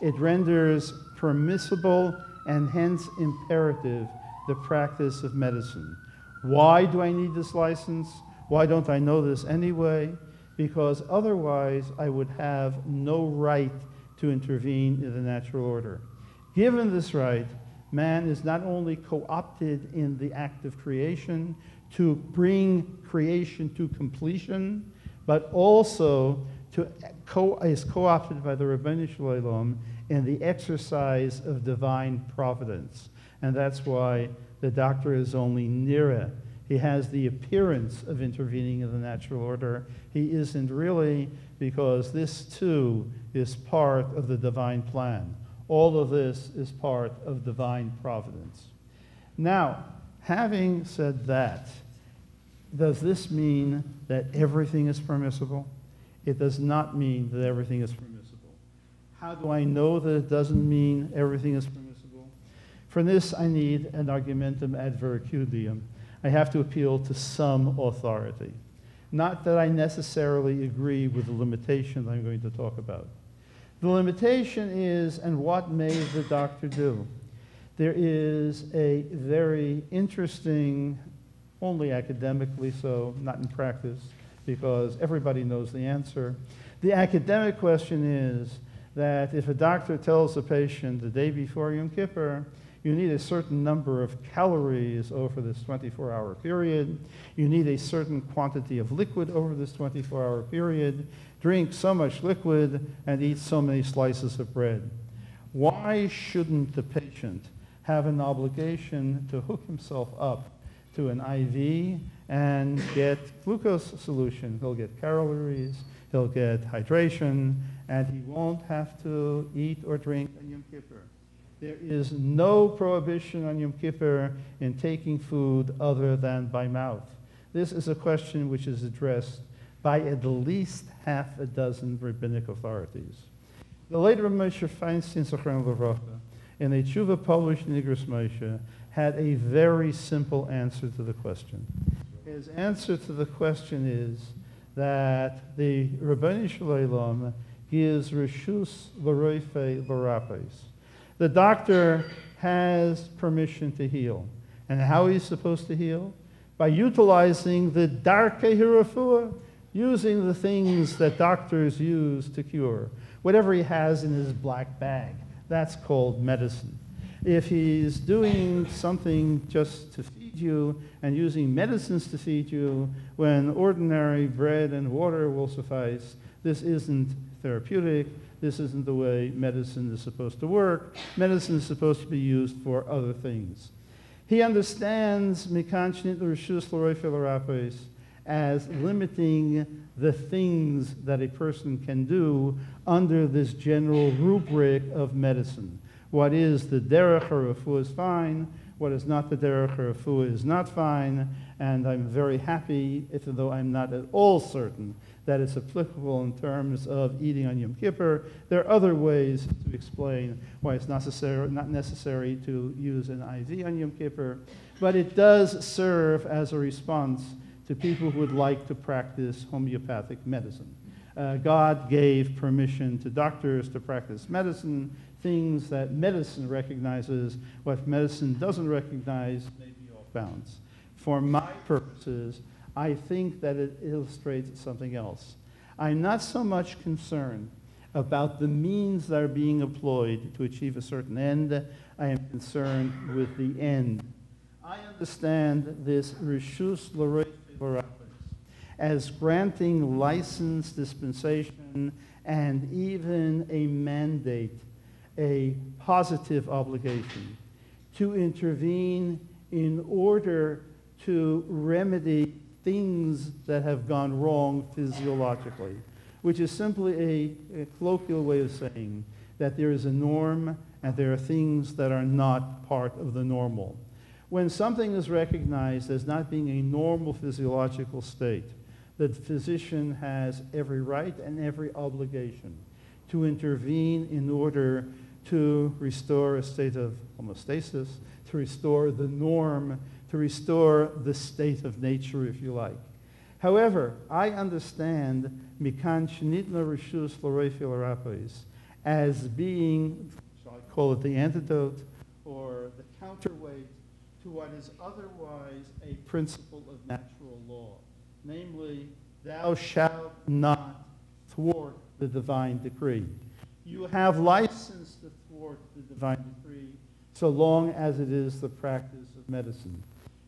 It renders permissible and hence imperative the practice of medicine. Why do I need this license? Why don't I know this anyway? Because otherwise I would have no right to intervene in the natural order. Given this right, man is not only co-opted in the act of creation to bring creation to completion, but also to co is co-opted by the Rebbeinu Shel Olam in the exercise of divine providence. And that's why the doctor is only nireh. He has the appearance of intervening in the natural order. He isn't really, because this too is part of the divine plan. All of this is part of divine providence. Now, having said that, does this mean that everything is permissible? It does not mean that everything is permissible. How do I know that it doesn't mean everything is permissible? For this, I need an argumentum ad vericuium. I have to appeal to some authority. Not that I necessarily agree with the limitations I'm going to talk about. The limitation is, and what may the doctor do? There is a very interesting, only academically so, not in practice, because everybody knows the answer. The academic question is that if a doctor tells a patient the day before Yom Kippur, you need a certain number of calories over this twenty-four hour period. You need a certain quantity of liquid over this twenty-four hour period. Drink so much liquid and eat so many slices of bread. Why shouldn't the patient have an obligation to hook himself up to an I V and get glucose solution? He'll get calories, he'll get hydration, and he won't have to eat or drink on Yom Kippur. There is no prohibition on Yom Kippur in taking food other than by mouth. This is a question which is addressed by at least half a dozen rabbinic authorities. The late Rav Moshe Feinstein, Zichrono Livrocha, in a tshuva published in Igros Moshe, had a very simple answer to the question. His answer to the question is that the Rebbeinu Shel Olam gives Rishus L'Roifei L'Rapes. The doctor has permission to heal. And how he's supposed to heal? By utilizing the Darkei HaRefuah, using the things that doctors use to cure. Whatever he has in his black bag, that's called medicine. If he's doing something just to feed you and using medicines to feed you when ordinary bread and water will suffice, this isn't therapeutic. This isn't the way medicine is supposed to work. Medicine is supposed to be used for other things. He understands Mikanshit Rishus L'Roifei L'Rapes as limiting the things that a person can do under this general rubric of medicine. What is the derech harefuah is fine, what is not the derech harefuah is not fine, and I'm very happy, even though I'm not at all certain that it's applicable in terms of eating on Yom Kippur. There are other ways to explain why it's not necessary, not necessary to use an I V on Yom Kippur, but it does serve as a response to people who would like to practice homeopathic medicine. Uh, God gave permission to doctors to practice medicine, things that medicine recognizes. What medicine doesn't recognize may be off bounds. For my purposes, I think that it illustrates something else. I'm not so much concerned about the means that are being employed to achieve a certain end. I am concerned with the end. I understand this Rishus L'Roifei L'Rapes as granting license, dispensation, and even a mandate, a positive obligation to intervene in order to remedy things that have gone wrong physiologically, which is simply a, a colloquial way of saying that there is a norm and there are things that are not part of the normal. When something is recognized as not being a normal physiological state, the physician has every right and every obligation to intervene in order to restore a state of homeostasis, to restore the norm, to restore the state of nature, if you like. However, I understand Mikan Shenitna Rishus L'Roifei L'Rapes as being, shall I call it the antidote, or the counterweight to what is otherwise a principle of natural law, namely, thou shalt not thwart the divine decree. You have license to thwart the divine decree so long as it is the practice of medicine.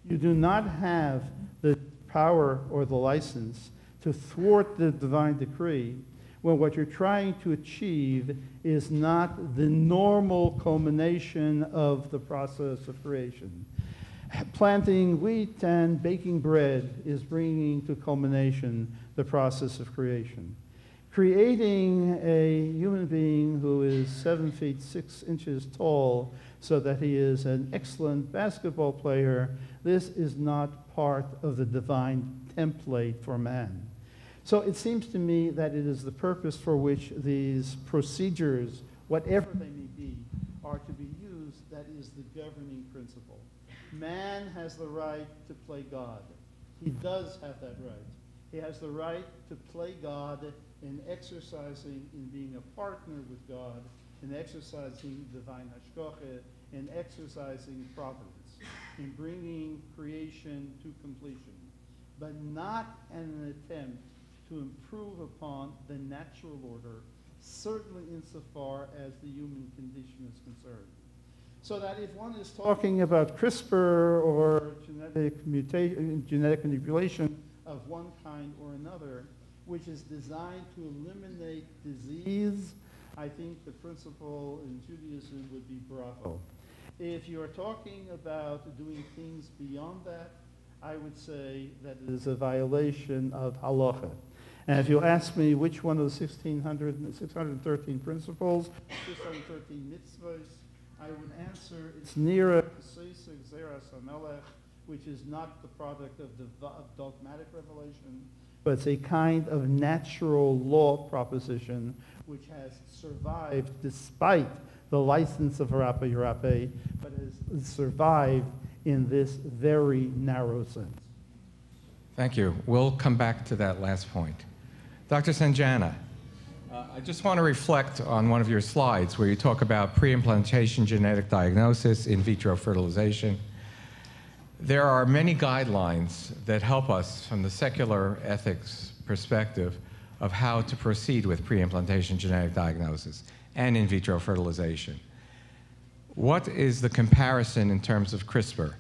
You do not have the power or the license to thwart the divine decree when what you're trying to achieve is not the normal culmination of the process of creation. Planting wheat and baking bread is bringing to culmination the process of creation. Creating a human being who is seven feet six inches tall so that he is an excellent basketball player, this is not part of the divine template for man. So it seems to me that it is the purpose for which these procedures, whatever they may be, are to be used that is the governing principle. Man has the right to play God. He does have that right. He has the right to play God in exercising, in being a partner with God, in exercising divine hashgacha, in exercising providence, in bringing creation to completion, but not an attempt to improve upon the natural order, certainly insofar as the human condition is concerned. So that if one is talking about CRISPR or genetic mutation, genetic manipulation of one kind or another, which is designed to eliminate disease, I think the principle in Judaism would be bravo. If you are talking about doing things beyond that, I would say that it is a violation of halacha. And if you ask me which one of the sixteen hundred, six hundred thirteen principles, six hundred thirteen mitzvahs, I would answer it's nira, which is not the product of, the, of dogmatic revelation, but it's a kind of natural law proposition which has survived despite the license of Harappa Yarape, but has survived in this very narrow sense. Thank you. We'll come back to that last point. Doctor Sanjana, uh, I just want to reflect on one of your slides where you talk about pre-implantation genetic diagnosis, in vitro fertilization. There are many guidelines that help us from the secular ethics perspective of how to proceed with pre-implantation genetic diagnosis and in vitro fertilization. What is the comparison in terms of CRISPR?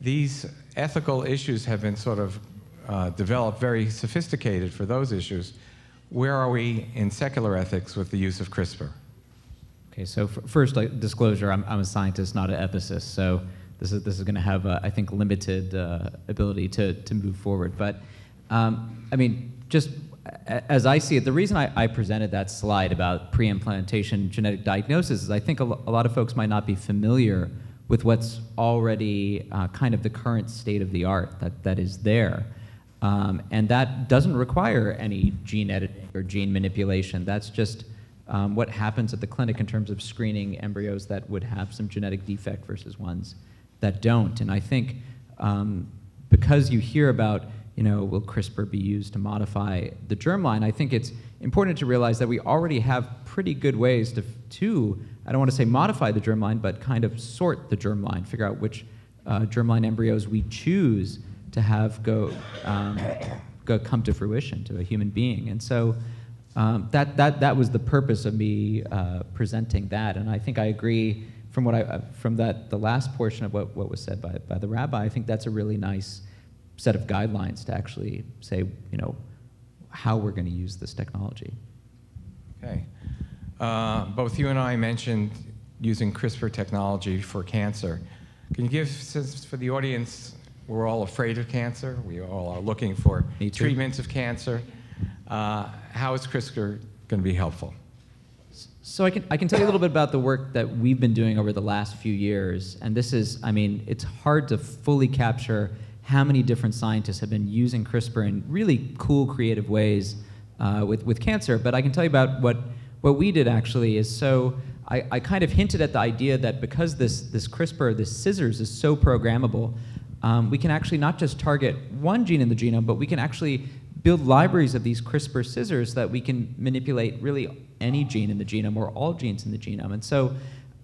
These ethical issues have been sort of uh, developed very sophisticated for those issues. Where are we in secular ethics with the use of CRISPR? Okay, so for, first, like, disclosure, I'm, I'm a scientist, not an ethicist, so this is, this is gonna have, uh, I think, limited uh, ability to, to move forward. But, um, I mean, just as I see it, the reason I, I presented that slide about pre-implantation genetic diagnosis is I think a, lo a lot of folks might not be familiar with what's already uh, kind of the current state of the art that, that is there. Um, and that doesn't require any gene editing or gene manipulation. That's just um, what happens at the clinic in terms of screening embryos that would have some genetic defect versus ones that don't. And I think um, because you hear about, you know, will CRISPR be used to modify the germline, I think it's important to realize that we already have pretty good ways to, to I don't want to say modify the germline, but kind of sort the germline, figure out which uh, germline embryos we choose to have go, um, go come to fruition to a human being. And so um, that, that, that was the purpose of me uh, presenting that. And I think I agree from, what I, from that, the last portion of what, what was said by, by the rabbi. I think that's a really nice set of guidelines to actually say, you know, how we're going to use this technology. Okay. Uh, both you and I mentioned using CRISPR technology for cancer. Can you give, since for the audience, we're all afraid of cancer, we all are looking for treatments of cancer, uh, how is CRISPR going to be helpful? So I can, I can tell you a little bit about the work that we've been doing over the last few years, and this is, I mean, it's hard to fully capture how many different scientists have been using CRISPR in really cool, creative ways uh, with, with cancer, but I can tell you about what What we did actually is, so I, I kind of hinted at the idea that because this, this CRISPR, this scissors is so programmable, um, we can actually not just target one gene in the genome, but we can actually build libraries of these CRISPR scissors that we can manipulate really any gene in the genome or all genes in the genome. And so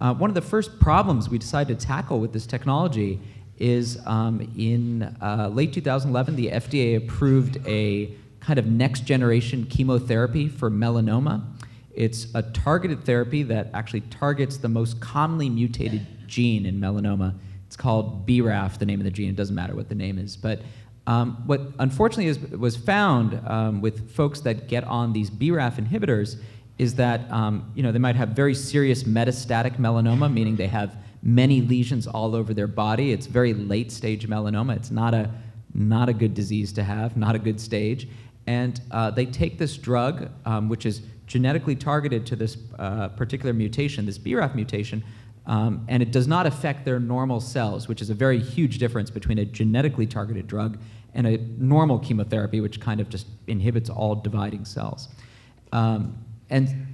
uh, one of the first problems we decided to tackle with this technology is um, in uh, late two thousand eleven, the F D A approved a kind of next generation chemotherapy for melanoma. It's a targeted therapy that actually targets the most commonly mutated gene in melanoma. It's called B R A F, the name of the gene. It doesn't matter what the name is. But um, what unfortunately is, was found um, with folks that get on these B R A F inhibitors is that um, you know, they might have very serious metastatic melanoma, meaning they have many lesions all over their body. It's very late stage melanoma. It's not a, not a good disease to have, not a good stage. And uh, they take this drug, um, which is genetically targeted to this uh, particular mutation, this B R A F mutation, um, and it does not affect their normal cells, which is a very huge difference between a genetically targeted drug and a normal chemotherapy, which kind of just inhibits all dividing cells. Um, and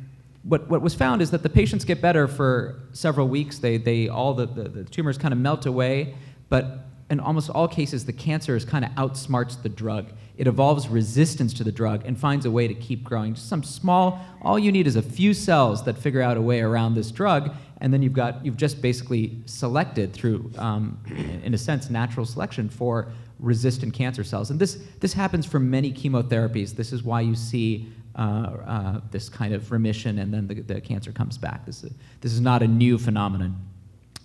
what, what was found is that the patients get better for several weeks. They, they, all the, the, the tumors kind of melt away, but in almost all cases, the cancer is kind of outsmarts the drug. It evolves resistance to the drug and finds a way to keep growing. Just some small, all you need is a few cells that figure out a way around this drug, and then you've got, you've just basically selected through, um, in a sense, natural selection for resistant cancer cells. And this, this happens for many chemotherapies. This is why you see uh, uh, this kind of remission and then the, the cancer comes back. This is, this is not a new phenomenon.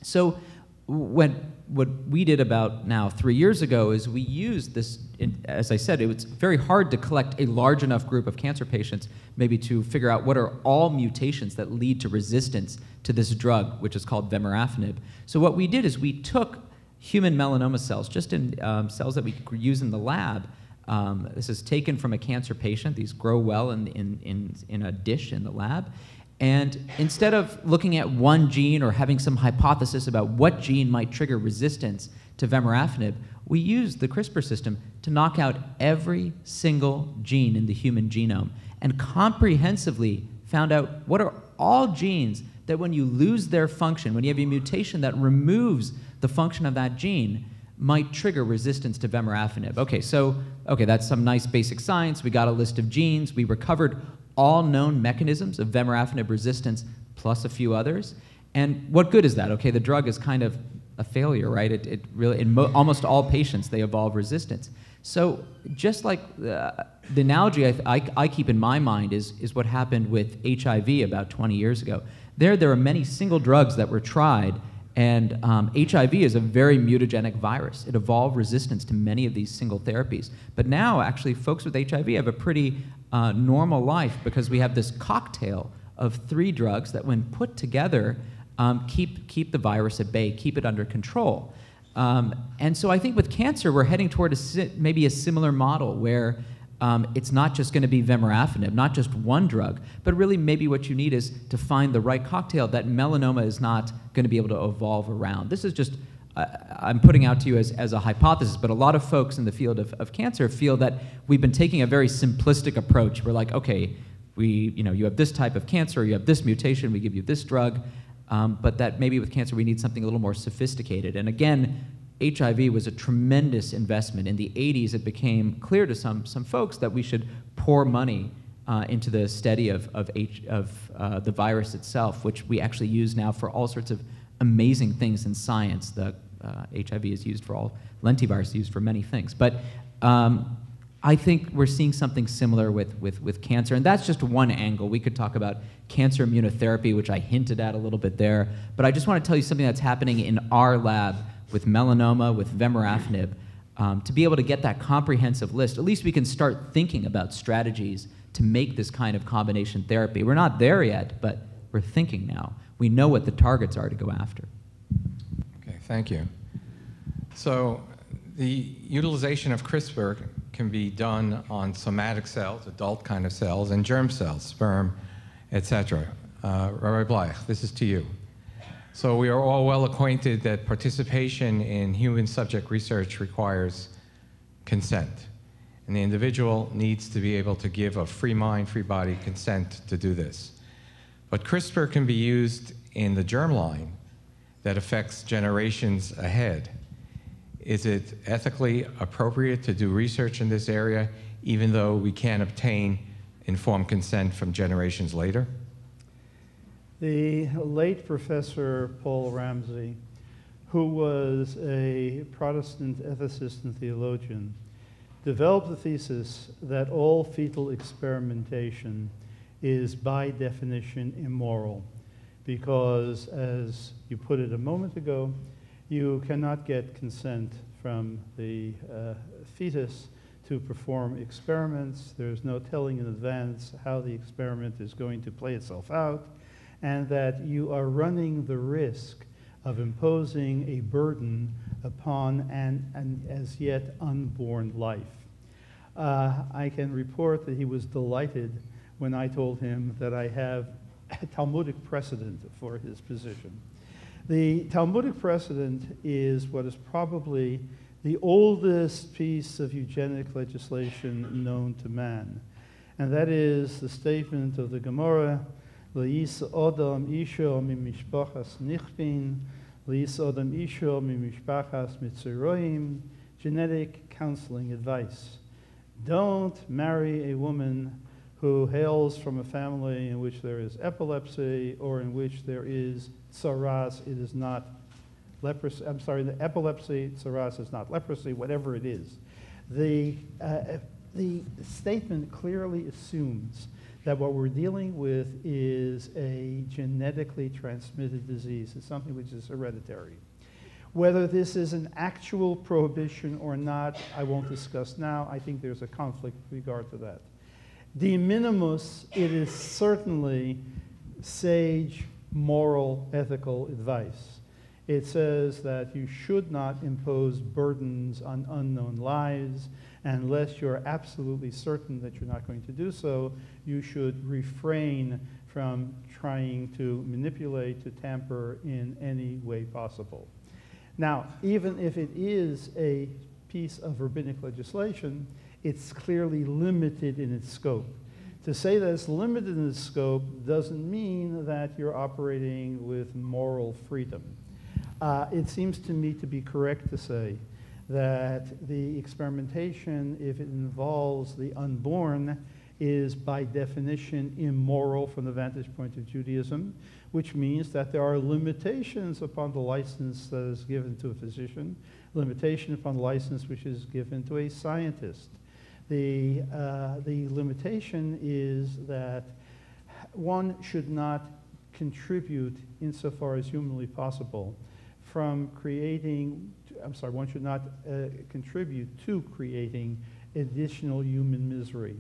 So when, what we did about now three years ago is we used this, as I said, it was very hard to collect a large enough group of cancer patients maybe to figure out what are all mutations that lead to resistance to this drug, which is called vemurafenib. So what we did is we took human melanoma cells, just in um, cells that we could use in the lab. Um, this is taken from a cancer patient. These grow well in, in, in, in a dish in the lab. And instead of looking at one gene or having some hypothesis about what gene might trigger resistance to vemurafenib, we used the CRISPR system to knock out every single gene in the human genome and comprehensively found out what are all genes that when you lose their function, when you have a mutation that removes the function of that gene, might trigger resistance to vemurafenib. Okay, so, okay, that's some nice basic science. We got a list of genes. We recovered all known mechanisms of vemurafenib resistance, plus a few others. And what good is that? Okay, the drug is kind of a failure, right? It, it really, in mo almost all patients, they evolve resistance. So just like uh, the analogy I, I, I keep in my mind is, is what happened with H I V about twenty years ago. There, there are many single drugs that were tried, and um, H I V is a very mutagenic virus. It evolved resistance to many of these single therapies. But now, actually, folks with H I V have a pretty uh, normal life because we have this cocktail of three drugs that, when put together, um, keep, keep the virus at bay, keep it under control. Um, and so I think with cancer, we're heading toward a, maybe a similar model where um, it's not just going to be vemurafenib, not just one drug, but really maybe what you need is to find the right cocktail that melanoma is not going to be able to evolve around. This is just, uh, I'm putting out to you as, as a hypothesis, but a lot of folks in the field of, of cancer feel that we've been taking a very simplistic approach. We're like, okay, we, you know, you have this type of cancer, you have this mutation, we give you this drug. Um, but that maybe with cancer we need something a little more sophisticated. And again, H I V was a tremendous investment. In the eighties, it became clear to some, some folks that we should pour money uh, into the study of, of, H, of uh, the virus itself, which we actually use now for all sorts of amazing things in science. The uh, H I V is used for all, lentivirus is used for many things. But um, I think we're seeing something similar with, with, with cancer, and that's just one angle. We could talk about cancer immunotherapy, which I hinted at a little bit there, but I just want to tell you something that's happening in our lab with melanoma, with vemurafenib. Um, to be able to get that comprehensive list, at least we can start thinking about strategies to make this kind of combination therapy. We're not there yet, but we're thinking now. We know what the targets are to go after. Okay, thank you. So the utilization of CRISPR can be done on somatic cells, adult kind of cells, and germ cells, sperm, et cetera. Uh, Rabbi Bleich, this is to you. So we are all well acquainted that participation in human subject research requires consent. And the individual needs to be able to give a free mind, free body consent to do this. But CRISPR can be used in the germline that affects generations ahead. Is it ethically appropriate to do research in this area, even though we can't obtain informed consent from generations later? The late Professor Paul Ramsey, who was a Protestant ethicist and theologian, developed the thesis that all fetal experimentation is by definition immoral, because, as you put it a moment ago, you cannot get consent from the uh, fetus to perform experiments. There's no telling in advance how the experiment is going to play itself out, and that you are running the risk of imposing a burden upon an, an as yet unborn life. Uh, I can report that he was delighted when I told him that I have a Talmudic precedent for his position. The Talmudic precedent is what is probably the oldest piece of eugenic legislation known to man. And that is the statement of the Gemara, Le'is Odom Isho Mimishpachas Nichbin, Le'is Odom Isho Mimishpachas Mitzeroim, genetic counseling advice. Don't marry a woman who hails from a family in which there is epilepsy or in which there is tsaras, it is not leprosy, I'm sorry, the epilepsy, tsaras is not leprosy, whatever it is. The, uh, the statement clearly assumes that what we're dealing with is a genetically transmitted disease. It's something which is hereditary. Whether this is an actual prohibition or not, I won't discuss now. I think there's a conflict with regard to that. De minimis, it is certainly sage, moral, ethical advice. It says that you should not impose burdens on unknown lives unless you're absolutely certain that you're not going to do so. You should refrain from trying to manipulate, to tamper in any way possible. Now, even if it is a piece of rabbinic legislation, it's clearly limited in its scope. To say that it's limited in its scope doesn't mean that you're operating with moral freedom. Uh, it seems to me to be correct to say that the experimentation, if it involves the unborn, is by definition immoral from the vantage point of Judaism, which means that there are limitations upon the license that is given to a physician, limitation upon the license which is given to a scientist. The, uh, the limitation is that one should not contribute, insofar as humanly possible, from creating, I'm sorry, one should not uh, contribute to creating additional human misery.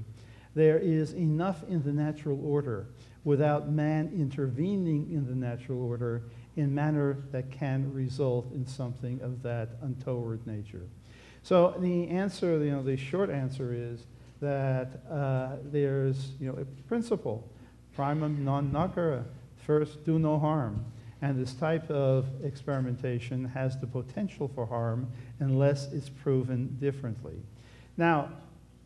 There is enough in the natural order without man intervening in the natural order in manner that can result in something of that untoward nature. So the answer, you know, the short answer is that uh, there's, you know, a principle, primum non nocere, first do no harm. And this type of experimentation has the potential for harm unless it's proven differently. Now,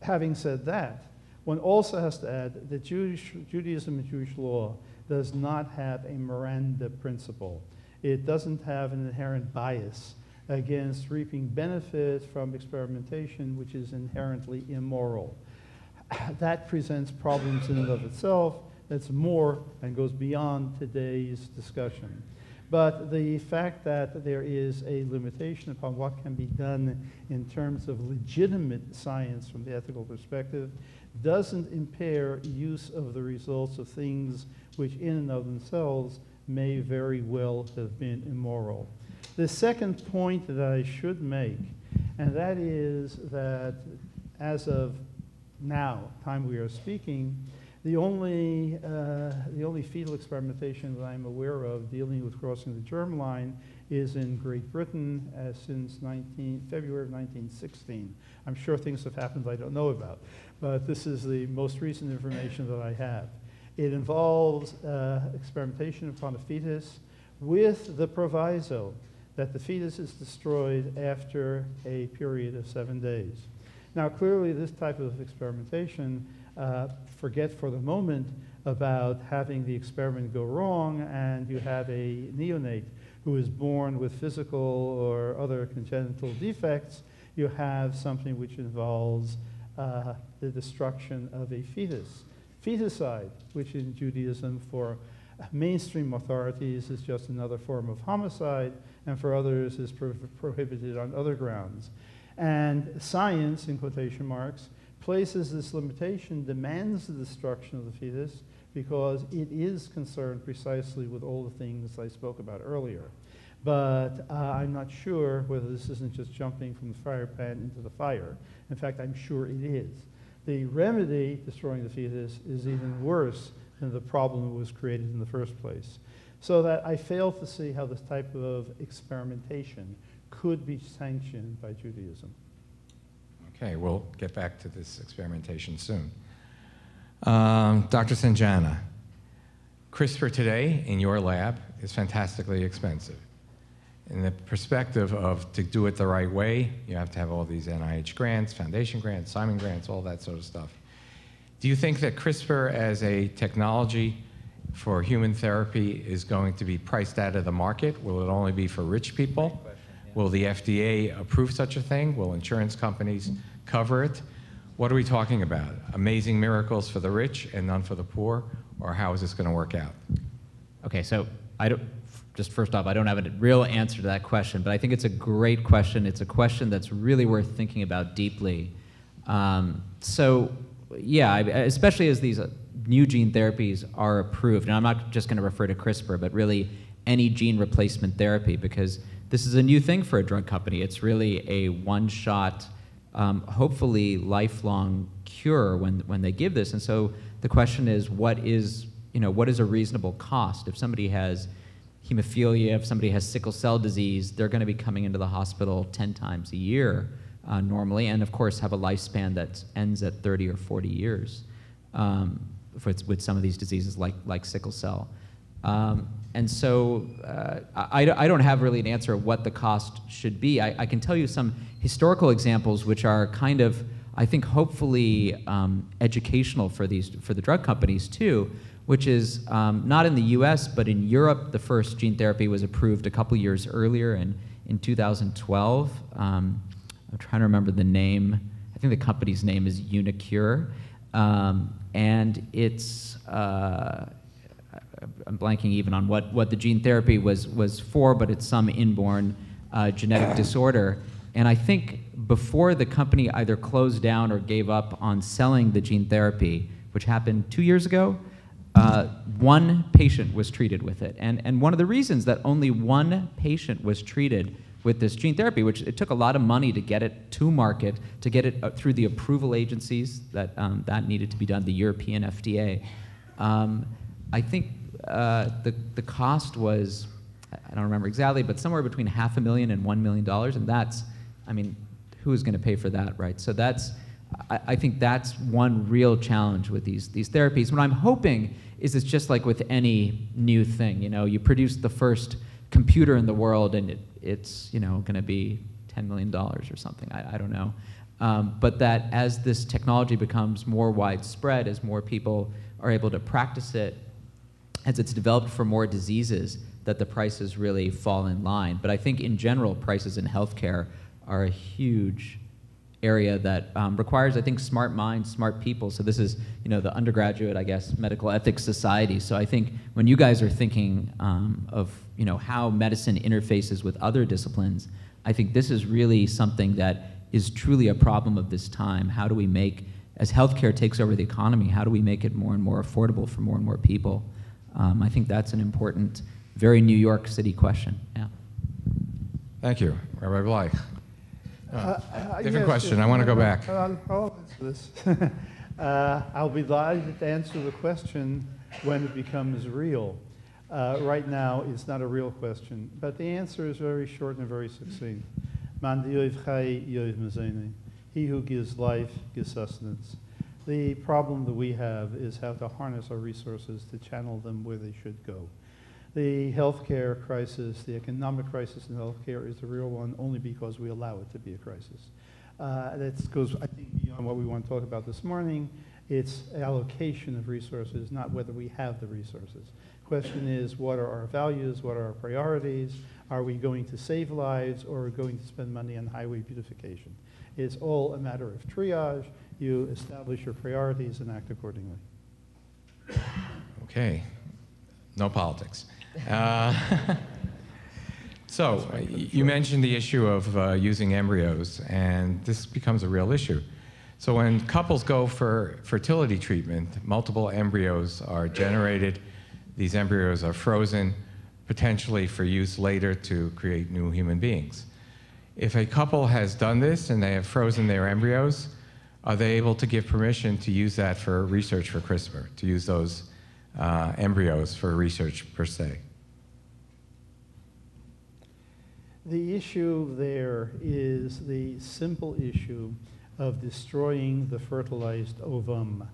having said that, one also has to add that Jewish, Judaism and Jewish law does not have a Miranda principle. It doesn't have an inherent bias against reaping benefits from experimentation, which is inherently immoral. That presents problems in and of itself. That's more and goes beyond today's discussion. But the fact that there is a limitation upon what can be done in terms of legitimate science from the ethical perspective doesn't impair use of the results of things which in and of themselves may very well have been immoral. The second point that I should make, and that is that as of now, time we are speaking, the only, uh, the only fetal experimentation that I'm aware of dealing with crossing the germline is in Great Britain uh, since February of nineteen sixteen. I'm sure things have happened I don't know about, but this is the most recent information that I have. It involves uh, experimentation upon a fetus with the proviso that the fetus is destroyed after a period of seven days. Now, clearly, this type of experimentation Uh, forget for the moment about having the experiment go wrong and you have a neonate who is born with physical or other congenital defects. You have something which involves uh, the destruction of a fetus. Feticide, which in Judaism for mainstream authorities is just another form of homicide, and for others is pro- prohibited on other grounds. And science, in quotation marks, places this limitation, demands the destruction of the fetus because it is concerned precisely with all the things I spoke about earlier. But uh, I'm not sure whether this isn't just jumping from the fire pan into the fire. In fact, I'm sure it is. The remedy, destroying the fetus, is even worse than the problem that was created in the first place. So that I fail to see how this type of experimentation could be sanctioned by Judaism. Okay, we'll get back to this experimentation soon. Um, Doctor Sanjana, CRISPR today in your lab is fantastically expensive. In the perspective of to do it the right way, you have to have all these N I H grants, foundation grants, Simon grants, all that sort of stuff. Do you think that CRISPR as a technology for human therapy is going to be priced out of the market? Will it only be for rich people? Will the F D A approve such a thing? Will insurance companies cover it? What are we talking about? Amazing miracles for the rich and none for the poor? Or how is this going to work out? Okay, so I don't, just first off, I don't have a real answer to that question, but I think it's a great question. It's a question that's really worth thinking about deeply. Um, so yeah, especially as these new gene therapies are approved, and I'm not just going to refer to CRISPR, but really any gene replacement therapy, because this is a new thing for a drug company. It's really a one-shot, um, hopefully lifelong cure when, when they give this. And so the question is, what is, you know, what is a reasonable cost? If somebody has hemophilia, if somebody has sickle cell disease, they're going to be coming into the hospital ten times a year uh, normally, and of course have a lifespan that ends at thirty or forty years um, for, with some of these diseases like, like sickle cell. Um, and so uh, I, I don't have really an answer of what the cost should be. I, I can tell you some historical examples which are kind of, I think, hopefully um, educational for, these, for the drug companies too, which is um, not in the U S, but in Europe, the first gene therapy was approved a couple years earlier in, in two thousand twelve um, I'm trying to remember the name. I think the company's name is Unicure. Um, and it's, uh, I'm blanking even on what, what the gene therapy was, was for, but it's some inborn uh, genetic disorder. And I think before the company either closed down or gave up on selling the gene therapy, which happened two years ago, uh, one patient was treated with it. And, and one of the reasons that only one patient was treated with this gene therapy, which it took a lot of money to get it to market, to get it through the approval agencies, that, um, that needed to be done, the European F D A. Um, I think uh, the, the cost was, I don't remember exactly, but somewhere between half a million and one million dollars, and that's, I mean, who is gonna pay for that, right? So that's, I, I think that's one real challenge with these, these therapies. What I'm hoping is it's just like with any new thing, you know, you produce the first computer in the world and it, it's, you know, gonna be ten million dollars or something, I, I don't know. Um, but that as this technology becomes more widespread, as more people are able to practice it, as it's developed for more diseases, that the prices really fall in line. But I think in general, prices in healthcare are a huge area that um, requires, I think, smart minds, smart people. So this is, you know, the undergraduate, I guess, medical ethics society. So I think when you guys are thinking um, of, you know, how medicine interfaces with other disciplines, I think this is really something that is truly a problem of this time. How do we make, as healthcare takes over the economy, how do we make it more and more affordable for more and more people? Um, I think that's an important, very New York City question, yeah. Thank you, Rabbi Bleich. Uh, uh, different yes, question, I want to go back. I'll, I'll answer this. uh, I'll be glad to answer the question when it becomes real. Uh, right now, it's not a real question, but the answer is very short and very succinct. He who gives life gives sustenance. The problem that we have is how to harness our resources to channel them where they should go. The healthcare crisis, the economic crisis in healthcare is the real one only because we allow it to be a crisis. Uh, that goes, I think, beyond what we want to talk about this morning. It's allocation of resources, not whether we have the resources. The question is, what are our values? What are our priorities? Are we going to save lives or are we going to spend money on highway beautification? It's all a matter of triage. You establish your priorities and act accordingly. Okay. No politics. Uh, so you mentioned the issue of uh, using embryos, and this becomes a real issue. So when couples go for fertility treatment, multiple embryos are generated. These embryos are frozen, potentially for use later to create new human beings. If a couple has done this and they have frozen their embryos, are they able to give permission to use that for research for CRISPR, to use those Uh, embryos for research per se? The issue there is the simple issue of destroying the fertilized ovum.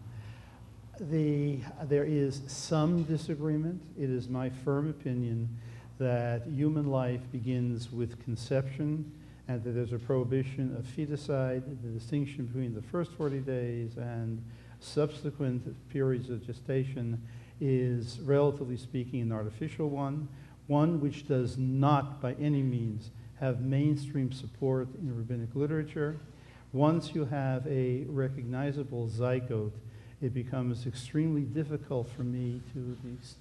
The, there is some disagreement. It is my firm opinion that human life begins with conception and that there's a prohibition of feticide, the distinction between the first forty days and subsequent periods of gestation is, relatively speaking, an artificial one, one which does not by any means have mainstream support in rabbinic literature. Once you have a recognizable zygote, it becomes extremely difficult for me to,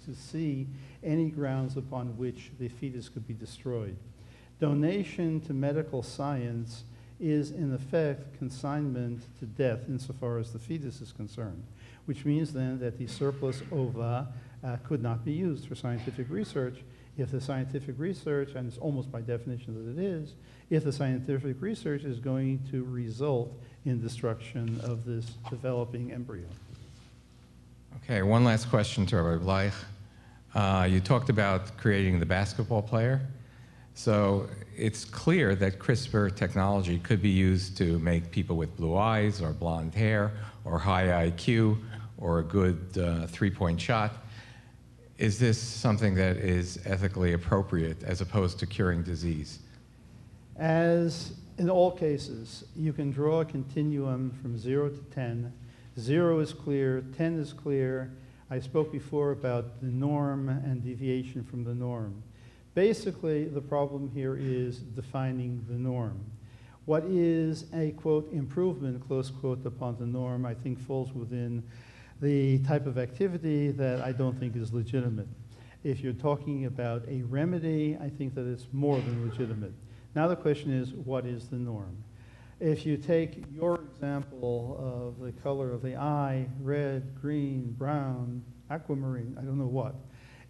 to see any grounds upon which the fetus could be destroyed. Donation to medical science is, in effect, consignment to death insofar as the fetus is concerned, which means then that the surplus ova uh, could not be used for scientific research. If the scientific research, and it's almost by definition that it is, if the scientific research is going to result in destruction of this developing embryo. Okay, one last question to Rabbi Bleich. Uh, you talked about creating the basketball player. So it's clear that CRISPR technology could be used to make people with blue eyes or blonde hair or high I Q or a good uh, three-point shot. Is this something that is ethically appropriate as opposed to curing disease? As in all cases, you can draw a continuum from zero to ten. Zero is clear, ten is clear. I spoke before about the norm and deviation from the norm. Basically, the problem here is defining the norm. what is a, quote, improvement, close quote, upon the norm, I think falls within the type of activity that I don't think is legitimate. If you're talking about a remedy, I think that it's more than legitimate. Now the question is, what is the norm? If you take your example of the color of the eye, red, green, brown, aquamarine, I don't know what,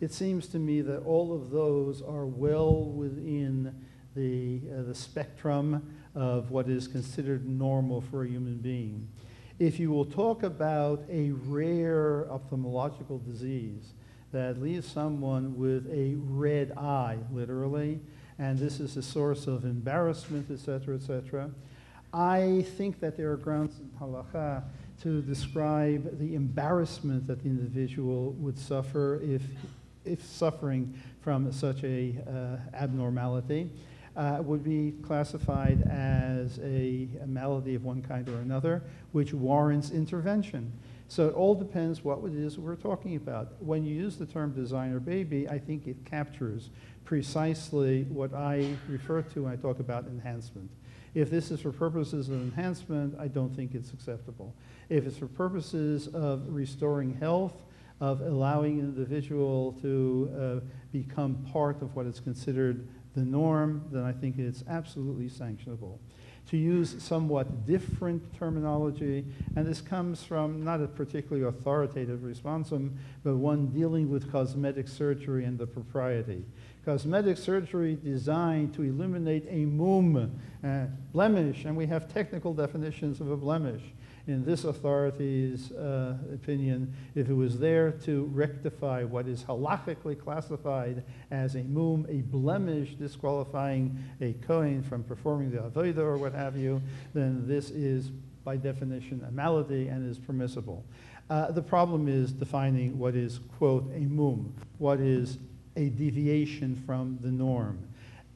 it seems to me that all of those are well within the, uh, the spectrum of what is considered normal for a human being. If you will talk about a rare ophthalmological disease that leaves someone with a red eye, literally, and this is a source of embarrassment, et cetera, et cetera, I think that there are grounds in halakha to describe the embarrassment that the individual would suffer if, if suffering from such a uh, abnormality uh, would be classified as a, a malady of one kind or another, which warrants intervention. So it all depends what it is we're talking about. When you use the term designer baby, I think it captures precisely what I refer to when I talk about enhancement. If this is for purposes of enhancement, I don't think it's acceptable. If it's for purposes of restoring health, of allowing an individual to uh, become part of what is considered the norm, then I think it's absolutely sanctionable. To use somewhat different terminology, and this comes from not a particularly authoritative responsum, but one dealing with cosmetic surgery and the propriety. Cosmetic surgery designed to eliminate a mum, uh, blemish, and we have technical definitions of a blemish. In this authority's uh, opinion, if it was there to rectify what is halachically classified as a mum, a blemish disqualifying a kohen from performing the avodah or what have you, then this is by definition a malady and is permissible. Uh, the problem is defining what is, quote, a mum, what is a deviation from the norm,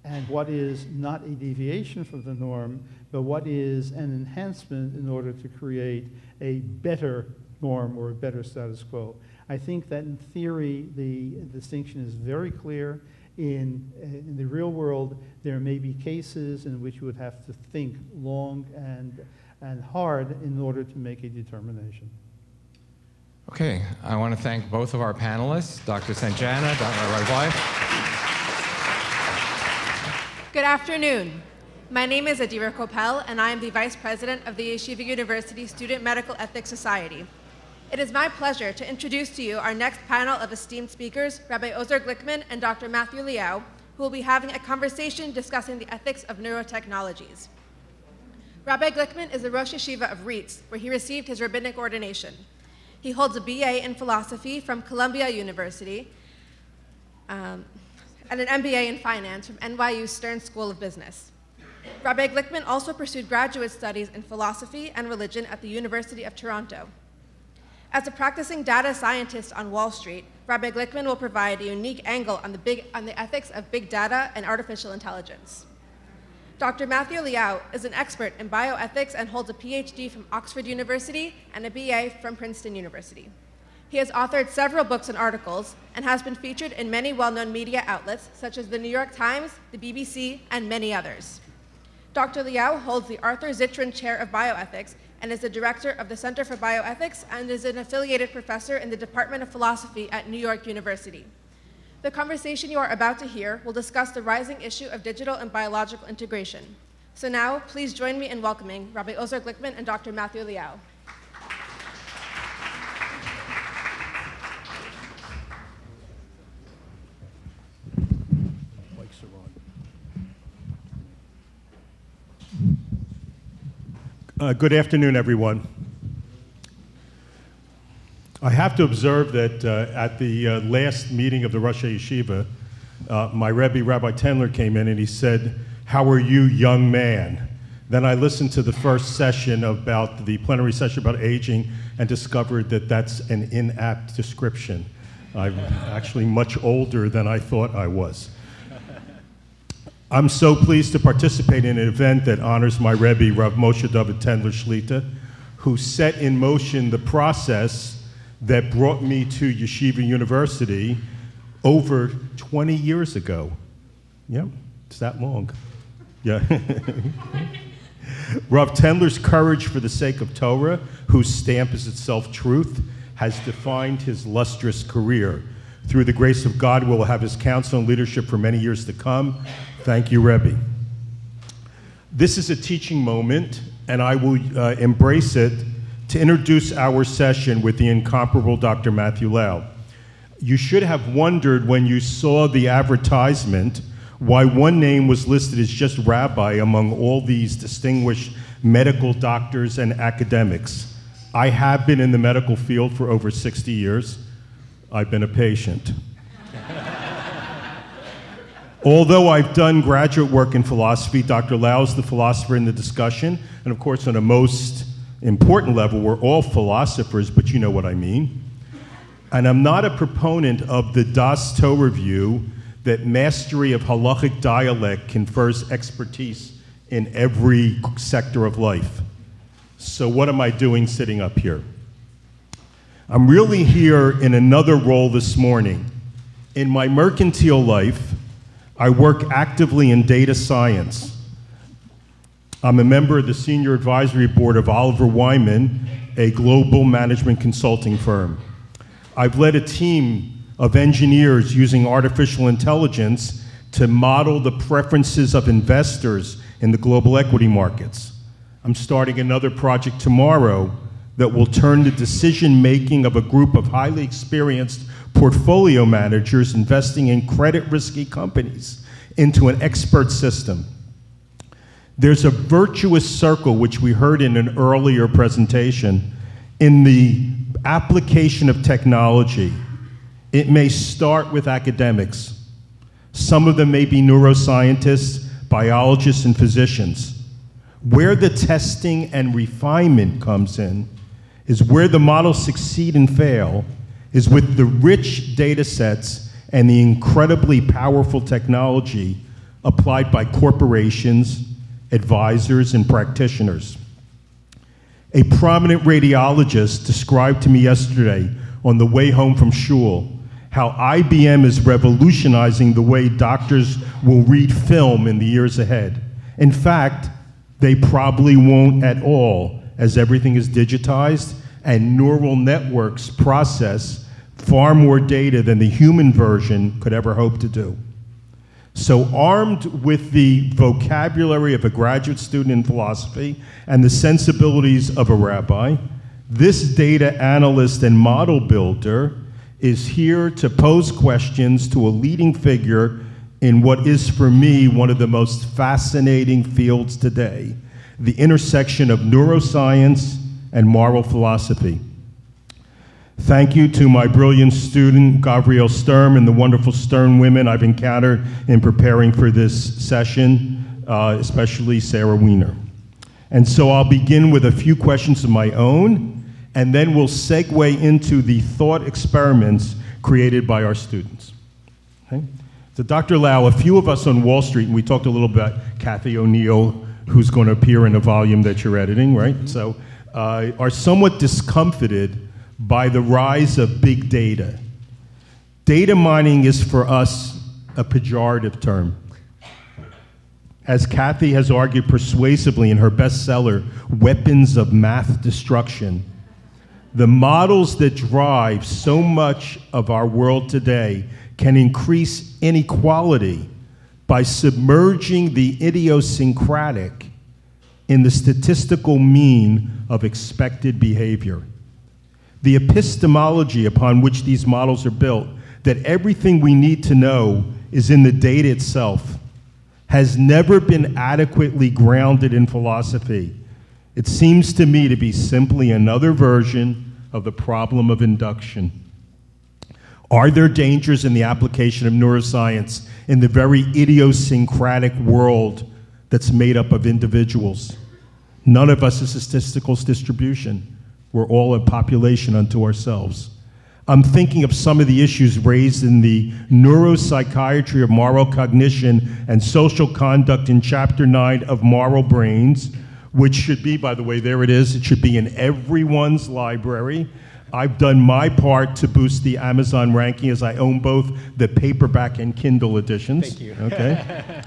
and what is not a deviation from the norm, but what is an enhancement in order to create a better norm or a better status quo. I think that in theory, the distinction is very clear. In, in the real world, there may be cases in which you would have to think long and, and hard in order to make a determination. Okay, I want to thank both of our panelists, Doctor Sanjana, Doctor Reichman. Good afternoon. My name is Adira Koppel, and I am the Vice President of the Yeshiva University Student Medical Ethics Society. It is my pleasure to introduce to you our next panel of esteemed speakers, Rabbi Ozer Glickman and Doctor Matthew Liao, who will be having a conversation discussing the ethics of neurotechnologies. Rabbi Glickman is the Rosh Yeshiva of REITS, where he received his rabbinic ordination. He holds a B A in philosophy from Columbia University um, and an M B A in finance from N Y U Stern School of Business. Rabbi Glickman also pursued graduate studies in philosophy and religion at the University of Toronto. As a practicing data scientist on Wall Street, Rabbi Glickman will provide a unique angle on the, big, on the ethics of big data and artificial intelligence. Doctor Matthew Liao is an expert in bioethics and holds a P H D from Oxford University and a B A from Princeton University. He has authored several books and articles and has been featured in many well-known media outlets such as the New York Times, the B B C, and many others. Doctor Liao holds the Arthur Zittrain Chair of Bioethics and is the director of the Center for Bioethics and is an affiliated professor in the Department of Philosophy at New York University. The conversation you are about to hear will discuss the rising issue of digital and biological integration. So now, please join me in welcoming Rabbi Ozer Glickman and Doctor Matthew Liao. Uh, good afternoon, everyone. I have to observe that uh, at the uh, last meeting of the Rosh Yeshiva, uh, my Rebbe, Rabbi Tendler, came in and he said, "How are you, young man?" Then I listened to the first session about the plenary session about aging and discovered that that's an inapt description. I'm actually much older than I thought I was. I'm so pleased to participate in an event that honors my Rebbe, Rav Moshe David Tendler Shlita, who set in motion the process that brought me to Yeshiva University over twenty years ago. Yep, it's that long. Yeah. Rav Tendler's courage for the sake of Torah, whose stamp is itself truth, has defined his lustrous career. Through the grace of God, we'll have his counsel and leadership for many years to come. Thank you, Rebbe. This is a teaching moment, and I will uh, embrace it to introduce our session with the incomparable Doctor Matthew Liao. You should have wondered when you saw the advertisement why one name was listed as just rabbi among all these distinguished medical doctors and academics. I have been in the medical field for over sixty years. I've been a patient. Although I've done graduate work in philosophy, Doctor Liao is the philosopher in the discussion, and of course on a most important level, we're all philosophers, but you know what I mean. And I'm not a proponent of the Das Torah view that mastery of halachic dialect confers expertise in every sector of life. So what am I doing sitting up here? I'm really here in another role this morning. In my mercantile life, I work actively in data science. I'm a member of the Senior Advisory Board of Oliver Wyman, a global management consulting firm. I've led a team of engineers using artificial intelligence to model the preferences of investors in the global equity markets. I'm starting another project tomorrow that will turn the decision-making of a group of highly experienced portfolio managers investing in credit-risky companies into an expert system. There's a virtuous circle, which we heard in an earlier presentation, in the application of technology. It may start with academics. Some of them may be neuroscientists, biologists, and physicians. Where the testing and refinement comes in is where the models succeed and fail, is with the rich data sets and the incredibly powerful technology applied by corporations, advisors, and practitioners. A prominent radiologist described to me yesterday on the way home from shul how I B M is revolutionizing the way doctors will read film in the years ahead. In fact, they probably won't at all, as everything is digitized and neural networks process far more data than the human version could ever hope to do. So armed with the vocabulary of a graduate student in philosophy and the sensibilities of a rabbi, this data analyst and model builder is here to pose questions to a leading figure in what is, for me, one of the most fascinating fields today, the intersection of neuroscience and moral philosophy. Thank you to my brilliant student, Gabrielle Sturm, and the wonderful Stern women I've encountered in preparing for this session, uh, especially Sarah Wiener. And so I'll begin with a few questions of my own, and then we'll segue into the thought experiments created by our students. Okay? So Doctor Liao, a few of us on Wall Street, and we talked a little about Kathy O'Neill, who's going to appear in a volume that you're editing, right? Mm-hmm. So uh, are somewhat discomfited by the rise of big data. Data mining is for us a pejorative term. As Kathy has argued persuasively in her bestseller, Weapons of Math Destruction, the models that drive so much of our world today can increase inequality by submerging the idiosyncratic in the statistical mean of expected behavior. The epistemology upon which these models are built, that everything we need to know is in the data itself, has never been adequately grounded in philosophy. It seems to me to be simply another version of the problem of induction. Are there dangers in the application of neuroscience in the very idiosyncratic world that's made up of individuals? None of us is a statistical distribution. We're all a population unto ourselves. I'm thinking of some of the issues raised in the Neuropsychiatry of Moral Cognition and Social Conduct in Chapter nine of Moral Brains, which should be, by the way, there it is, it should be in everyone's library. I've done my part to boost the Amazon ranking as I own both the paperback and Kindle editions. Thank you. Okay.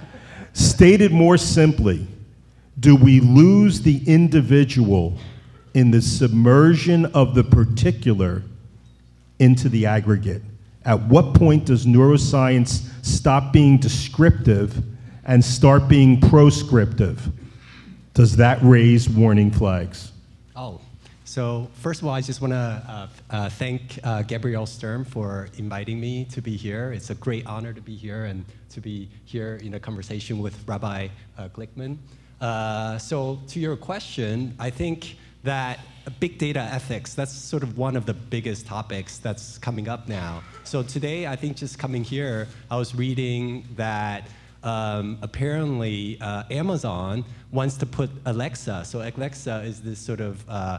Stated more simply, do we lose the individual in the submersion of the particular into the aggregate? At what point does neuroscience stop being descriptive and start being proscriptive? Does that raise warning flags? Oh, so first of all, I just want to uh, uh, thank uh, Gabrielle Sturm for inviting me to be here. It's a great honor to be here and to be here in a conversation with Rabbi uh, Glickman. Uh, so to your question, I think that big data ethics, that's sort of one of the biggest topics that's coming up now. So today, I think just coming here, I was reading that um, apparently uh, Amazon wants to put Alexa. So Alexa is this sort of, uh,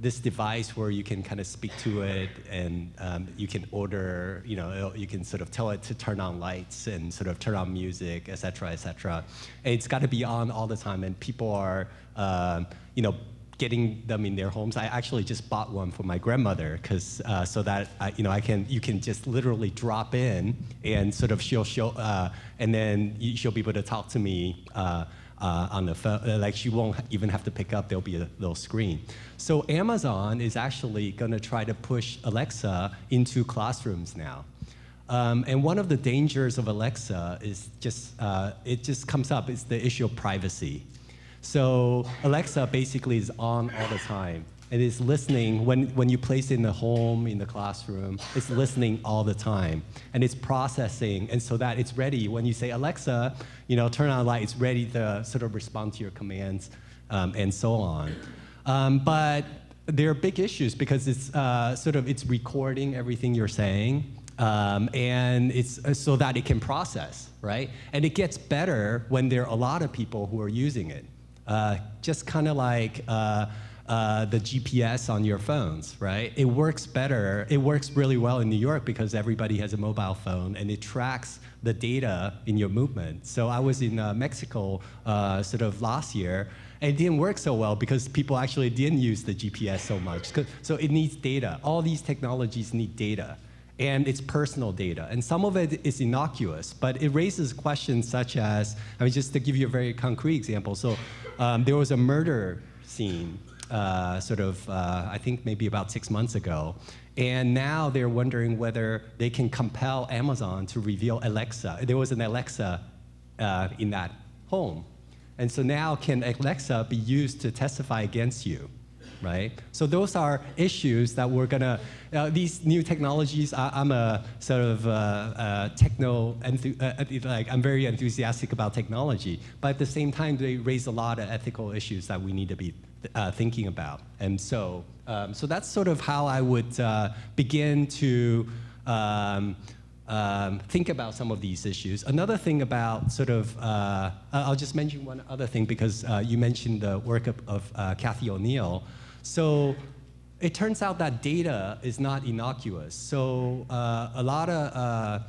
this device where you can kind of speak to it and um, you can order, you know, you can sort of tell it to turn on lights and sort of turn on music, et cetera, et cetera. And it's got to be on all the time, and people are, um, you know, getting them in their homes. I actually just bought one for my grandmother, because uh, so that I, you know, I can you can just literally drop in and sort of she'll show uh, and then she'll be able to talk to me uh, uh, on the phone. Like she won't even have to pick up. There'll be a little screen. So Amazon is actually going to try to push Alexa into classrooms now. Um, and one of the dangers of Alexa is just uh, it just comes up. It's the issue of privacy. So Alexa basically is on all the time. It is listening. When, when you place it in the home, in the classroom, it's listening all the time. And it's processing, and so that it's ready. When you say, Alexa, you know, turn on a light, it's ready to sort of respond to your commands, um, and so on. Um, but there are big issues, because it's uh, sort of, it's recording everything you're saying. Um, and it's so that it can process, right? And it gets better when there are a lot of people who are using it. Uh, just kind of like uh, uh, the G P S on your phones, right? It works better. It works really well in New York because everybody has a mobile phone, and it tracks the data in your movement. So I was in uh, Mexico uh, sort of last year, and it didn't work so well because people actually didn't use the G P S so much. So it needs data. All these technologies need data, and it's personal data. And some of it is innocuous, but it raises questions such as, I mean, just to give you a very concrete example. So um, there was a murder scene, uh, sort of, uh, I think maybe about six months ago. And now they're wondering whether they can compel Amazon to reveal Alexa. There was an Alexa uh, in that home. And so now can Alexa be used to testify against you? Right? So those are issues that we're gonna, uh, these new technologies, I, I'm a sort of uh, uh, techno, uh, like I'm very enthusiastic about technology, but at the same time, they raise a lot of ethical issues that we need to be uh, thinking about. And so, um, so that's sort of how I would uh, begin to um, um, think about some of these issues. Another thing about sort of, uh, I'll just mention one other thing, because uh, you mentioned the work of, of uh, Cathy O'Neill. So it turns out that data is not innocuous. So uh, a lot of uh,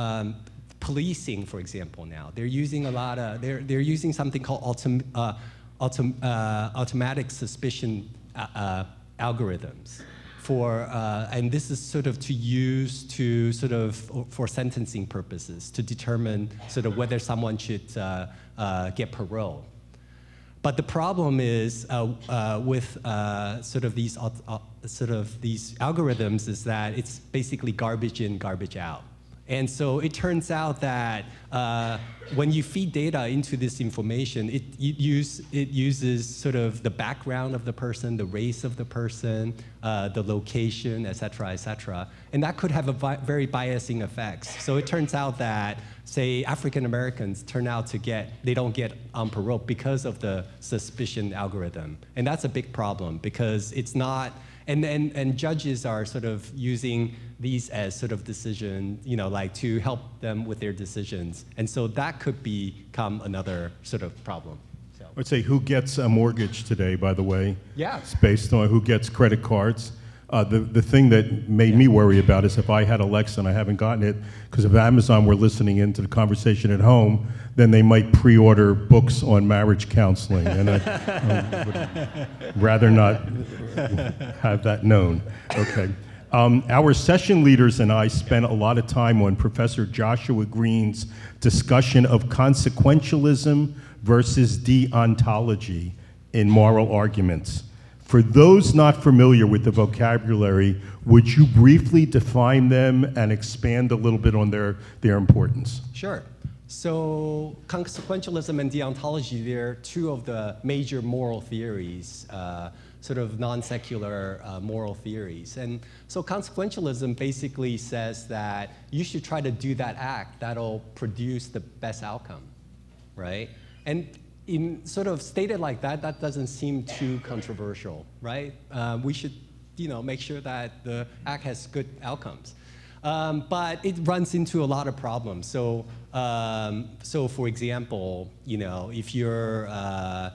um, policing, for example, now they're using a lot of they're they're using something called autom uh, autom uh, automatic suspicion uh, uh, algorithms for uh, and this is sort of to use to sort of for sentencing purposes to determine sort of whether someone should uh, uh, get parole. But the problem is uh, uh, with uh, sort of these uh, uh, sort of these algorithms is that it's basically garbage in, garbage out. And so it turns out that uh, when you feed data into this information, it, it, use, it uses sort of the background of the person, the race of the person, uh, the location, et cetera, et cetera. And that could have a vi very biasing effects. So it turns out that, say, African Americans turn out to get, they don't get on parole because of the suspicion algorithm. And that's a big problem, because it's not, and, and, and judges are sort of using these as sort of decision, you know, like to help them with their decisions. And so that could become another sort of problem. So. I would say who gets a mortgage today, by the way. Yeah. It's based on who gets credit cards. Uh, the, the thing that made yeah. me worry about is if I had Alexa and I haven't gotten it, because if Amazon were listening into the conversation at home, then they might pre-order books on marriage counseling. And I, I would rather not have that known. Okay. Um, our session leaders and I spent a lot of time on Professor Joshua Green's discussion of consequentialism versus deontology in moral arguments. For those not familiar with the vocabulary, would you briefly define them and expand a little bit on their, their importance? Sure. So consequentialism and deontology, they're two of the major moral theories, uh, sort of non-secular uh, moral theories. And so consequentialism basically says that you should try to do that act that'll produce the best outcome, right? And in sort of stated like that, that doesn't seem too controversial, right? Uh, we should, you know, make sure that the act has good outcomes. Um, but it runs into a lot of problems. So, um, so for example, you know, if you're uh,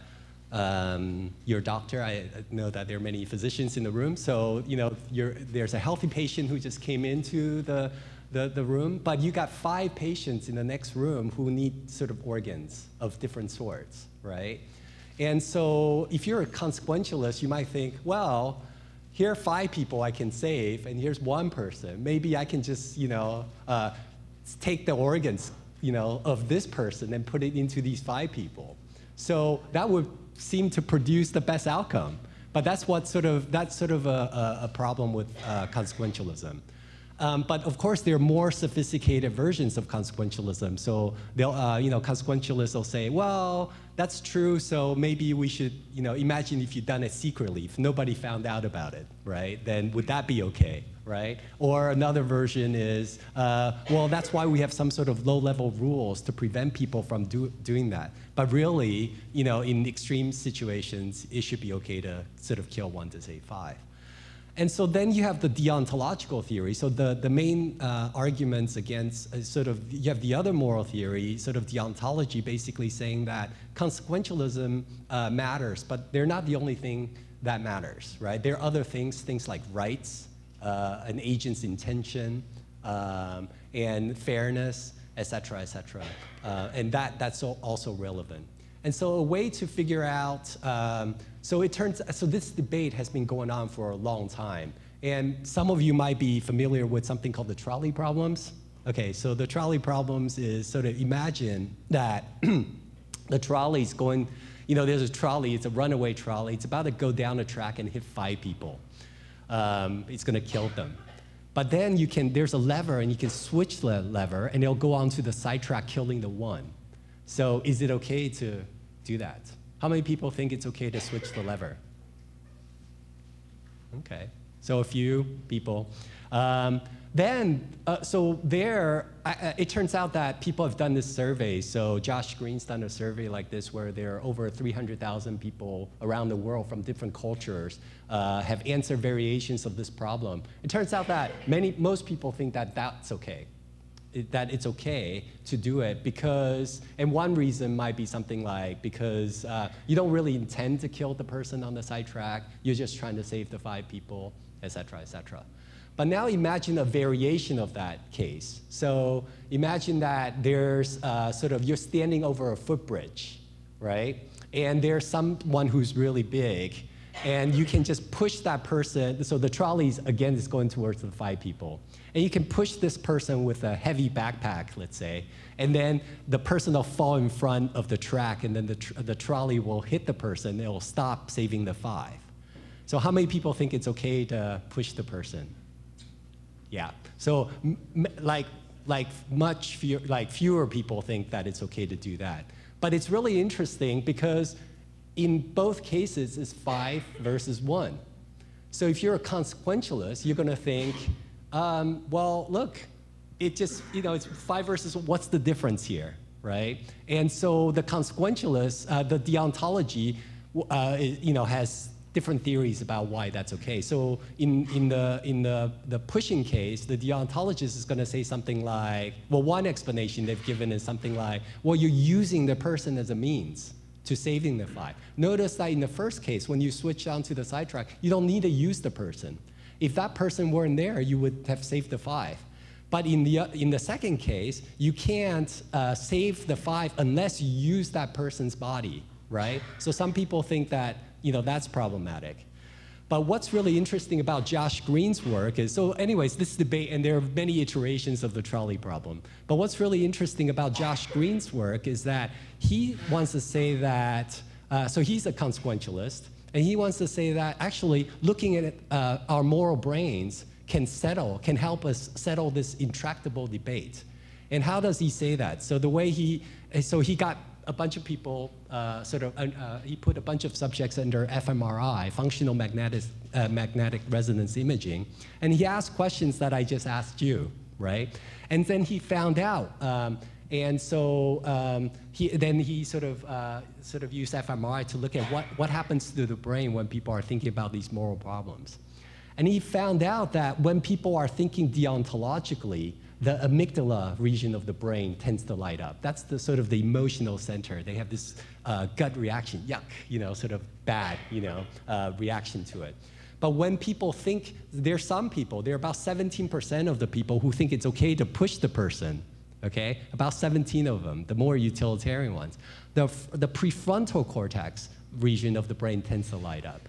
um, your doctor, I, I know that there are many physicians in the room. So, you know, you're, there's a healthy patient who just came into the, the the room, but you got five patients in the next room who need sort of organs of different sorts, right? And so, if you're a consequentialist, you might think, well, here are five people I can save, and here's one person. Maybe I can just, you know, uh, take the organs, you know, of this person and put it into these five people. So that would seem to produce the best outcome. But that's what sort of that's sort of a, a, a problem with uh, consequentialism. Um, but of course, there are more sophisticated versions of consequentialism. So they'll, uh, you know, consequentialists will say, well, that's true. So maybe we should, you know, imagine if you'd done it secretly, if nobody found out about it, right? Then would that be okay, right? Or another version is, uh, well, that's why we have some sort of low-level rules to prevent people from do doing that. But really, you know, in extreme situations, it should be okay to sort of kill one to save five. And so then you have the deontological theory. So the, the main uh, arguments against uh, sort of, you have the other moral theory, sort of deontology, basically saying that consequentialism uh, matters, but they're not the only thing that matters, right? There are other things, things like rights, uh, an agent's intention, um, and fairness, et cetera, et cetera. Uh, and that, that's also relevant. And so a way to figure out, um, so it turns, so this debate has been going on for a long time. And some of you might be familiar with something called the trolley problems. Okay, so the trolley problems is sort of imagine that the trolley's going, you know, there's a trolley, it's a runaway trolley, it's about to go down a track and hit five people. Um, it's gonna kill them. But then you can, there's a lever and you can switch the lever and it'll go on to the sidetrack killing the one. So is it okay to do that? How many people think it's okay to switch the lever? Okay, so a few people. Um, then, uh, so there, I, it turns out that people have done this survey. So Josh Green's done a survey like this where there are over three hundred thousand people around the world from different cultures uh, have answered variations of this problem. It turns out that many, most people think that that's okay. That it's okay to do it because, and one reason might be something like because uh, you don't really intend to kill the person on the sidetrack, you're just trying to save the five people, et cetera, et cetera. But now imagine a variation of that case. So imagine that there's uh, sort of, you're standing over a footbridge, right? And there's someone who's really big and you can just push that person, so the trolley's, again, is going towards the five people. And you can push this person with a heavy backpack, let's say, and then the person will fall in front of the track, and then the, tr the trolley will hit the person, and it will stop saving the five. So how many people think it's okay to push the person? Yeah, so m like, like much fewer, like fewer people think that it's okay to do that. But it's really interesting because in both cases, it's five versus one. So if you're a consequentialist, you're gonna think, Um, well, look, it just, you know, it's five versus, what's the difference here, right? And so the consequentialist, uh, the deontology, uh, you know, has different theories about why that's okay. So in, in, the, in the, the pushing case, the deontologist is gonna say something like, well, one explanation they've given is something like, well, you're using the person as a means to saving the five. Notice that in the first case, when you switch on to the sidetrack, you don't need to use the person. If that person weren't there, you would have saved the five. But in the, in the second case, you can't uh, save the five unless you use that person's body, right? So some people think that, you know, that's problematic. But what's really interesting about Josh Green's work is, so anyways, this debate, and there are many iterations of the trolley problem, but what's really interesting about Josh Green's work is that he wants to say that, uh, so he's a consequentialist, and he wants to say that actually looking at uh, our moral brains can settle, can help us settle this intractable debate. And how does he say that? So the way he, so he got a bunch of people, uh, sort of, uh, he put a bunch of subjects under fMRI, functional magnetic, uh, magnetic resonance imaging, and he asked questions that I just asked you, right? And then he found out, um, and so um, he, then he sort of, uh, sort of used fMRI to look at what, what happens to the brain when people are thinking about these moral problems. And he found out that when people are thinking deontologically, the amygdala region of the brain tends to light up. That's the sort of the emotional center. They have this uh, gut reaction, yuck, you know, sort of bad, you know, uh, reaction to it. But when people think, there's some people, there are about seventeen percent of the people who think it's okay to push the person, okay? About seventeen of them, the more utilitarian ones. The, the prefrontal cortex region of the brain tends to light up.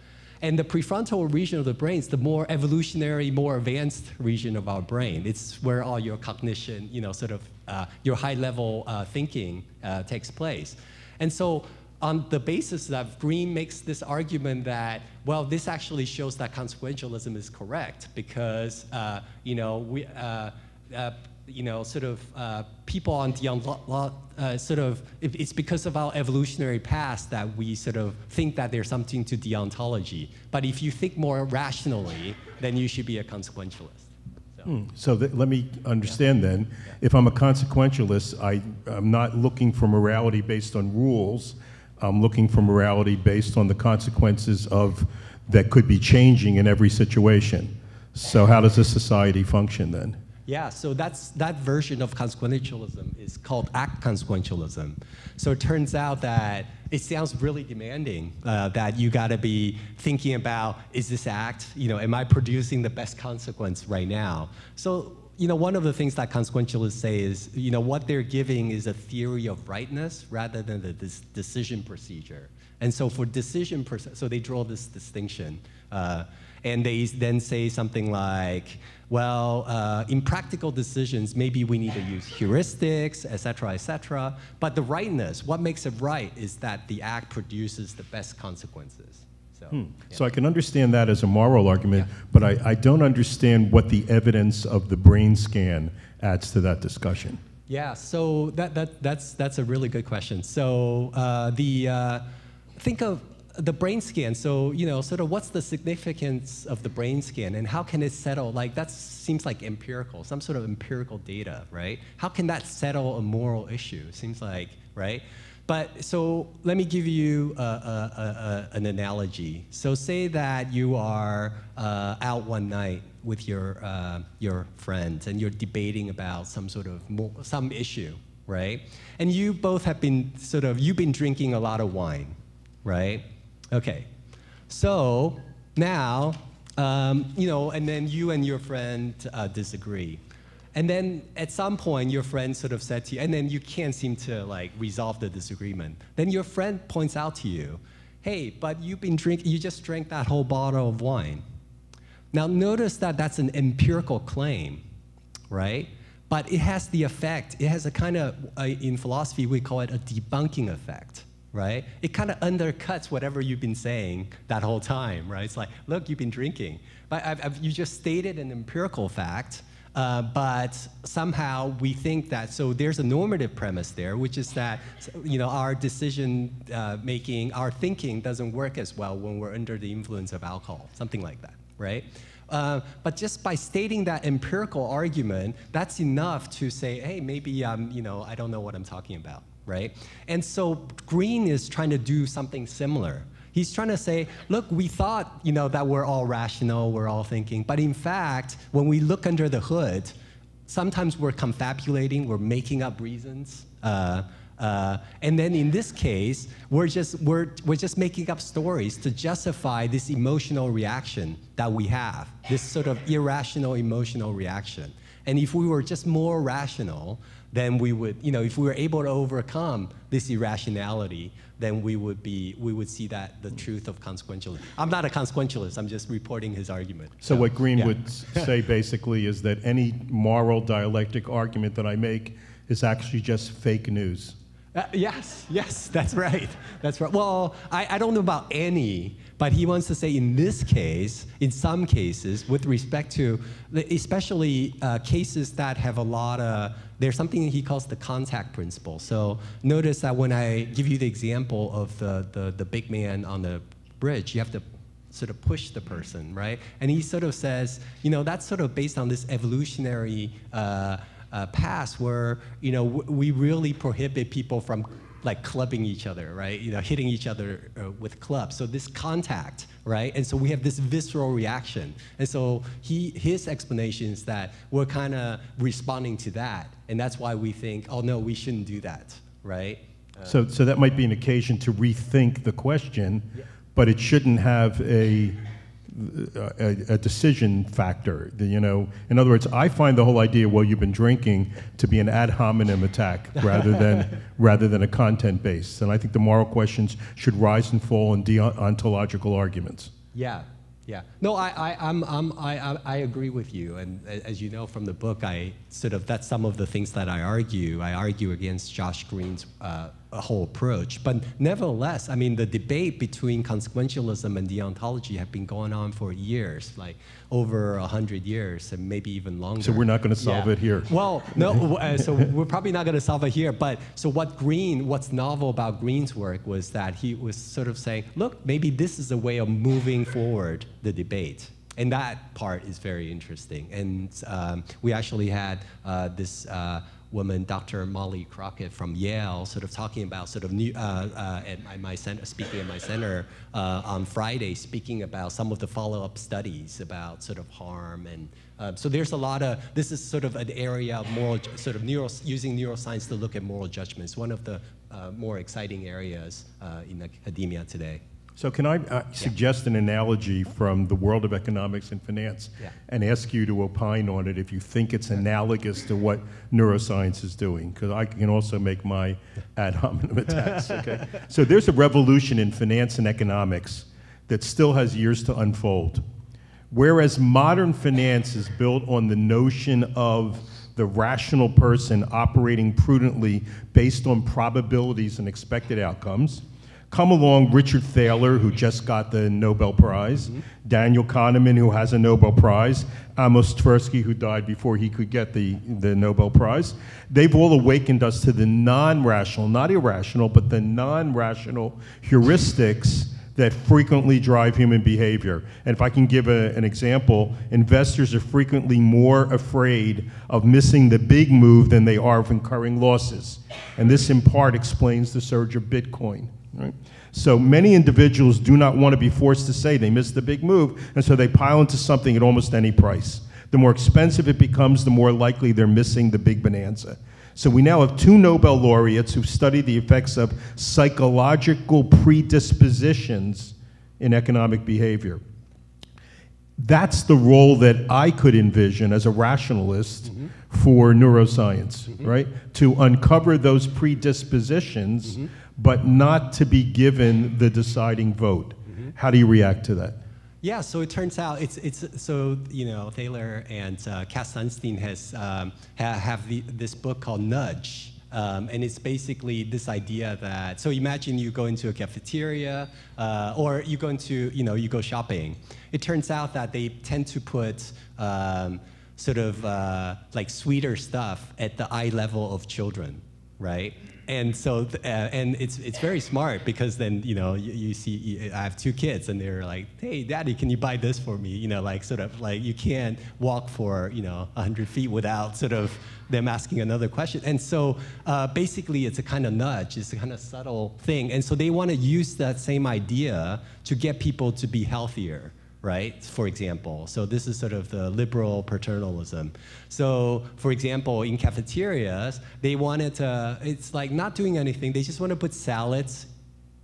And the prefrontal region of the brain is the more evolutionary, more advanced region of our brain. It's where all your cognition, you know, sort of uh, your high-level uh, thinking uh, takes place. And so on the basis that Green makes this argument that, well, this actually shows that consequentialism is correct because, uh, you know, we, uh, uh, you know, sort of uh, people on deontologically, uh, sort of, it's because of our evolutionary past that we sort of think that there's something to deontology. But if you think more rationally, then you should be a consequentialist. So, hmm. so th let me understand yeah. then. Yeah. If I'm a consequentialist, I, I'm not looking for morality based on rules. I'm looking for morality based on the consequences of that could be changing in every situation. So how does a society function then? Yeah, so that's, that version of consequentialism is called act consequentialism. So it turns out that it sounds really demanding uh, that you gotta be thinking about, is this act, you know, am I producing the best consequence right now? So, you know, one of the things that consequentialists say is, you know, what they're giving is a theory of rightness rather than the this decision procedure. And so for decision, so they draw this distinction. Uh, and they then say something like, well, uh, in practical decisions, maybe we need to use heuristics, et cetera, et cetera. But the rightness, what makes it right is that the act produces the best consequences. So, hmm. yeah. so I can understand that as a moral argument, yeah. but I, I don't understand what the evidence of the brain scan adds to that discussion. Yeah, so that, that, that's, that's a really good question. So uh, the, uh, think of the brain scan, so, you know, sort of what's the significance of the brain scan and how can it settle, like that seems like empirical, some sort of empirical data, right? How can that settle a moral issue, seems like, right? But, so, let me give you uh, uh, uh, an analogy. So, say that you are uh, out one night with your, uh, your friends and you're debating about some sort of, mo some issue, right? And you both have been sort of, you've been drinking a lot of wine, right? Okay, so now, um, you know, and then you and your friend uh, disagree. And then at some point, your friend sort of said to you, and then you can't seem to like resolve the disagreement. Then your friend points out to you, hey, but you've been drinking, you just drank that whole bottle of wine. Now notice that that's an empirical claim, right? But it has the effect, it has a kind of, uh, in philosophy, we call it a debunking effect. Right? It kind of undercuts whatever you've been saying that whole time, right? It's like, look, you've been drinking. But I've, I've, you just stated an empirical fact, uh, but somehow we think that, so there's a normative premise there, which is that, you know, our decision uh, making, our thinking doesn't work as well when we're under the influence of alcohol, something like that, right? Uh, but just by stating that empirical argument, that's enough to say, hey, maybe, um, you know, I don't know what I'm talking about. Right? And so Green is trying to do something similar. He's trying to say, look, we thought, you know, that we're all rational, we're all thinking, but in fact, when we look under the hood, sometimes we're confabulating, we're making up reasons, uh, uh, and then in this case, we're just we're we're just making up stories to justify this emotional reaction that we have, this sort of irrational emotional reaction. And if we were just more rational, then we would, you know, if we were able to overcome this irrationality, then we would be, we would see that the truth of consequentialism. I'm not a consequentialist, I'm just reporting his argument. So, so what Green yeah. would say basically is that any moral dialectic argument that I make is actually just fake news. Uh, yes, yes, that's right, that's right. Well, I, I don't know about any, but he wants to say in this case, in some cases, with respect to, especially uh, cases that have a lot of, there's something he calls the contact principle. So notice that when I give you the example of the, the, the big man on the bridge, you have to sort of push the person, right? And he sort of says, you know, that's sort of based on this evolutionary uh, Uh, past where, you know, w we really prohibit people from like clubbing each other, right? You know, hitting each other uh, with clubs. So this contact, right? And so we have this visceral reaction. And so he, his explanation is that we're kind of responding to that, and that's why we think, oh no, we shouldn't do that, right? Uh, so, so that might be an occasion to rethink the question, yeah. but it shouldn't have a. A, a decision factor, you know. In other words, I find the whole idea, well, you've been drinking, to be an ad hominem attack rather than rather than a content base. And I think the moral questions should rise and fall in deontological arguments. Yeah, yeah. No, I I I'm, I'm, I I agree with you. And as you know from the book, I sort of that's some of the things that I argue. I argue against Josh Green's. Uh, whole approach. But nevertheless, I mean, the debate between consequentialism and deontology have been going on for years, like over a hundred years and maybe even longer. So we're not going to solve yeah. it here. Well, no, uh, so we're probably not going to solve it here. But so what Green, what's novel about Green's work was that he was sort of saying, look, maybe this is a way of moving forward the debate. And that part is very interesting. And um, we actually had uh, this uh, woman, Doctor Molly Crockett from Yale, sort of talking about sort of new, uh, uh, at my, my center, speaking at my center uh, on Friday, speaking about some of the follow-up studies about sort of harm. And uh, so there's a lot of, this is sort of an area of moral, sort of neuro, using neuroscience to look at moral judgments, one of the uh, more exciting areas uh, in academia today. So can I uh, suggest yeah. an analogy from the world of economics and finance yeah. and ask you to opine on it if you think it's analogous to what neuroscience is doing? Because I can also make my ad hominem attacks. Okay? So there's a revolution in finance and economics that still has years to unfold. Whereas modern finance is built on the notion of the rational person operating prudently based on probabilities and expected outcomes, come along Richard Thaler, who just got the Nobel Prize, mm-hmm. Daniel Kahneman, who has a Nobel Prize, Amos Tversky, who died before he could get the, the Nobel Prize. They've all awakened us to the non-rational, not irrational, but the non-rational heuristics that frequently drive human behavior. And if I can give a, an example, investors are frequently more afraid of missing the big move than they are of incurring losses. And this in part explains the surge of Bitcoin. Right? So many individuals do not want to be forced to say they missed the big move, and so they pile into something at almost any price. The more expensive it becomes, the more likely they're missing the big bonanza. So we now have two Nobel laureates who've studied the effects of psychological predispositions in economic behavior. That's the role that I could envision as a rationalist mm-hmm. for neuroscience, mm-hmm. right? To uncover those predispositions mm-hmm. but not to be given the deciding vote. Mm-hmm. How do you react to that? Yeah, so it turns out it's it's so you know Thaler and uh, Cass Sunstein has um, ha have the, this book called Nudge, um, and it's basically this idea that so imagine you go into a cafeteria uh, or you go into you know you go shopping. It turns out that they tend to put um, sort of uh, like sweeter stuff at the eye level of children, right? And so, uh, and it's it's very smart because then you know you, you see you, I have two kids and they're like, hey, Daddy, can you buy this for me? You know, like sort of like you can't walk for you know a hundred feet without sort of them asking another question. And so uh, basically, it's a kind of nudge, it's a kind of subtle thing. And so they want to use that same idea to get people to be healthier. Right, for example. So this is sort of the liberal paternalism. So for example, in cafeterias, they wanted to, it's like not doing anything, they just want to put salads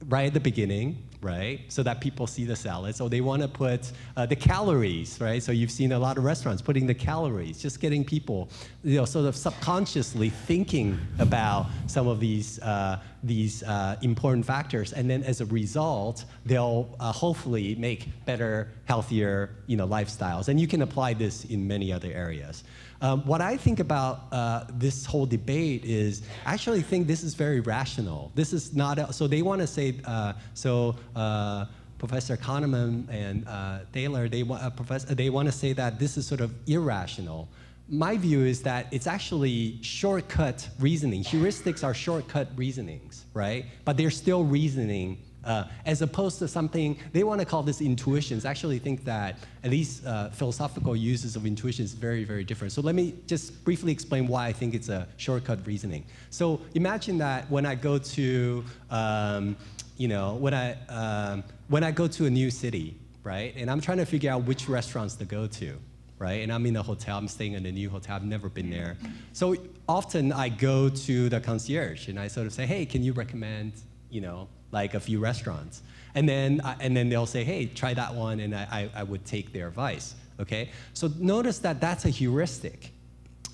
right at the beginning, right? So that people see the salad. So they want to put uh, the calories, right? So you've seen a lot of restaurants putting the calories, just getting people, you know, sort of subconsciously thinking about some of these uh, these uh, important factors, and then as a result, they'll uh, hopefully make better, healthier, you know, lifestyles. And you can apply this in many other areas. Um, what I think about uh, this whole debate is, I actually think this is very rational. This is not, a, so they want to say, uh, so uh, Professor Kahneman and uh, Thaler, they, wa uh, professor, they want to say that this is sort of irrational. My view is that it's actually shortcut reasoning. Heuristics are shortcut reasonings, right? But they're still reasoning. Uh, as opposed to something, they want to call this intuitions. I actually think that at least uh, philosophical uses of intuition is very, very different. So let me just briefly explain why I think it's a shortcut reasoning. So imagine that when I go to, um, you know, when I, um, when I go to a new city, right? And I'm trying to figure out which restaurants to go to, right? And I'm in a hotel, I'm staying in a new hotel, I've never been there. So often I go to the concierge and I sort of say, hey, can you recommend, you know, like a few restaurants. And then, uh, and then they'll say, hey, try that one, and I, I, I would take their advice, okay? So notice that that's a heuristic,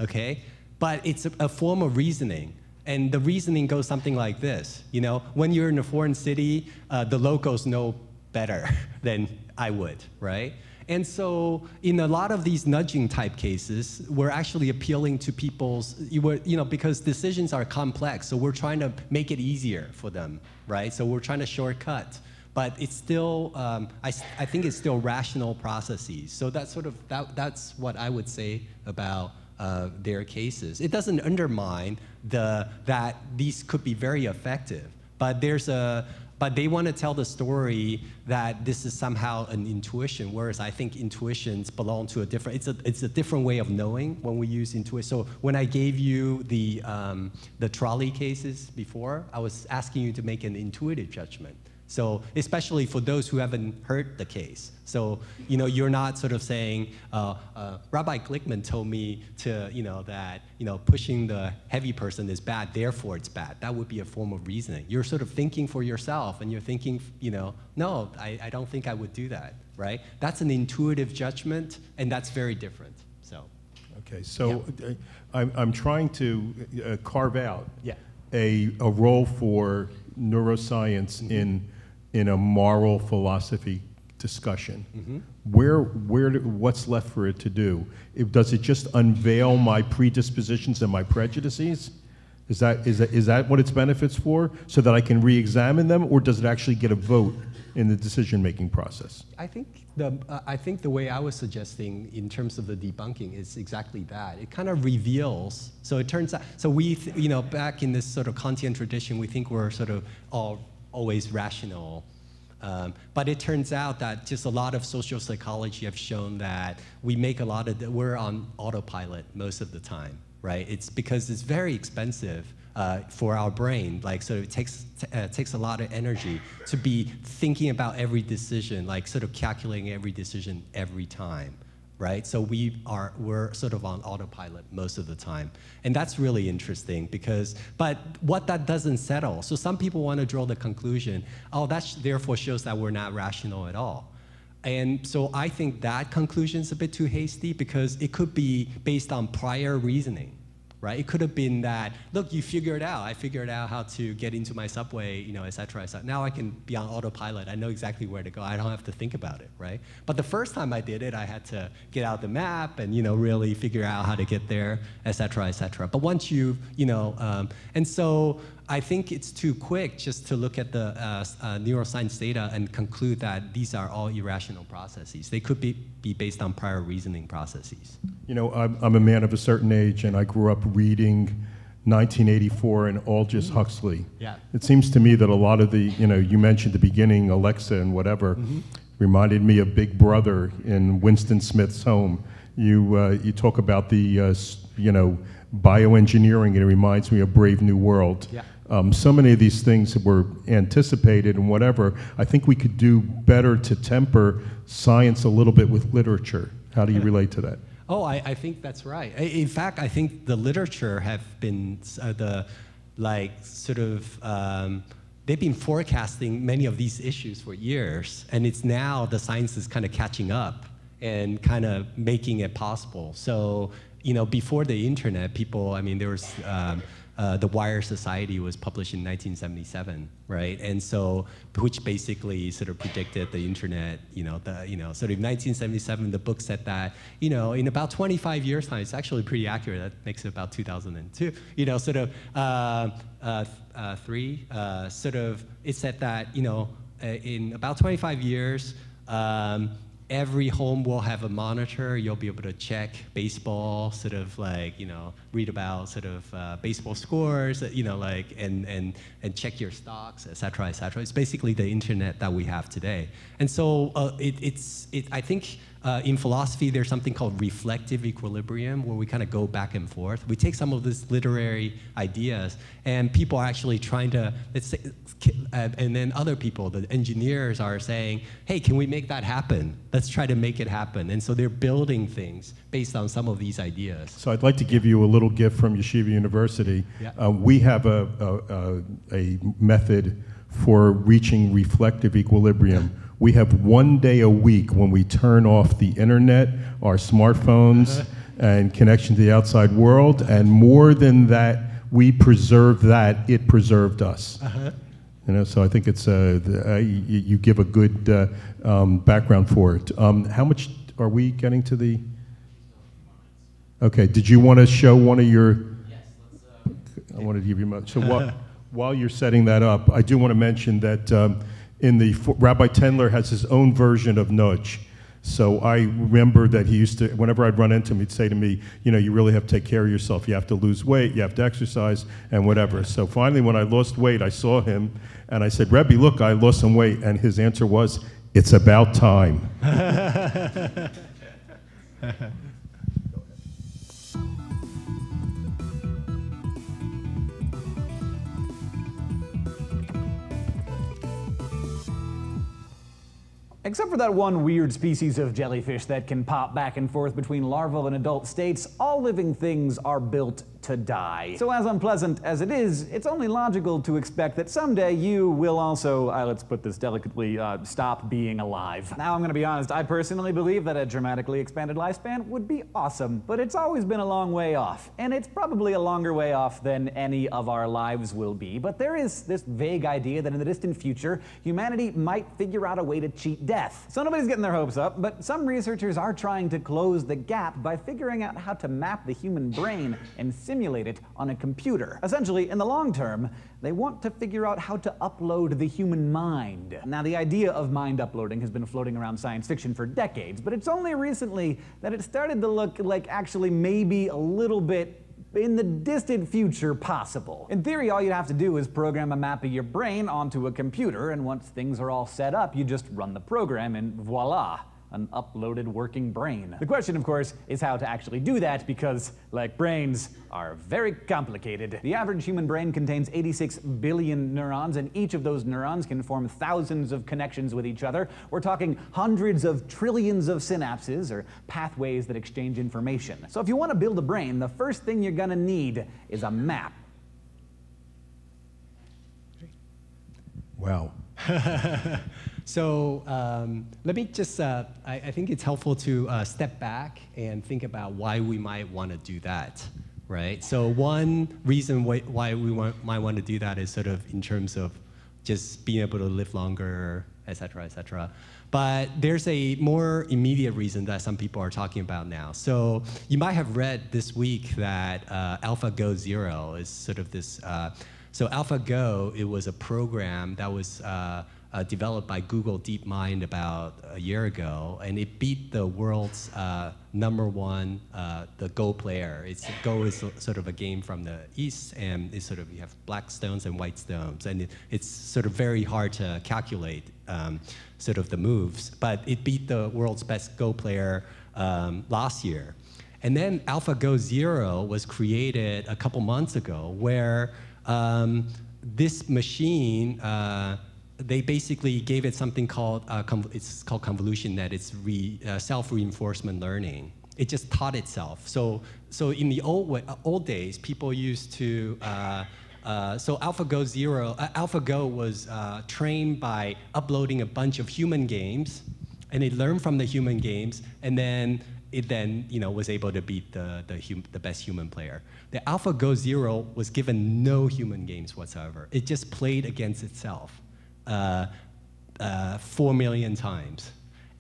okay? But it's a, a form of reasoning, and the reasoning goes something like this, you know? When you're in a foreign city, uh, the locals know better than I would, right? And so in a lot of these nudging type cases, we're actually appealing to people's, you, were, you know, because decisions are complex, so we're trying to make it easier for them, right? So we're trying to shortcut, but it's still, um, I, I think it's still rational processes. So that's sort of, that, that's what I would say about uh, their cases. It doesn't undermine the, that these could be very effective, but there's a, but they want to tell the story that this is somehow an intuition, whereas I think intuitions belong to a different, it's a, it's a different way of knowing when we use intuition. So when I gave you the, um, the trolley cases before, I was asking you to make an intuitive judgment. So especially for those who haven't heard the case. So, you know, you're not sort of saying, uh, uh, Rabbi Glickman told me to, you know, that, you know, pushing the heavy person is bad, therefore it's bad. That would be a form of reasoning. You're sort of thinking for yourself and you're thinking, you know, no, I, I don't think I would do that, right? That's an intuitive judgment and that's very different, so. Okay, so yeah. I'm, I'm trying to uh, carve out yeah. a, a role for neuroscience mm-hmm. in in a moral philosophy discussion. Mm-hmm. Where, where, do, what's left for it to do? It, does it just unveil my predispositions and my prejudices? Is that, is that, is that what its benefits for, so that I can re-examine them, or does it actually get a vote in the decision-making process? I think the, uh, I think the way I was suggesting in terms of the debunking is exactly that. It kind of reveals, so it turns out, so we, th you know, back in this sort of Kantian tradition, we think we're sort of all always rational. Um, but it turns out that just a lot of social psychology have shown that we make a lot of, we're on autopilot most of the time, right? It's because it's very expensive uh, for our brain, like, so it takes, t uh, takes a lot of energy to be thinking about every decision, like sort of calculating every decision every time, right? So we are, we're sort of on autopilot most of the time. And that's really interesting because, but what that doesn't settle. So some people want to draw the conclusion, oh, that sh therefore shows that we're not rational at all. And so I think that conclusion is a bit too hasty because it could be based on prior reasoning, right? It could have been that, look, you figured out, I figured out how to get into my subway, you know, et cetera, et cetera. Now I can be on autopilot. I know exactly where to go. I don't have to think about it, right? But the first time I did it, I had to get out the map and, you know, really figure out how to get there, et cetera, et cetera. But once you, you know, um, and so I think it's too quick just to look at the uh, uh, neuroscience data and conclude that these are all irrational processes. They could be, be based on prior reasoning processes. You know, I'm, I'm a man of a certain age, and I grew up reading nineteen eighty-four and Aldous Huxley. Yeah. It seems to me that a lot of the, you know, you mentioned at the beginning, Alexa and whatever, mm-hmm. reminded me of Big Brother in Winston Smith's home. You, uh, you talk about the, uh, you know, bioengineering, and it reminds me of Brave New World. Yeah. Um, so many of these things that were anticipated and whatever, I think we could do better to temper science a little bit with literature. How do you relate to that? Oh, I, I think that's right. In fact, I think the literature have been uh, the, like, sort of, um, they've been forecasting many of these issues for years, and it's now the science is kind of catching up and kind of making it possible. So, you know, before the internet, people, I mean, there was, um, uh, The Wire Society was published in nineteen seventy-seven, right? And so, which basically sort of predicted the internet, you know, the, you know, sort of nineteen seventy-seven, the book said that, you know, in about twenty-five years time, it's actually pretty accurate, that makes it about two thousand two, you know, sort of, uh, uh, uh, three, uh, sort of, it said that, you know, in about twenty-five years, um, every home will have a monitor. You'll be able to check baseball, sort of like, you know, read about sort of uh, baseball scores, you know, like, and, and, and check your stocks, et cetera, et cetera. It's basically the internet that we have today. And so uh, it, it's, it, I think uh, in philosophy, there's something called reflective equilibrium, where we kind of go back and forth. We take some of these literary ideas, and people are actually trying to, let's say, and then other people, the engineers, are saying, hey, can we make that happen? Let's try to make it happen. And so they're building things based on some of these ideas. So I'd like to give you a little gift from Yeshiva University. Yeah. Uh, we have a, a, a method for reaching reflective equilibrium. We have one day a week when we turn off the internet, our smartphones, and connection to the outside world, and more than that, we preserve that, it preserved us. Uh-huh. You know, so I think it's uh, the, uh, you, you give a good uh, um, background for it. Um, how much are we getting to the? Okay, did you want to show one of your? Yes. Let's, uh, I wanted to give you much. So while, while you're setting that up, I do want to mention that um, in the Rabbi Tendler has his own version of nudge. So I remember that he used to, whenever I'd run into him, he'd say to me, you know, you really have to take care of yourself. You have to lose weight, you have to exercise, and whatever. So finally, when I lost weight, I saw him, and I said, Rebbe, look, I lost some weight. And his answer was, it's about time. Except for that one weird species of jellyfish that can pop back and forth between larval and adult states, all living things are built to die. So as unpleasant as it is, it's only logical to expect that someday you will also, uh, let's put this delicately, uh, stop being alive. Now I'm gonna be honest, I personally believe that a dramatically expanded lifespan would be awesome, but it's always been a long way off, and it's probably a longer way off than any of our lives will be, but there is this vague idea that in the distant future, humanity might figure out a way to cheat death. So nobody's getting their hopes up, but some researchers are trying to close the gap by figuring out how to map the human brain and simulate it on a computer. Essentially, in the long term, they want to figure out how to upload the human mind. Now, the idea of mind uploading has been floating around science fiction for decades, but it's only recently that it started to look like actually maybe a little bit in the distant future possible. In theory, all you'd have to do is program a map of your brain onto a computer, and once things are all set up, you just run the program, and voila. An uploaded working brain. The question, of course, is how to actually do that, because, like, brains are very complicated. The average human brain contains eighty-six billion neurons, and each of those neurons can form thousands of connections with each other. We're talking hundreds of trillions of synapses, or pathways that exchange information. So if you want to build a brain, the first thing you're gonna need is a map. Wow. So um, let me just, uh, I, I think it's helpful to uh, step back and think about why we might want to do that, right? So one reason why, why we want, might want to do that is sort of in terms of just being able to live longer, et cetera, et cetera. But there's a more immediate reason that some people are talking about now. So you might have read this week that uh, AlphaGo Zero is sort of this, uh, so AlphaGo, it was a program that was, uh, Uh, developed by Google DeepMind about a year ago, and it beat the world's uh, number one, uh, the Go player. It's, Go is a, sort of a game from the East, and it's sort of, you have black stones and white stones, and it, it's sort of very hard to calculate um, sort of the moves, but it beat the world's best Go player um, last year. And then AlphaGo Zero was created a couple months ago, where um, this machine, uh, they basically gave it something called, uh, it's called convolution net, it's re uh, self-reinforcement learning. It just taught itself. So, so in the old, way, uh, old days, people used to uh, Uh, so AlphaGo Zero, uh, AlphaGo was uh, trained by uploading a bunch of human games, and it learned from the human games, and then it then you know was able to beat the the, hum the best human player. The AlphaGo Zero was given no human games whatsoever. It just played against itself uh, uh, four million times,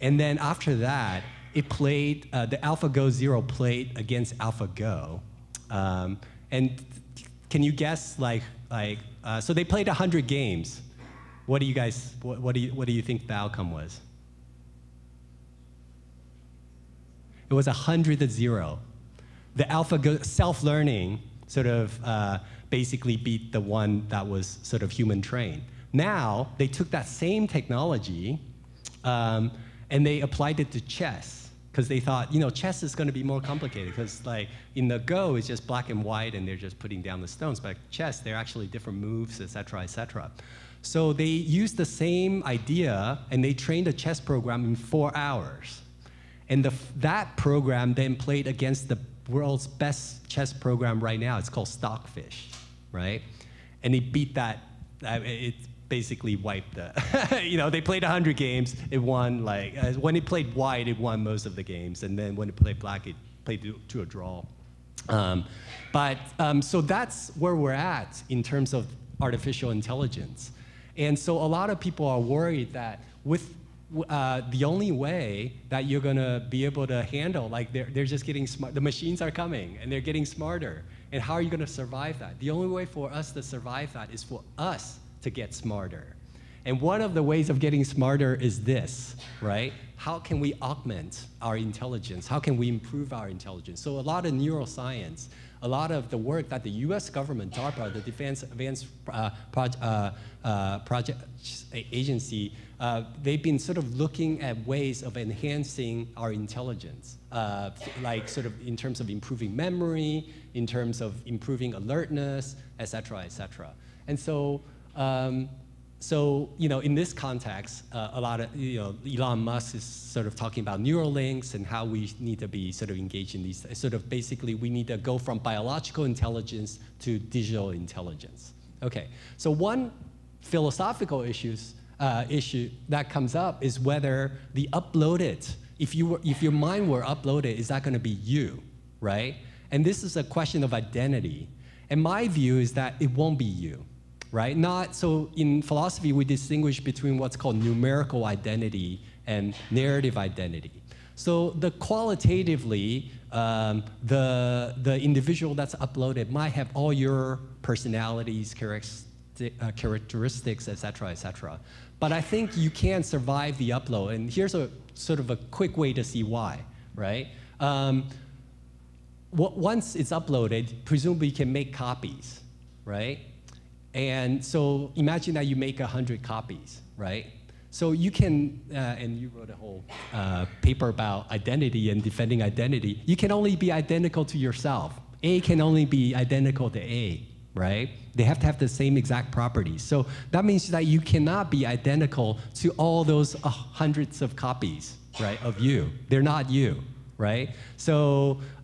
and then after that, it played uh, the AlphaGo Zero played against AlphaGo, um, and. Can you guess, like, like uh, so they played one hundred games. What do you guys, what, what, do you, what do you think the outcome was? It was one hundred to zero. The AlphaGo self-learning sort of uh, basically beat the one that was sort of human trained. Now, they took that same technology um, and they applied it to chess. Because they thought, you know, chess is going to be more complicated. Because, like, in the Go, it's just black and white, and they're just putting down the stones. But chess, they're actually different moves, et cetera, et cetera. So they used the same idea, and they trained a chess program in four hours. And the, that program then played against the world's best chess program right now. It's called Stockfish, right? And it beat that. It basically wiped the, you know, they played one hundred games, it won, like, when it played white, it won most of the games, and then when it played black, it played to, to a draw. Um, but, um, so that's where we're at in terms of artificial intelligence. And so a lot of people are worried that with uh, the only way that you're gonna be able to handle, like, they're, they're just getting smart, the machines are coming, and they're getting smarter, and how are you gonna survive that? The only way for us to survive that is for us to get smarter. And one of the ways of getting smarter is this, right? How can we augment our intelligence? How can we improve our intelligence? So a lot of neuroscience, a lot of the work that the U S government, DARPA, the Defense Advanced uh, Proj uh, uh, Project Agency, uh, they've been sort of looking at ways of enhancing our intelligence, uh, like sort of in terms of improving memory, in terms of improving alertness, et cetera, et cetera. And so, Um, so, you know, in this context, uh, a lot of, you know, Elon Musk is sort of talking about neural links and how we need to be sort of engaged in these, sort of basically we need to go from biological intelligence to digital intelligence. Okay, so one philosophical issues, uh, issue that comes up is whether the uploaded, if, you were, if your mind were uploaded, is that gonna be you, right? And this is a question of identity. And my view is that it won't be you. Right? Not, so in philosophy, we distinguish between what's called numerical identity and narrative identity. So the qualitatively, um, the, the individual that's uploaded might have all your personalities, characteristics, et cetera, et cetera. But I think you can survive the upload. And here's a sort of a quick way to see why, right? Um, once it's uploaded, presumably you can make copies, right? And so imagine that you make one hundred copies, right? So you can, uh, and you wrote a whole uh, paper about identity and defending identity. You can only be identical to yourself. A can only be identical to A, right? They have to have the same exact properties. So that means that you cannot be identical to all those uh, hundreds of copies, right, of you. They're not you. Right? So,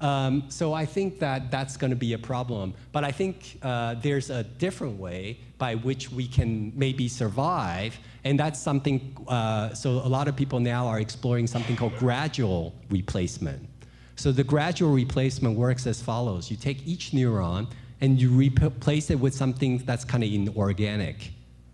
um, so I think that that's going to be a problem. But I think uh, there's a different way by which we can maybe survive, and that's something, uh, so a lot of people now are exploring something called gradual replacement. So the gradual replacement works as follows. You take each neuron and you replace it with something that's kind of inorganic,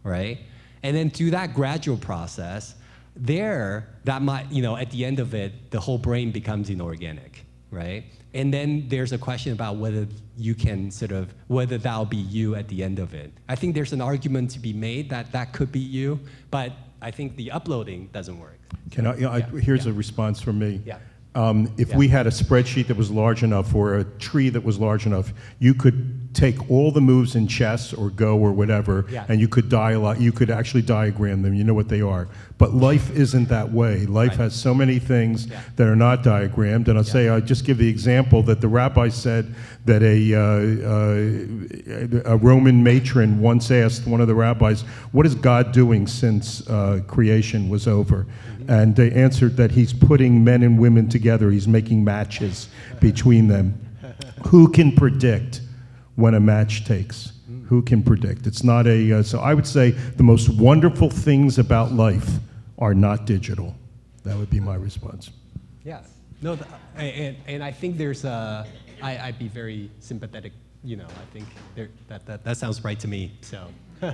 right? And then through that gradual process, there, that might, you know, at the end of it, the whole brain becomes inorganic, right? And then there's a question about whether you can sort of, whether that'll be you at the end of it. I think there's an argument to be made that that could be you, but I think the uploading doesn't work. Can I, you know, yeah. I here's yeah. a response from me. Yeah. Um, if yeah. we had a spreadsheet that was large enough, or a tree that was large enough, you could take all the moves in chess or Go or whatever, yeah. and you could dialogue, you could actually diagram them. You know what they are. But life isn't that way. Life right. has so many things yeah. that are not diagrammed. And I'll yeah. say, I'll just give the example that the rabbi said that a, uh, uh, a Roman matron once asked one of the rabbis, what is God doing since uh, creation was over? And they answered that he's putting men and women together. He's making matches between them. Who can predict when a match takes? Who can predict? It's not a, uh, so I would say the most wonderful things about life are not digital. That would be my response. Yeah, no, the, and, and I think there's a, I, I'd be very sympathetic, you know, I think there, that, that, that sounds right to me, so. So.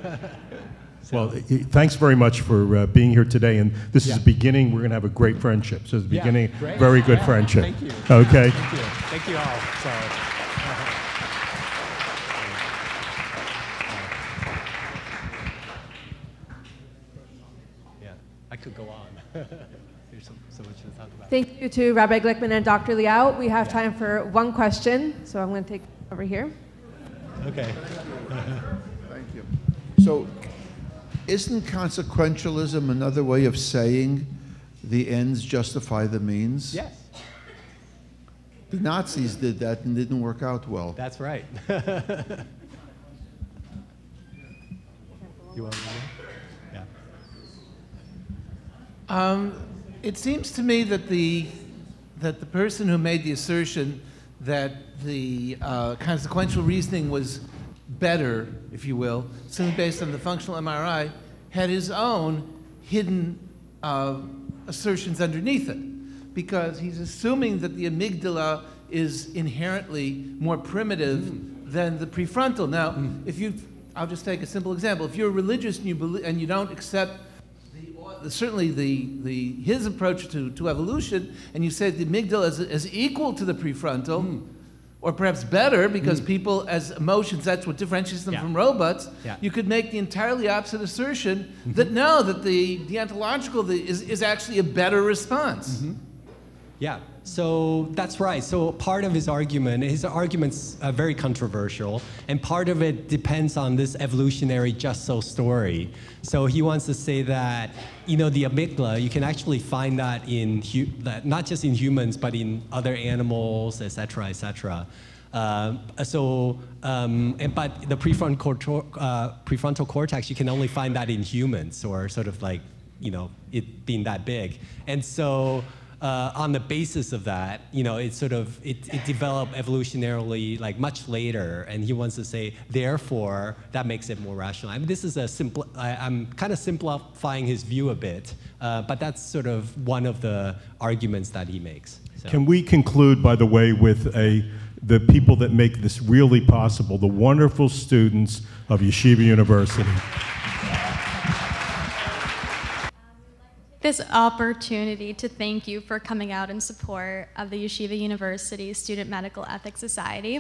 Well, thanks very much for uh, being here today, and this yeah. is the beginning. We're gonna have a great friendship. So it's the yeah, beginning, great. very good yeah, friendship. Thank you. Okay. Thank you, thank you all, so. Go on. There's so, so much to talk about. Thank you to Rabbi Glickman and Doctor Liao. We have yeah. time for one question, so I'm going to take over here. Okay. Thank you. So, isn't consequentialism another way of saying the ends justify the means? Yes. The Nazis did that and didn't work out well. That's right. You want to Um, it seems to me that the, that the person who made the assertion that the uh, consequential reasoning was better, if you will, simply based on the functional M R I, had his own hidden uh, assertions underneath it, because he's assuming that the amygdala is inherently more primitive mm. than the prefrontal. Now, mm. if you, I'll just take a simple example. If you're religious and you, believe, and you don't accept certainly the, the, his approach to, to evolution, and you said the amygdala is, is equal to the prefrontal, mm. or perhaps better, because mm. people as emotions, that's what differentiates them yeah. from robots, yeah. you could make the entirely opposite assertion mm-hmm. that no, that the deontological the, is, is actually a better response. Mm-hmm. Yeah, so that's right. So part of his argument, his argument's uh, very controversial, and part of it depends on this evolutionary just-so story. So he wants to say that, you know, the amygdala, you can actually find that in, hu that not just in humans, but in other animals, et cetera, et cetera. Uh, so, um, and, but the prefrontal, cor uh, prefrontal cortex, you can only find that in humans, or sort of like, you know, it being that big. And so, Uh, on the basis of that, you know, it sort of, it, it developed evolutionarily, like, much later, and he wants to say, therefore, that makes it more rational. I mean, this is a simple, I, I'm kind of simplifying his view a bit, uh, but that's sort of one of the arguments that he makes. So. Can we conclude, by the way, with a, the people that make this really possible, the wonderful students of Yeshiva University. This opportunity to thank you for coming out in support of the Yeshiva University Student Medical Ethics Society,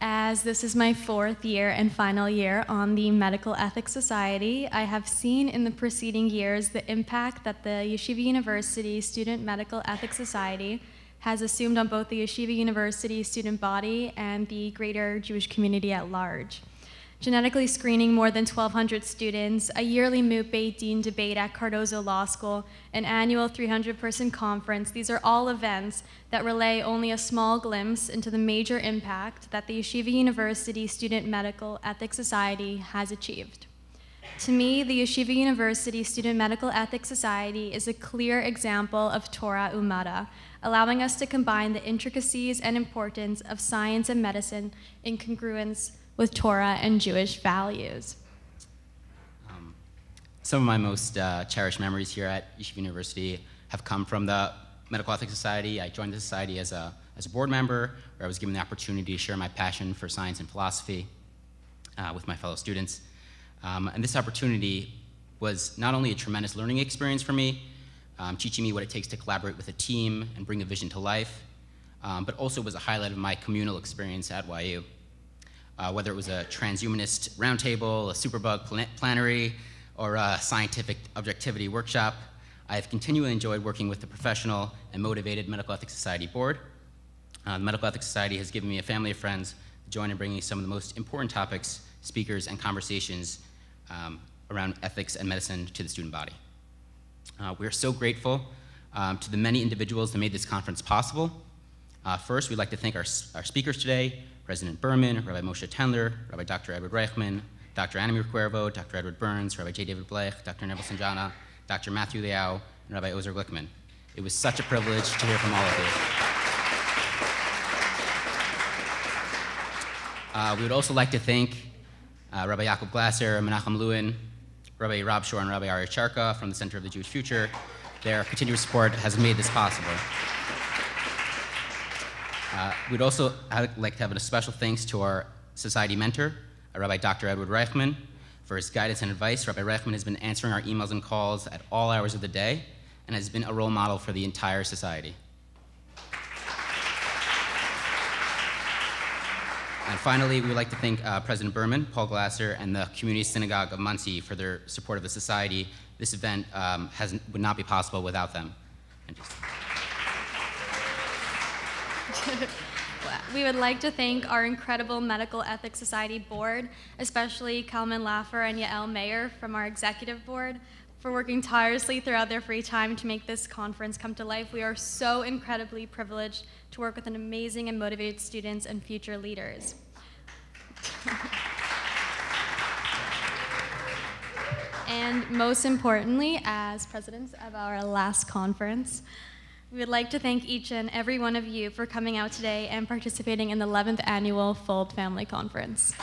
as this is my fourth year and final year on the Medical Ethics Society. I have seen in the preceding years the impact that the Yeshiva University Student Medical Ethics Society has assumed on both the Yeshiva University student body and the greater Jewish community at large. Genetically screening more than twelve hundred students, a yearly M U P E Dean debate at Cardozo Law School, an annual three hundred person conference. These are all events that relay only a small glimpse into the major impact that the Yeshiva University Student Medical Ethics Society has achieved. To me, the Yeshiva University Student Medical Ethics Society is a clear example of Torah Umada, allowing us to combine the intricacies and importance of science and medicine in congruence with Torah and Jewish values. Um, some of my most uh, cherished memories here at Yeshiva University have come from the Medical Ethics Society. I joined the society as a, as a board member, where I was given the opportunity to share my passion for science and philosophy uh, with my fellow students. Um, and this opportunity was not only a tremendous learning experience for me, um, teaching me what it takes to collaborate with a team and bring a vision to life, um, but also was a highlight of my communal experience at Y U. Uh, whether it was a transhumanist roundtable, a superbug plan plenary, or a scientific objectivity workshop, I have continually enjoyed working with the professional and motivated Medical Ethics Society board. Uh, the Medical Ethics Society has given me a family of friends to join in bringing some of the most important topics, speakers, and conversations um, around ethics and medicine to the student body. Uh, we are so grateful um, to the many individuals that made this conference possible. Uh, first, we'd like to thank our, our speakers today, President Berman, Rabbi Moshe Tendler, Rabbi Doctor Edward Reichman, Doctor Ana Maria Cuervo, Doctor Edward Burns, Rabbi J. David Bleich, Doctor Neville Sanjana, Doctor Matthew Liao, and Rabbi Aryeh Czarka. It was such a privilege to hear from all of you. Uh, we would also like to thank uh, Rabbi Jacob Glasser, Menachem Lewin, Rabbi Rob Shore, and Rabbi Aryeh Czarka from the Center for the Jewish Future. Their continuous support has made this possible. Uh, we'd also like to have a special thanks to our society mentor, Rabbi Doctor Edward Reichman, for his guidance and advice. Rabbi Reichman has been answering our emails and calls at all hours of the day and has been a role model for the entire society. And finally, we would like to thank uh, President Berman, Paul Glasser, and the Community Synagogue of Muncie for their support of the society. This event um, has, would not be possible without them. And just we would like to thank our incredible Medical Ethics Society board, especially Kalman Laffer and Yael Mayer from our executive board for working tirelessly throughout their free time to make this conference come to life. We are so incredibly privileged to work with an amazing and motivated students and future leaders. And most importantly, as presidents of our last conference, we would like to thank each and every one of you for coming out today and participating in the eleventh Annual Fold Family Conference.